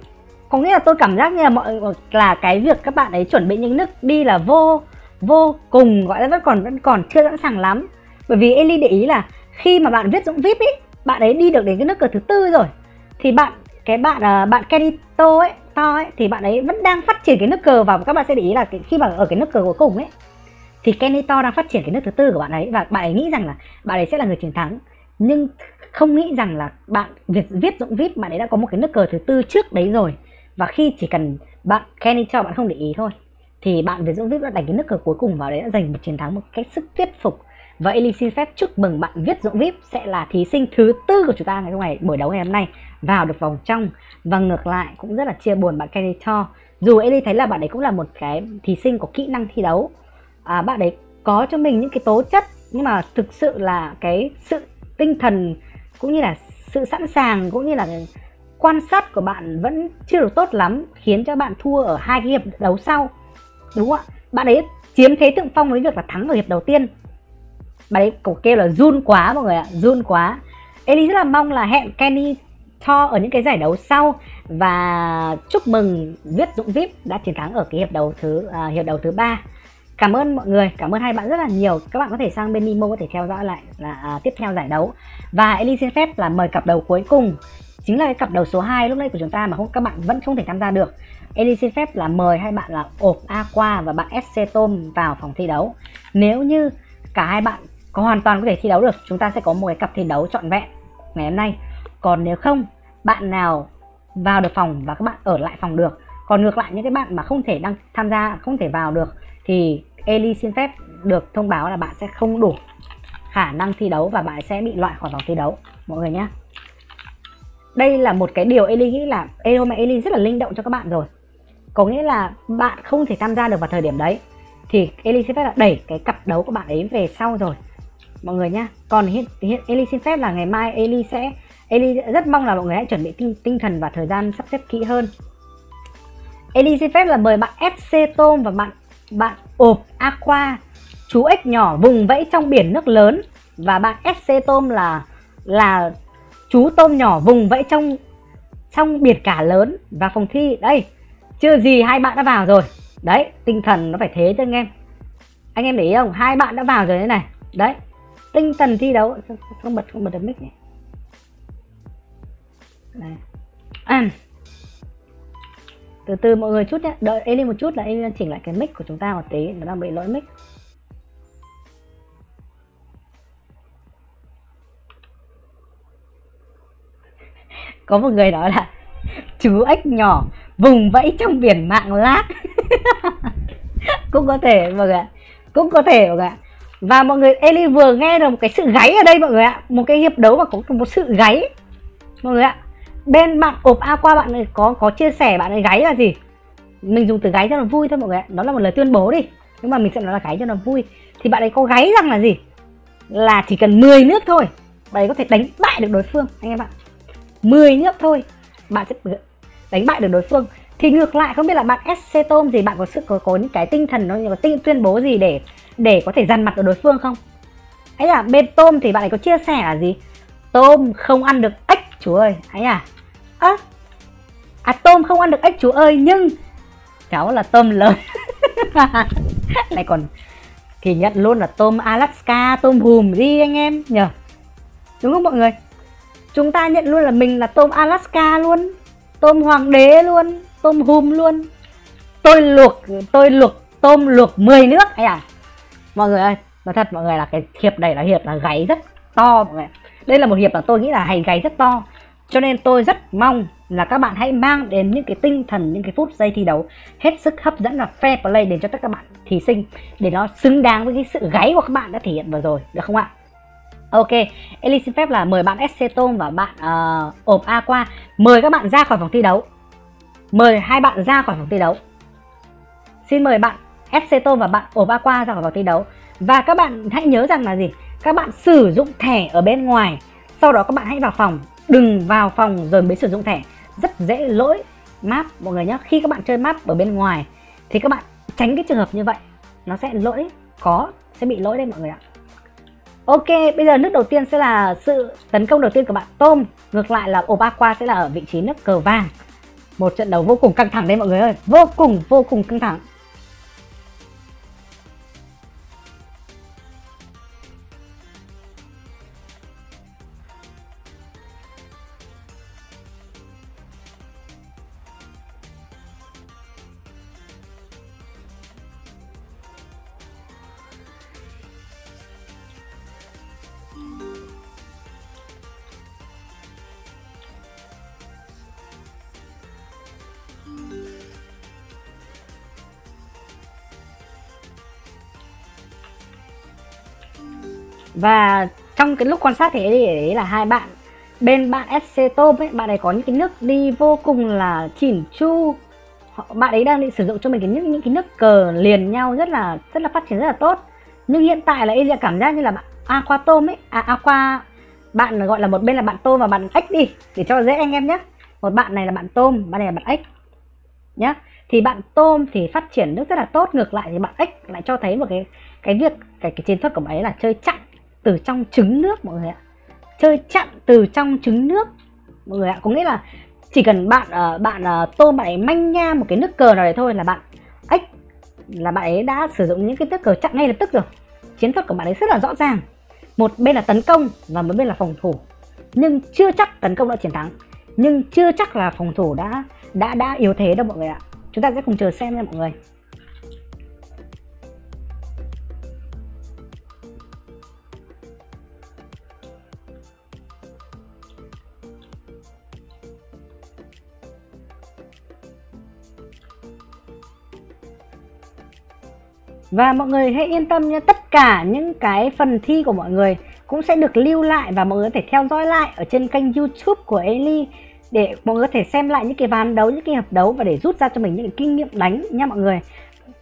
Có nghĩa là tôi cảm giác như là mọi là cái việc các bạn ấy chuẩn bị những nước đi là vô vô cùng gọi là vẫn còn vẫn còn chưa sẵn sàng lắm. Bởi vì Eli để ý là khi mà bạn Việt Dũng vê i pê ấy, bạn ấy đi được đến cái nước cờ thứ tư rồi thì bạn cái bạn bạn Kenny Tau ấy, to ấy thì bạn ấy vẫn đang phát triển cái nước cờ. Và các bạn sẽ để ý là khi mà ở cái nước cờ cuối cùng ấy thì Kenny Tau đang phát triển cái nước thứ tư của bạn ấy, và bạn ấy nghĩ rằng là bạn ấy sẽ là người chiến thắng, nhưng không nghĩ rằng là bạn Việt Việt Dũng vê i pê bạn ấy đã có một cái nước cờ thứ tư trước đấy rồi. Và khi chỉ cần bạn Kenny Tau bạn không để ý thôi thì bạn Việt Dũng vê i pê đã đánh cái nước cờ cuối cùng và đấy đã giành một chiến thắng một cách sức thuyết phục. Và Eli xin phép chúc mừng bạn Việt Dũng vê i pê sẽ là thí sinh thứ tư của chúng ta ngày hôm nay, buổi đấu ngày hôm nay vào được vòng trong. Và ngược lại cũng rất là chia buồn bạn Kenny Tau. Dù Eli thấy là bạn ấy cũng là một cái thí sinh có kỹ năng thi đấu, à, bạn ấy có cho mình những cái tố chất, nhưng mà thực sự là cái sự tinh thần cũng như là sự sẵn sàng cũng như là quan sát của bạn vẫn chưa được tốt lắm, khiến cho bạn thua ở hai cái hiệp đấu sau. Đúng không ạ? Bạn ấy chiếm thế thượng phong với việc là thắng ở hiệp đầu tiên. Bạn ấy cổ kêu là run quá mọi người ạ, run quá. Eli rất là mong là hẹn Kenny Tau ở những cái giải đấu sau. Và chúc mừng Việt Dũng vê i pê đã chiến thắng ở cái hiệp đấu thứ à, hiệp đấu thứ ba. Cảm ơn mọi người, cảm ơn hai bạn rất là nhiều. Các bạn có thể sang bên Nemo có thể theo dõi lại là à, tiếp theo giải đấu. Và Eli xin phép là mời cặp đầu cuối cùng, chính là cái cặp đầu số hai lúc nãy của chúng ta mà không các bạn vẫn không thể tham gia được. Eli xin phép là mời hai bạn là Ốp Aqua và bạn ét xê Tom vào phòng thi đấu. Nếu như cả hai bạn có hoàn toàn có thể thi đấu được, chúng ta sẽ có một cái cặp thi đấu trọn vẹn ngày hôm nay. Còn nếu không, bạn nào vào được phòng và các bạn ở lại phòng được. Còn ngược lại những cái bạn mà không thể đăng tham gia, không thể vào được thì Eli xin phép được thông báo là bạn sẽ không đủ khả năng thi đấu và bạn sẽ bị loại khỏi vòng thi đấu mọi người nhé. Đây là một cái điều Eli nghĩ là hôm nay Eli rất là linh động cho các bạn rồi. Có nghĩa là bạn không thể tham gia được vào thời điểm đấy thì Eli xin phép là đẩy cái cặp đấu của bạn ấy về sau rồi mọi người nhá. Còn hiện, hiện Eli xin phép là ngày mai Eli sẽ Eli rất mong là mọi người hãy chuẩn bị tinh, tinh thần và thời gian sắp xếp kỹ hơn. Eli xin phép là mời bạn ét xê Tom và bạn bạn Ốp Aqua, chú ếch nhỏ vùng vẫy trong biển nước lớn, và bạn ét xê Tom là là chú tôm nhỏ vùng vẫy trong trong biển cả lớn. Và phòng thi đây, chưa gì hai bạn đã vào rồi đấy, tinh thần nó phải thế chứ anh em. Anh em để ý không, hai bạn đã vào rồi thế này đấy, tinh thần thi đấu. Không bật, không bật được mic nhỉ. À, từ từ mọi người chút nhé, đợi Eli một chút là Eli chỉnh lại cái mic của chúng ta một tí, nó đang bị lỗi mic. Có một người nói là chú ếch nhỏ vùng vẫy trong biển mạng lát. Cũng có thể mọi người ạ, cũng có thể mọi người ạ. Và mọi người, Eli vừa nghe được một cái sự gáy ở đây mọi người ạ, một cái hiệp đấu mà có một sự gáy mọi người ạ. Bên bạn Ốp Aqua, bạn ấy có có chia sẻ bạn ấy gáy là gì. Mình dùng từ gáy cho nó vui thôi mọi người ạ, đó là một lời tuyên bố đi, nhưng mà mình sẽ nói là gáy cho nó vui. Thì bạn ấy có gáy rằng là gì, là chỉ cần mười nước thôi bạn ấy có thể đánh bại được đối phương anh em ạ. Mười nước thôi bạn sẽ đánh bại được đối phương. Thì ngược lại không biết là bạn ét xê Tom gì, bạn có sự có, có những cái tinh thần, nó có tinh tuyên bố gì để để có thể dằn mặt được đối phương không. Ấy là bên Tom thì bạn ấy có chia sẻ là gì, Tom không ăn được ếch chú ơi. Ấy à, à, à Tom không ăn được ếch chú ơi, nhưng cháu là Tom lớn. Lại còn thì nhận luôn là Tom Alaska, Tom hùm gì anh em nhờ, đúng không mọi người? Chúng ta nhận luôn là mình là Tom Alaska luôn, Tom Hoàng đế luôn, Tom hùm luôn. Tôi luộc, tôi luộc, Tom luộc mười nước ấy à. Mọi người ơi, nói thật mọi người là cái hiệp này là hiệp là gáy rất to mọi người. Đây là một hiệp mà tôi nghĩ là hay gáy rất to. Cho nên tôi rất mong là các bạn hãy mang đến những cái tinh thần, những cái phút giây thi đấu hết sức hấp dẫn và fair play đến cho tất cả các bạn thí sinh, để nó xứng đáng với cái sự gáy của các bạn đã thể hiện vừa rồi, được không ạ? Ok, Eli xin phép là mời bạn ét xê Tom và bạn uh, Ốp Aqua, mời các bạn ra khỏi phòng thi đấu. Mời hai bạn ra khỏi phòng thi đấu. Xin mời bạn ét xê Tom và bạn Ốp Aqua ra khỏi phòng thi đấu. Và các bạn hãy nhớ rằng là gì? Các bạn sử dụng thẻ ở bên ngoài, sau đó các bạn hãy vào phòng. Đừng vào phòng rồi mới sử dụng thẻ, rất dễ lỗi map mọi người nhé. Khi các bạn chơi map ở bên ngoài thì các bạn tránh cái trường hợp như vậy, nó sẽ lỗi, có sẽ bị lỗi đấy mọi người ạ. Ok, bây giờ nước đầu tiên sẽ là sự tấn công đầu tiên của bạn Tom. Ngược lại là Ốp Aqua sẽ là ở vị trí nước cờ vàng. Một trận đấu vô cùng căng thẳng đấy mọi người ơi, vô cùng vô cùng căng thẳng. Và trong cái lúc quan sát thì đấy là hai bạn bên bạn ét xê Tom ấy, bạn ấy có những cái nước đi vô cùng là chỉn chu. Bạn ấy đang định sử dụng cho mình cái những những cái nước cờ liền nhau rất là rất là phát triển rất là tốt. Nhưng hiện tại là Eli cảm giác như là bạn Aqua Tom ấy, à Aqua, bạn gọi là một bên là bạn Tom và bạn ếch đi để cho dễ anh em nhé. Một bạn này là bạn Tom, bạn này là bạn ếch nhé. Thì bạn Tom thì phát triển nước rất là tốt, ngược lại thì bạn ếch lại cho thấy một cái cái việc cái cái chiến thuật của bạn ấy là chơi chặn từ trong trứng nước mọi người ạ. Chơi chặn từ trong trứng nước mọi người ạ. Có nghĩa là chỉ cần bạn uh, bạn uh, Tom bạn ấy manh nha một cái nước cờ nào đấy thôi là bạn ếch là bạn ấy đã sử dụng những cái nước cờ chặn ngay lập tức rồi. Chiến thuật của bạn ấy rất là rõ ràng, một bên là tấn công và một bên là phòng thủ. Nhưng chưa chắc tấn công đã chiến thắng, nhưng chưa chắc là phòng thủ đã đã đã yếu thế đâu mọi người ạ. Chúng ta sẽ cùng chờ xem nha mọi người. Và mọi người hãy yên tâm nha, tất cả những cái phần thi của mọi người cũng sẽ được lưu lại và mọi người có thể theo dõi lại ở trên kênh YouTube của Eli để mọi người có thể xem lại những cái ván đấu, những cái hợp đấu và để rút ra cho mình những cái kinh nghiệm đánh nha mọi người.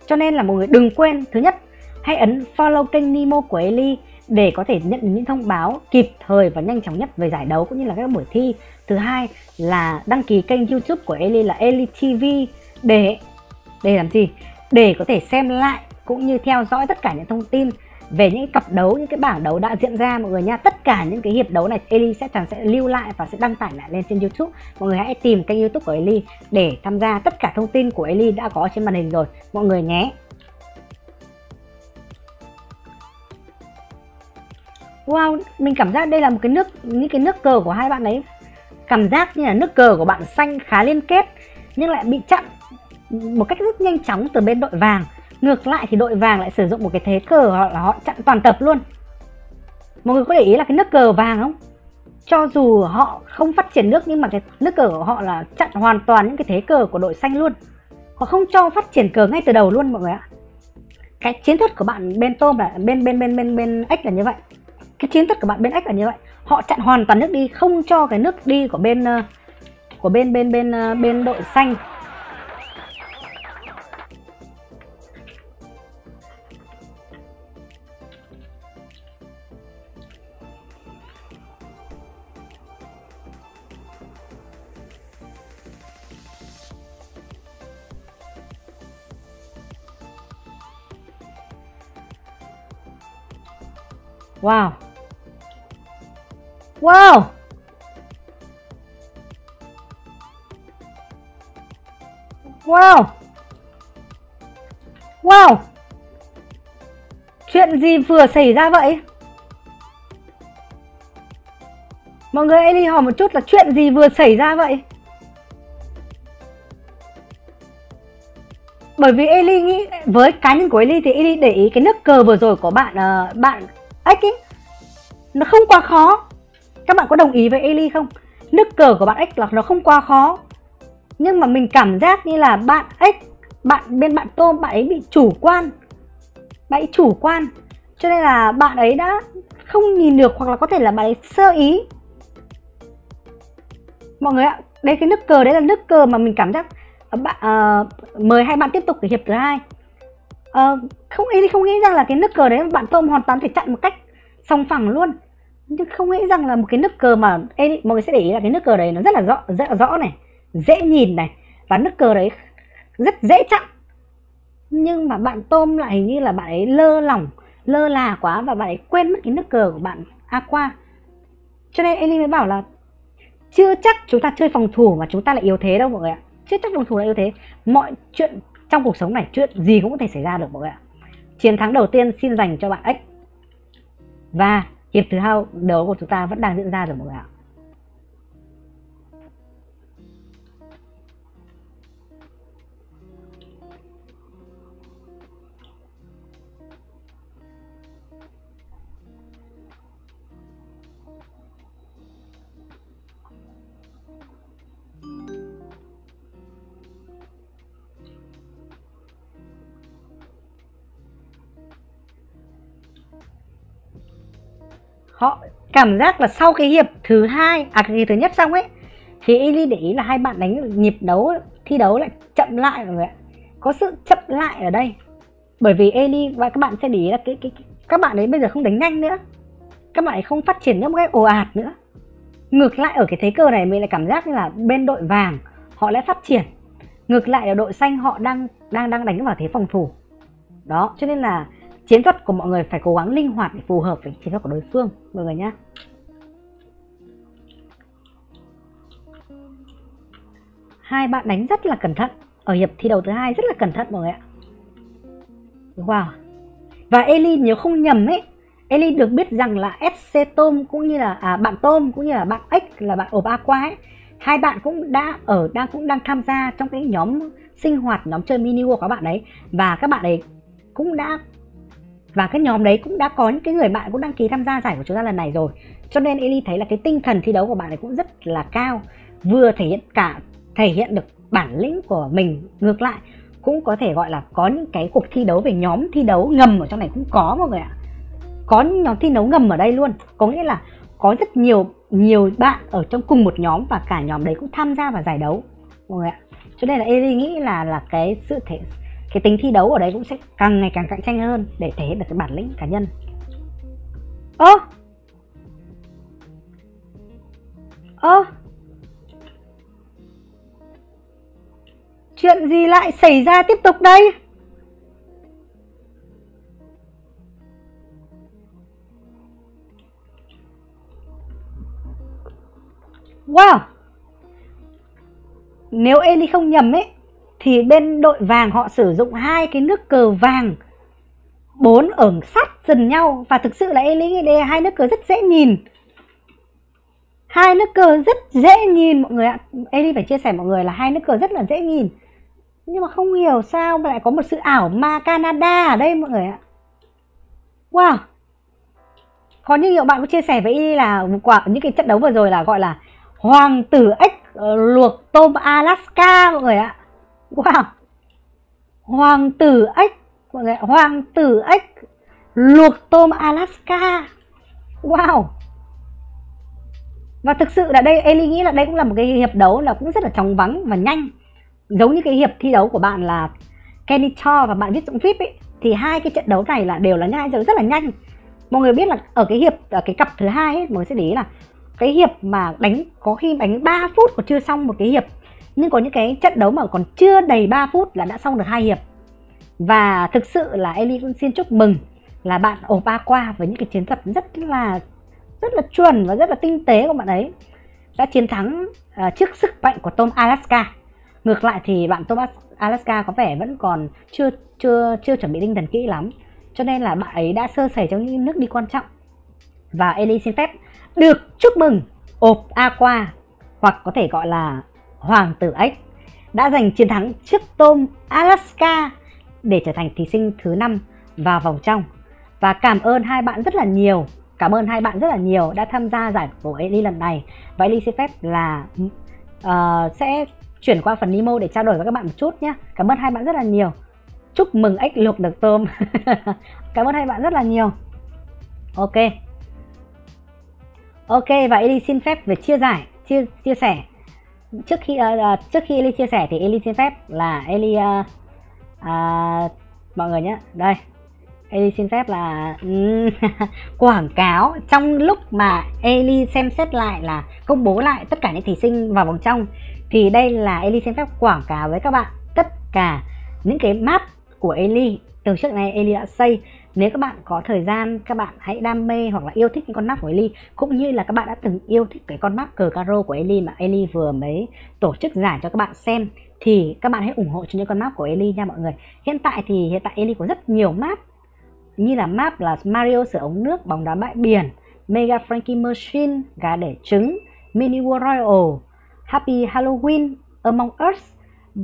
Cho nên là mọi người đừng quên, thứ nhất, hãy ấn follow kênh Nemo của Eli để có thể nhận những thông báo kịp thời và nhanh chóng nhất về giải đấu cũng như là các buổi thi. Thứ hai là đăng ký kênh YouTube của Eli là Eli ti vi để để làm gì? để có thể xem lại cũng như theo dõi tất cả những thông tin về những cặp đấu, những cái bảng đấu đã diễn ra mọi người nha. Tất cả những cái hiệp đấu này Eli sẽ thằng sẽ lưu lại và sẽ đăng tải lại lên trên YouTube. Mọi người hãy tìm kênh YouTube của Eli để tham gia. Tất cả thông tin của Eli đã có trên màn hình rồi mọi người nhé. Wow, mình cảm giác đây là một cái nước, những cái nước cờ của hai bạn ấy, cảm giác như là nước cờ của bạn xanh khá liên kết nhưng lại bị chặn một cách rất nhanh chóng từ bên đội vàng. Ngược lại thì đội vàng lại sử dụng một cái thế cờ họ, họ chặn toàn tập luôn. Mọi người có để ý là cái nước cờ vàng không? Cho dù họ không phát triển nước nhưng mà cái nước cờ của họ là chặn hoàn toàn những cái thế cờ của đội xanh luôn. Họ không cho phát triển cờ ngay từ đầu luôn mọi người ạ. Cái chiến thuật của bạn bên tôm là bên bên bên bên bên X là như vậy. Cái chiến thuật của bạn bên X là như vậy. Họ chặn hoàn toàn nước đi, không cho cái nước đi của bên của bên bên bên bên, bên đội xanh. Wow. Wow. Wow. Wow. Chuyện gì vừa xảy ra vậy? Mọi người hãy đi hỏi một chút là chuyện gì vừa xảy ra vậy? Bởi vì Eli nghĩ, với cá nhân của Eli thì Eli để ý cái nước cờ vừa rồi của bạn uh, bạn X ý, nó không quá khó. Các bạn có đồng ý với Eli không? Nước cờ của bạn X là nó không quá khó. Nhưng mà mình cảm giác như là bạn X, bạn bên bạn tôm, bạn ấy bị chủ quan. Bạn ấy chủ quan cho nên là bạn ấy đã không nhìn được, hoặc là có thể là bạn ấy sơ ý. Mọi người ạ, đây cái nước cờ đấy là nước cờ mà mình cảm giác bạn, uh, mời hai bạn tiếp tục cái hiệp thứ hai. Uh, không Eli không nghĩ rằng là cái nước cờ đấy bạn tôm hoàn toàn thể chặn một cách song phẳng luôn. Nhưng không nghĩ rằng là một cái nước cờ mà Eli, mọi người sẽ để ý là cái nước cờ đấy nó rất là rõ, rất là rõ này, dễ nhìn này, và nước cờ đấy rất dễ chặn. Nhưng mà bạn tôm lại hình như là bạn ấy lơ lỏng, lơ là quá và bạn ấy quên mất cái nước cờ của bạn Aqua. Cho nên Eli mới bảo là chưa chắc chúng ta chơi phòng thủ mà chúng ta lại yếu thế đâu mọi người ạ. Chưa chắc phòng thủ là yếu thế. Mọi chuyện trong cuộc sống này, chuyện gì cũng có thể xảy ra được mọi người ạ. Chiến thắng đầu tiên xin dành cho bạn X. Và hiệp thứ hai đấu của chúng ta vẫn đang diễn ra rồi mọi người ạ. Họ cảm giác là sau cái hiệp thứ hai, à cái hiệp thứ nhất xong ấy, thì Eli để ý là hai bạn đánh nhịp đấu, thi đấu lại chậm lại mọi người ạ. Có sự chậm lại ở đây. Bởi vì Eli và các bạn sẽ để ý là cái, cái, cái các bạn ấy bây giờ không đánh nhanh nữa. Các bạn ấy không phát triển nữa một cách ồ ạt nữa. Ngược lại ở cái thế cờ này mình lại cảm giác như là bên đội vàng họ lại phát triển. Ngược lại ở đội xanh họ đang đang đang đánh vào thế phòng thủ. Đó, cho nên là chiến thuật của mọi người phải cố gắng linh hoạt để phù hợp với chiến thuật của đối phương mọi người nhé. Hai bạn đánh rất là cẩn thận ở hiệp thi đấu thứ hai, rất là cẩn thận mọi người ạ. Wow. Và Eli nếu không nhầm ấy, Eli được biết rằng là ét xê Tom cũng như là à, bạn Tom cũng như là bạn X là bạn Ốp Aqua ấy, hai bạn cũng đã ở đang cũng đang tham gia trong cái nhóm sinh hoạt, nhóm chơi Mini World của các bạn ấy, và các bạn ấy cũng đã Và cái nhóm đấy cũng đã có những cái người bạn cũng đăng ký tham gia giải của chúng ta lần này rồi. Cho nên Eli thấy là cái tinh thần thi đấu của bạn ấy cũng rất là cao. Vừa thể hiện cả thể hiện được bản lĩnh của mình, ngược lại cũng có thể gọi là có những cái cuộc thi đấu về nhóm thi đấu ngầm ở trong này cũng có mọi người ạ. Có những nhóm thi đấu ngầm ở đây luôn. Có nghĩa là có rất nhiều nhiều bạn ở trong cùng một nhóm và cả nhóm đấy cũng tham gia vào giải đấu mọi người ạ. Cho nên là Eli nghĩ là là cái sự thể cái tính thi đấu ở đấy cũng sẽ càng ngày càng cạnh tranh hơn để thể hiện được cái bản lĩnh cá nhân. Ơ Ơ Chuyện gì lại xảy ra tiếp tục đây? Wow! Nếu Eli không nhầm ấy thì bên đội vàng họ sử dụng hai cái nước cờ vàng bốn ẩn sát dần nhau, và thực sự là Eli nghĩ đây là hai nước cờ rất dễ nhìn. Hai nước cờ rất dễ nhìn mọi người ạ. Eli phải chia sẻ mọi người là hai nước cờ rất là dễ nhìn. Nhưng mà không hiểu sao lại có một sự ảo ma Canada ở đây mọi người ạ. Wow! Có những nhiều bạn có chia sẻ với Eli là quả những cái trận đấu vừa rồi là gọi là hoàng tử ếch luộc tôm Alaska mọi người ạ. Wow! Hoàng tử ếch mọi người, hoàng tử ếch luộc tôm Alaska. Wow! Và thực sự là đây Eli nghĩ là đây cũng là một cái hiệp đấu là cũng rất là chóng vắng và nhanh. Giống như cái hiệp thi đấu của bạn là Kenny Tau và bạn Việt Dũng vi ai pi ấy, thì hai cái trận đấu này là đều là hai trận rất là nhanh. Mọi người biết là ở cái hiệp ở cái cặp thứ hai ấy, mọi người sẽ để ý là cái hiệp mà đánh có khi đánh ba phút còn chưa xong một cái hiệp, nhưng có những cái trận đấu mà còn chưa đầy ba phút là đã xong được hai hiệp. Và thực sự là Eli cũng xin chúc mừng là bạn Ốp Aqua với những cái chiến thuật rất là rất là chuẩn và rất là tinh tế của bạn ấy đã chiến thắng uh, trước sức mạnh của tôm Alaska. Ngược lại thì bạn tôm Alaska có vẻ vẫn còn chưa chưa chưa chuẩn bị tinh thần kỹ lắm, cho nên là bạn ấy đã sơ sẩy trong những nước đi quan trọng. Và Eli xin phép được chúc mừng Ốp Aqua, hoặc có thể gọi là hoàng tử ếch, đã giành chiến thắng trước tôm Alaska để trở thành thí sinh thứ năm vào vòng trong. Và cảm ơn hai bạn rất là nhiều. Cảm ơn hai bạn rất là nhiều đã tham gia giải của Eli lần này. Và Eli xin phép là uh, sẽ chuyển qua phần Nemo để trao đổi với các bạn một chút nhé. Cảm ơn hai bạn rất là nhiều. Chúc mừng ếch luộc được tôm. Cảm ơn hai bạn rất là nhiều. Ok. Ok, và Eli xin phép về chia giải, chia chia sẻ. Trước khi uh, trước khi Eli chia sẻ thì Eli xin phép là Eli uh, uh, mọi người nhé. Đây. Eli xin phép là quảng cáo trong lúc mà Eli xem xét lại là công bố lại tất cả những thí sinh vào vòng trong, thì đây là Eli xin phép quảng cáo với các bạn tất cả những cái map của Eli từ trước này Eli đã xây. Nếu các bạn có thời gian, các bạn hãy đam mê hoặc là yêu thích những con map của Eli, cũng như là các bạn đã từng yêu thích cái con map cờ caro của Eli mà Eli vừa mới tổ chức giải cho các bạn xem, thì các bạn hãy ủng hộ cho những con map của Eli nha mọi người. Hiện tại thì hiện tại Eli có rất nhiều map, như là map là Mario sửa ống nước, bóng đá bãi biển, Mega Frankie Machine, gà đẻ trứng, Mini World Royal, Happy Halloween, Among Us,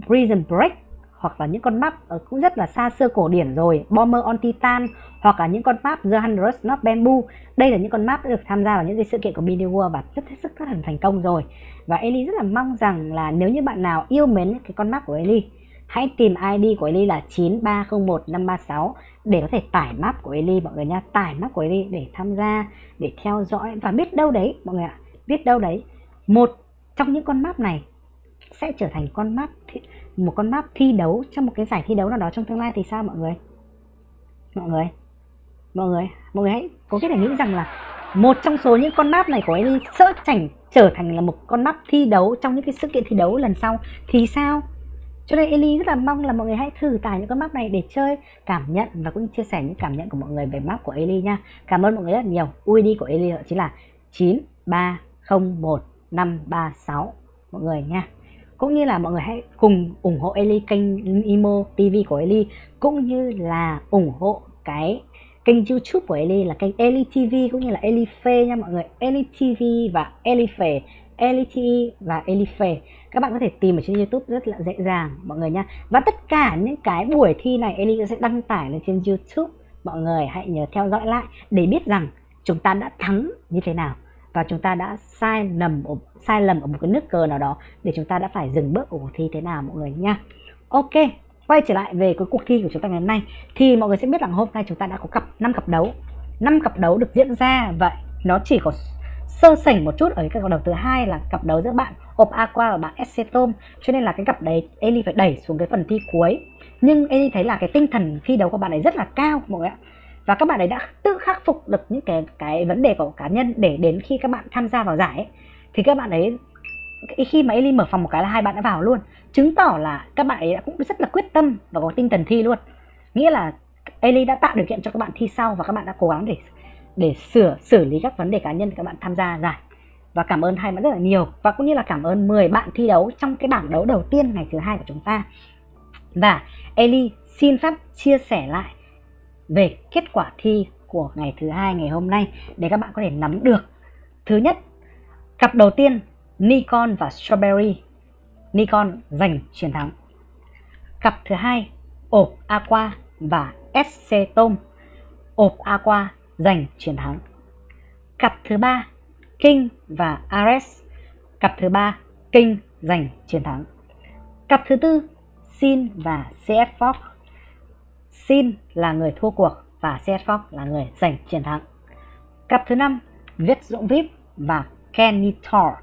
Prison Break, hoặc là những con map cũng rất là xa xưa cổ điển rồi, Bomber on Titan, hoặc là những con map The Hundred Not Bamboo. Đây là những con map đã được tham gia vào những cái sự kiện của Mini World và rất hết sức rất thành công rồi. Và Eli rất là mong rằng là nếu như bạn nào yêu mến cái con map của Eli, hãy tìm i đê của Eli là chín ba không một năm ba sáu để có thể tải map của Eli mọi người nha. Tải map của Eli để tham gia, để theo dõi, và biết đâu đấy mọi người ạ, biết đâu đấy một trong những con map này sẽ trở thành con map thi, một con map thi đấu trong một cái giải thi đấu nào đó trong tương lai thì sao mọi người? Mọi người, mọi người, mọi người hãy có cái thể nghĩ rằng là một trong số những con map này của Eli sẽ trở thành là một con map thi đấu trong những cái sự kiện thi đấu lần sau thì sao? Cho nên Eli rất là mong là mọi người hãy thử tải những con map này để chơi, cảm nhận và cũng chia sẻ những cảm nhận của mọi người về map của Eli nha. Cảm ơn mọi người rất là nhiều. u i đê của Eli chính là chín ba không một năm ba sáu mọi người nha. Cũng như là mọi người hãy cùng ủng hộ Eli, kênh Nemo ti vi của Eli, cũng như là ủng hộ cái kênh YouTube của Eli là kênh Eli ti vi cũng như là Eli Phê nha mọi người. Eli ti vi và Eli Phê, Eli ti vi và Eli Phê. Các bạn có thể tìm ở trên YouTube rất là dễ dàng mọi người nha. Và tất cả những cái buổi thi này Eli sẽ đăng tải lên trên YouTube. Mọi người hãy nhớ theo dõi lại để biết rằng chúng ta đã thắng như thế nào, và chúng ta đã sai lầm ở, sai lầm ở một cái nước cờ nào đó để chúng ta đã phải dừng bước ở cuộc thi thế nào mọi người nha. Ok, quay trở lại về cái cuộc thi của chúng ta ngày hôm nay. Thì mọi người sẽ biết rằng hôm nay chúng ta đã có cặp năm cặp đấu, năm cặp đấu được diễn ra. Vậy nó chỉ có sơ sảnh một chút ở cái cặp đấu thứ hai là cặp đấu giữa bạn Ốp Aqua và bạn ét xê Tom, cho nên là cái cặp đấy Eli phải đẩy xuống cái phần thi cuối. Nhưng Eli thấy là cái tinh thần thi đấu của bạn ấy rất là cao mọi người ạ, và các bạn ấy đã tự khắc phục được những cái cái vấn đề của cá nhân để đến khi các bạn tham gia vào giải ấy, thì các bạn ấy khi mà Eli mở phòng một cái là hai bạn đã vào luôn, chứng tỏ là các bạn ấy đã cũng rất là quyết tâm và có tinh thần thi luôn. Nghĩa là Eli đã tạo điều kiện cho các bạn thi sau, và các bạn đã cố gắng để để sửa xử lý các vấn đề cá nhân các bạn tham gia giải. Và cảm ơn hai bạn rất là nhiều, và cũng như là cảm ơn mười bạn thi đấu trong cái bảng đấu đầu tiên ngày thứ hai của chúng ta. Và Eli xin phép chia sẻ lại về kết quả thi của ngày thứ hai ngày hôm nay để các bạn có thể nắm được. Thứ nhất, cặp đầu tiên Nikon và Strawberry, Nikon giành chiến thắng. Cặp thứ hai Ốp Aqua và ét xê Tom, Ốp Aqua giành chiến thắng. Cặp thứ ba King và Ares, cặp thứ ba King giành chiến thắng. Cặp thứ tư Sin và ét xê Fox, Sin là người thua cuộc và ét xê Fox là người giành chiến thắng. Cặp thứ năm Việt Dũng vi ai pi và Kenny Tau.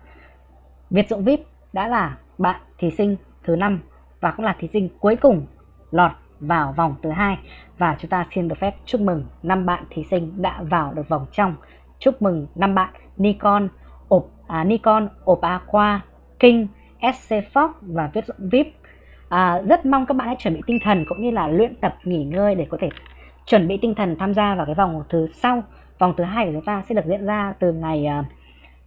Việt Dũng vi ai pi đã là bạn thí sinh thứ năm và cũng là thí sinh cuối cùng lọt vào vòng thứ hai, và chúng ta xin được phép chúc mừng năm bạn thí sinh đã vào được vòng trong. Chúc mừng năm bạn Nikon, Ốp à, Nikon, Ốp Aqua, King, ét xê Fox và Việt Dũng vi ai pi. À, rất mong các bạn hãy chuẩn bị tinh thần cũng như là luyện tập nghỉ ngơi để có thể chuẩn bị tinh thần tham gia vào cái vòng thứ sau. Vòng thứ hai của chúng ta sẽ được diễn ra từ ngày uh,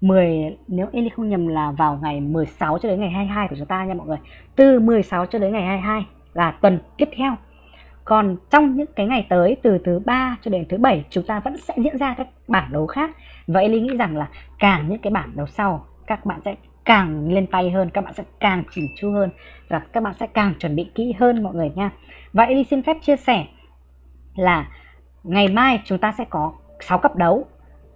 mười, nếu Eli không nhầm là vào ngày mười sáu cho đến ngày hai mươi hai của chúng ta nha mọi người. Từ mười sáu cho đến ngày hai mươi hai là tuần tiếp theo. Còn trong những cái ngày tới, từ thứ ba cho đến thứ bảy, chúng ta vẫn sẽ diễn ra các bảng đấu khác. Và Eli nghĩ rằng là càng những cái bảng đấu sau, các bạn sẽ càng lên tay hơn, các bạn sẽ càng chỉn chu hơn và các bạn sẽ càng chuẩn bị kỹ hơn mọi người nha. Và Eli xin phép chia sẻ là ngày mai chúng ta sẽ có sáu cặp đấu.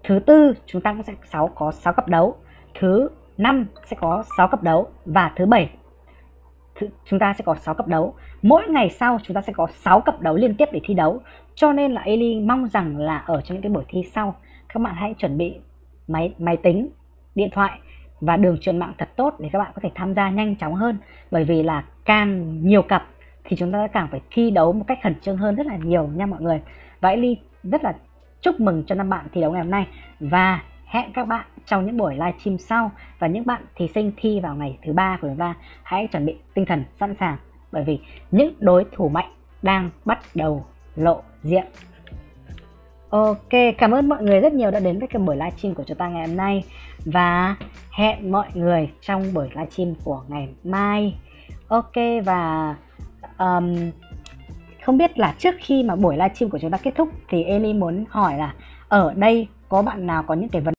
Thứ tư chúng ta cũng sẽ sáu có sáu cặp đấu. Thứ năm sẽ có sáu cặp đấu và thứ bảy chúng ta sẽ có sáu cặp đấu. Mỗi ngày sau chúng ta sẽ có sáu cặp đấu liên tiếp để thi đấu. Cho nên là Eli mong rằng là ở trong những cái buổi thi sau, các bạn hãy chuẩn bị máy máy tính, điện thoại và đường truyền mạng thật tốt để các bạn có thể tham gia nhanh chóng hơn. Bởi vì là càng nhiều cặp thì chúng ta càng phải thi đấu một cách khẩn trương hơn rất là nhiều nha mọi người. Và Eli rất là chúc mừng cho năm bạn thi đấu ngày hôm nay, và hẹn các bạn trong những buổi live stream sau. Và những bạn thí sinh thi vào ngày thứ ba của chúng ta, hãy chuẩn bị tinh thần sẵn sàng, bởi vì những đối thủ mạnh đang bắt đầu lộ diện. Ok, cảm ơn mọi người rất nhiều đã đến với cái buổi live stream của chúng ta ngày hôm nay. Và hẹn mọi người trong buổi live stream của ngày mai. Ok, và um, không biết là trước khi mà buổi live stream của chúng ta kết thúc thì Eli muốn hỏi là ở đây có bạn nào có những cái vấn